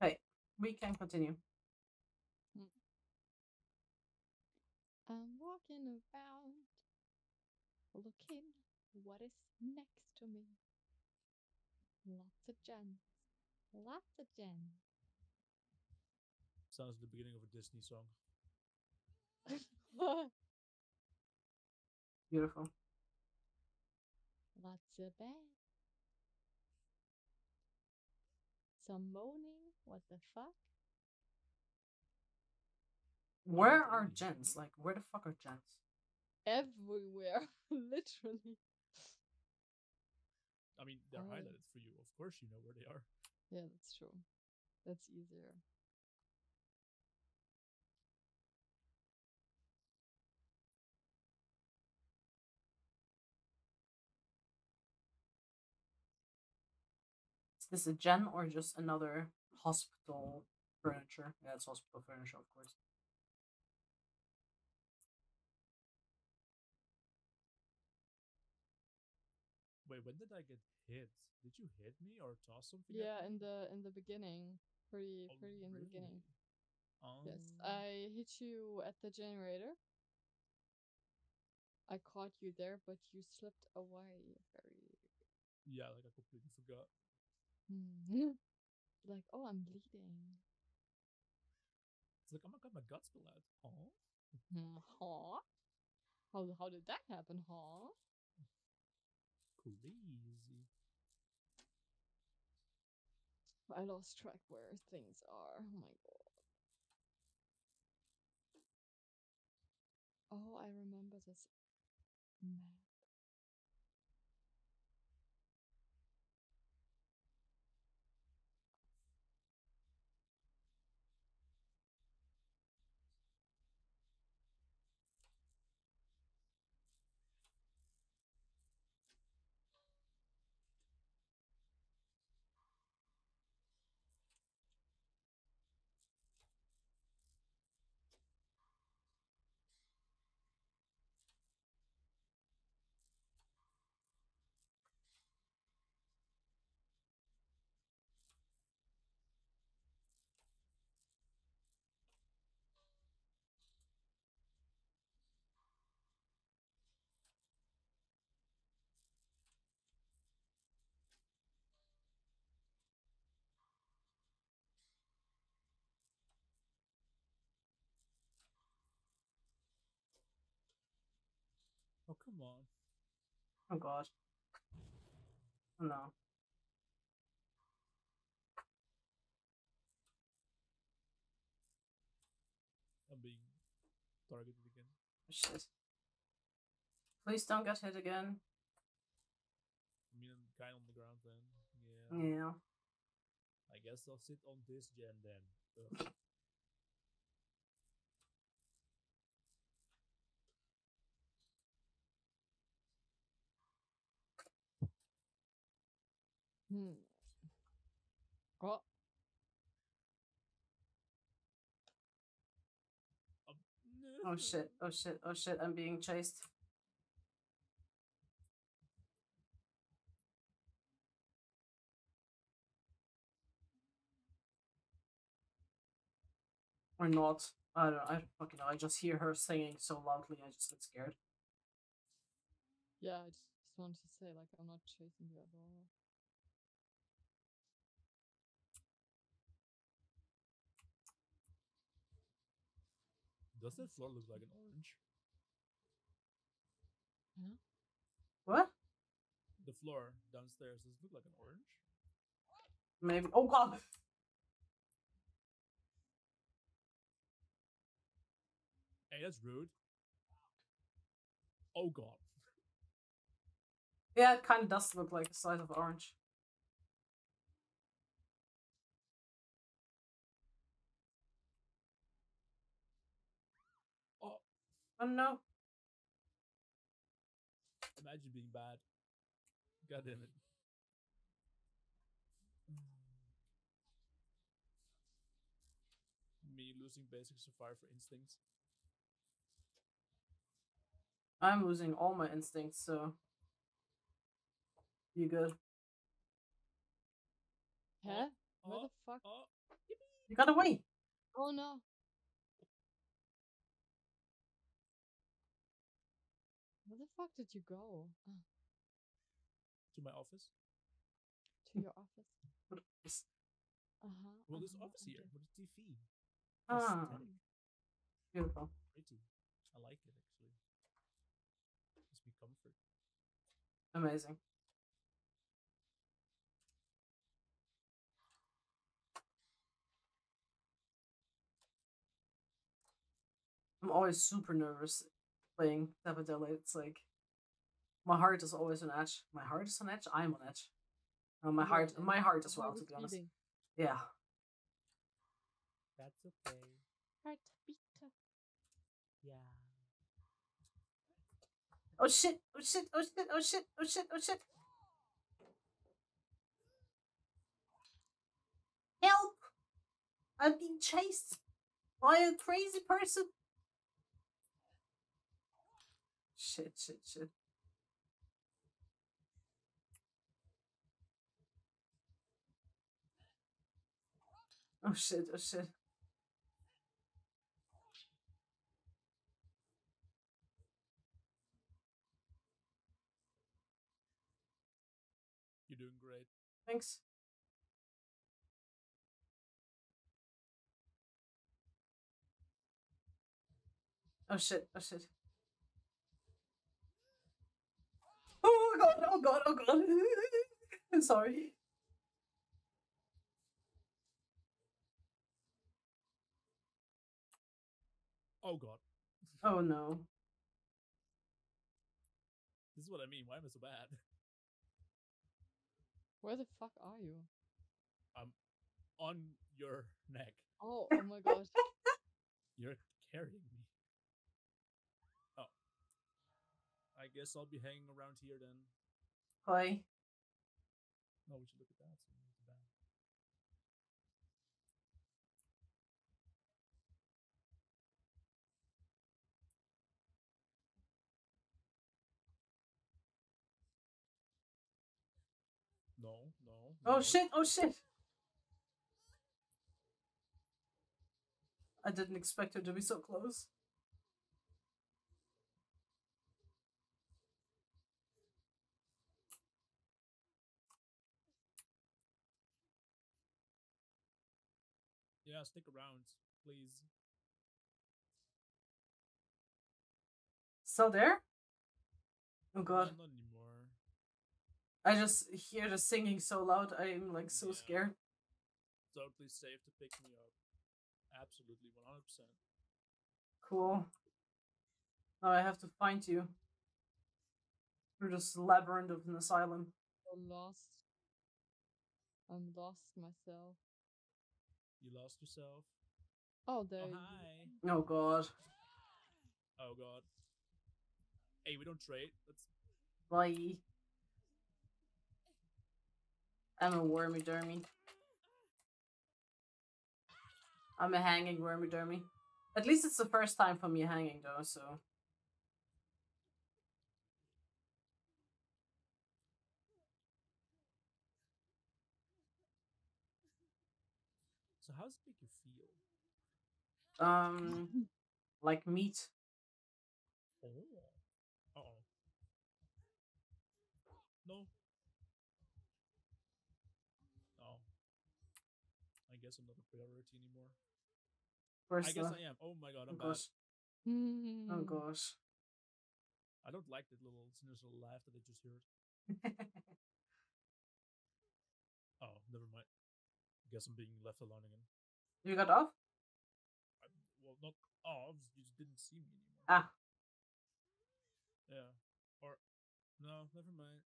Hey, we can continue. I'm walking around, looking what is next to me. Lots of gems. Lots of gems. Sounds like the beginning of a Disney song. Beautiful. Lots of beds. Some moaning. What the fuck? Where are gens? Like, where the fuck are gens? Everywhere. Literally. I mean, they're highlighted for you. Of course you know where they are. Yeah, that's true. That's easier. Is this a gen or just another hospital furniture? Yeah, it's hospital furniture, of course. Wait, when did I get hit? Did you hit me or toss something? Yeah, at me? in the beginning, pretty in the beginning. Yes, I hit you at the generator. I caught you there, but you slipped away. Yeah, like I completely forgot. Like, oh, I'm bleeding. It's like, oh my god, my guts spill out. Huh? Huh? How did that happen? Huh? Crazy. I lost track where things are. Oh my god. Oh, I remember this map. Oh, come on. Oh, God. Oh, no. I'm being targeted again. Oh, shit. Please don't get hit again. I mean, I'm kind of on the ground then. Yeah. Yeah. I guess I'll sit on this gen then. Oh. Oh shit, oh shit, oh shit, I'm being chased. Or not. I don't fucking know, I just hear her singing so loudly, I just get scared. Yeah, I just wanted to say, like, I'm not chasing you at all. Doesn't that floor look like an orange? Yeah. What? The floor downstairs, does it look like an orange? Maybe. Oh god! Hey, that's rude. Oh god. Yeah, it kind of does look like the size of orange. Oh. Oh no. Imagine being bad. God damn it. Me losing basic survivor instincts. I'm losing all my instincts, so you good. Huh? What the fuck? You got away! Oh no. Where the fuck did you go? Oh. To my office. To your office? What office? Uh-huh. Well, there's office here. What is TV? Ah. Beautiful. Pretty. I like it, actually. Gives me comfort. Amazing. I'm always super nervous playing Dead by Daylight. It's like my heart is always on edge. My heart is on edge. I'm on edge. My heart as well. To be honest, yeah. That's okay. Heartbeat. Yeah. Oh shit! Oh shit! Oh shit! Oh shit! Oh shit! Oh shit! Help! I'm being chased by a crazy person. Shit, shit, shit. Oh shit, oh shit. You're doing great. Thanks. Oh shit, oh shit. Oh god, oh god, oh god. I'm sorry. Oh god. Oh no. This is what I mean. Why am I so bad? Where the fuck are you? I'm on your neck. Oh, oh my god. You're carrying me. I guess I'll be hanging around here then. Hi. No, we should look at that. So look at that. No, no, no. Oh shit! Oh shit! I didn't expect her to be so close. Yeah, stick around, please. Still there? Oh god. Not anymore. I just hear the singing so loud, I'm like so scared. Totally safe to pick me up. Absolutely, 100%. Cool. Now I have to find you. Through this labyrinth of an asylum. I'm lost. I'm lost myself. You lost yourself. Oh, there. Oh, hi. Oh god. Oh god. Hey, we don't trade. Let's... Bye. I'm a wormy dermy. I'm a hanging wormy dermy. At least it's the first time for me hanging though, so. How does it make you feel? Like meat. Oh. Uh oh. No. Oh. I guess I'm not a priority anymore. I guess I am. Oh my god, I'm bad. Mm. Oh gosh. I don't like that little sinister laugh that I just heard. Oh, never mind. I guess I'm being left alone again. You got off? Well, not off. You just didn't see me anymore. Ah. Yeah. Or, no, never mind.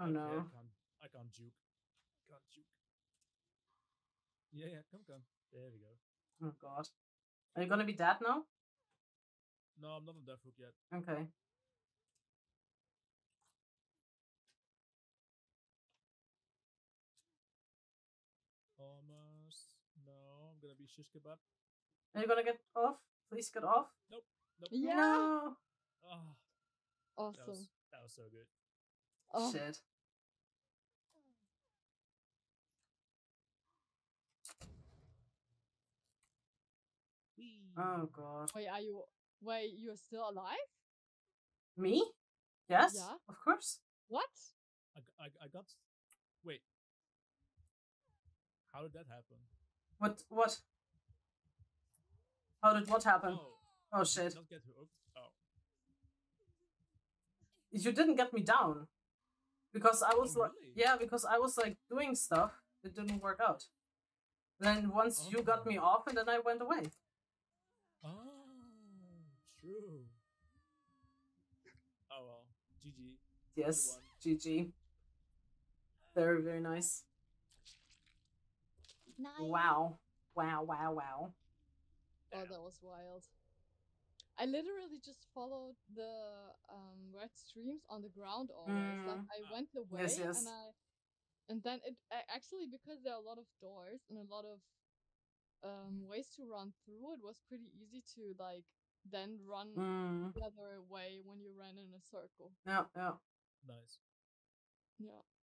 Oh okay, no. I can't juke. Can't juke. Yeah, come. There we go. Oh god. Are you gonna be dead now? No, I'm not on death hook yet. Okay. Almost. No, I'm gonna be shish kebab. Are you gonna get off? Please get off. Nope. Yeah. No. Oh. Awesome. That was so good. Oh. Shit. Oh god. Wait, you're still alive? Me? Yes. Yeah. Of course. What? I got. Wait. How did that happen? What? How did what happen? Oh shit. Not get hooked. Oh. You didn't get me down. Because I was like doing stuff that didn't work out. Then once you got me off, and then I went away. Oh, true. Oh well, GG. Yes, GG. Very, very nice. Nice. Wow. Oh, that was wild. I literally just followed the red streams on the ground always. Like I went the way, yes. and then it actually, because there are a lot of doors and a lot of ways to run through, it was pretty easy to like then run the other way when you ran in a circle. Yeah. Nice. Yeah.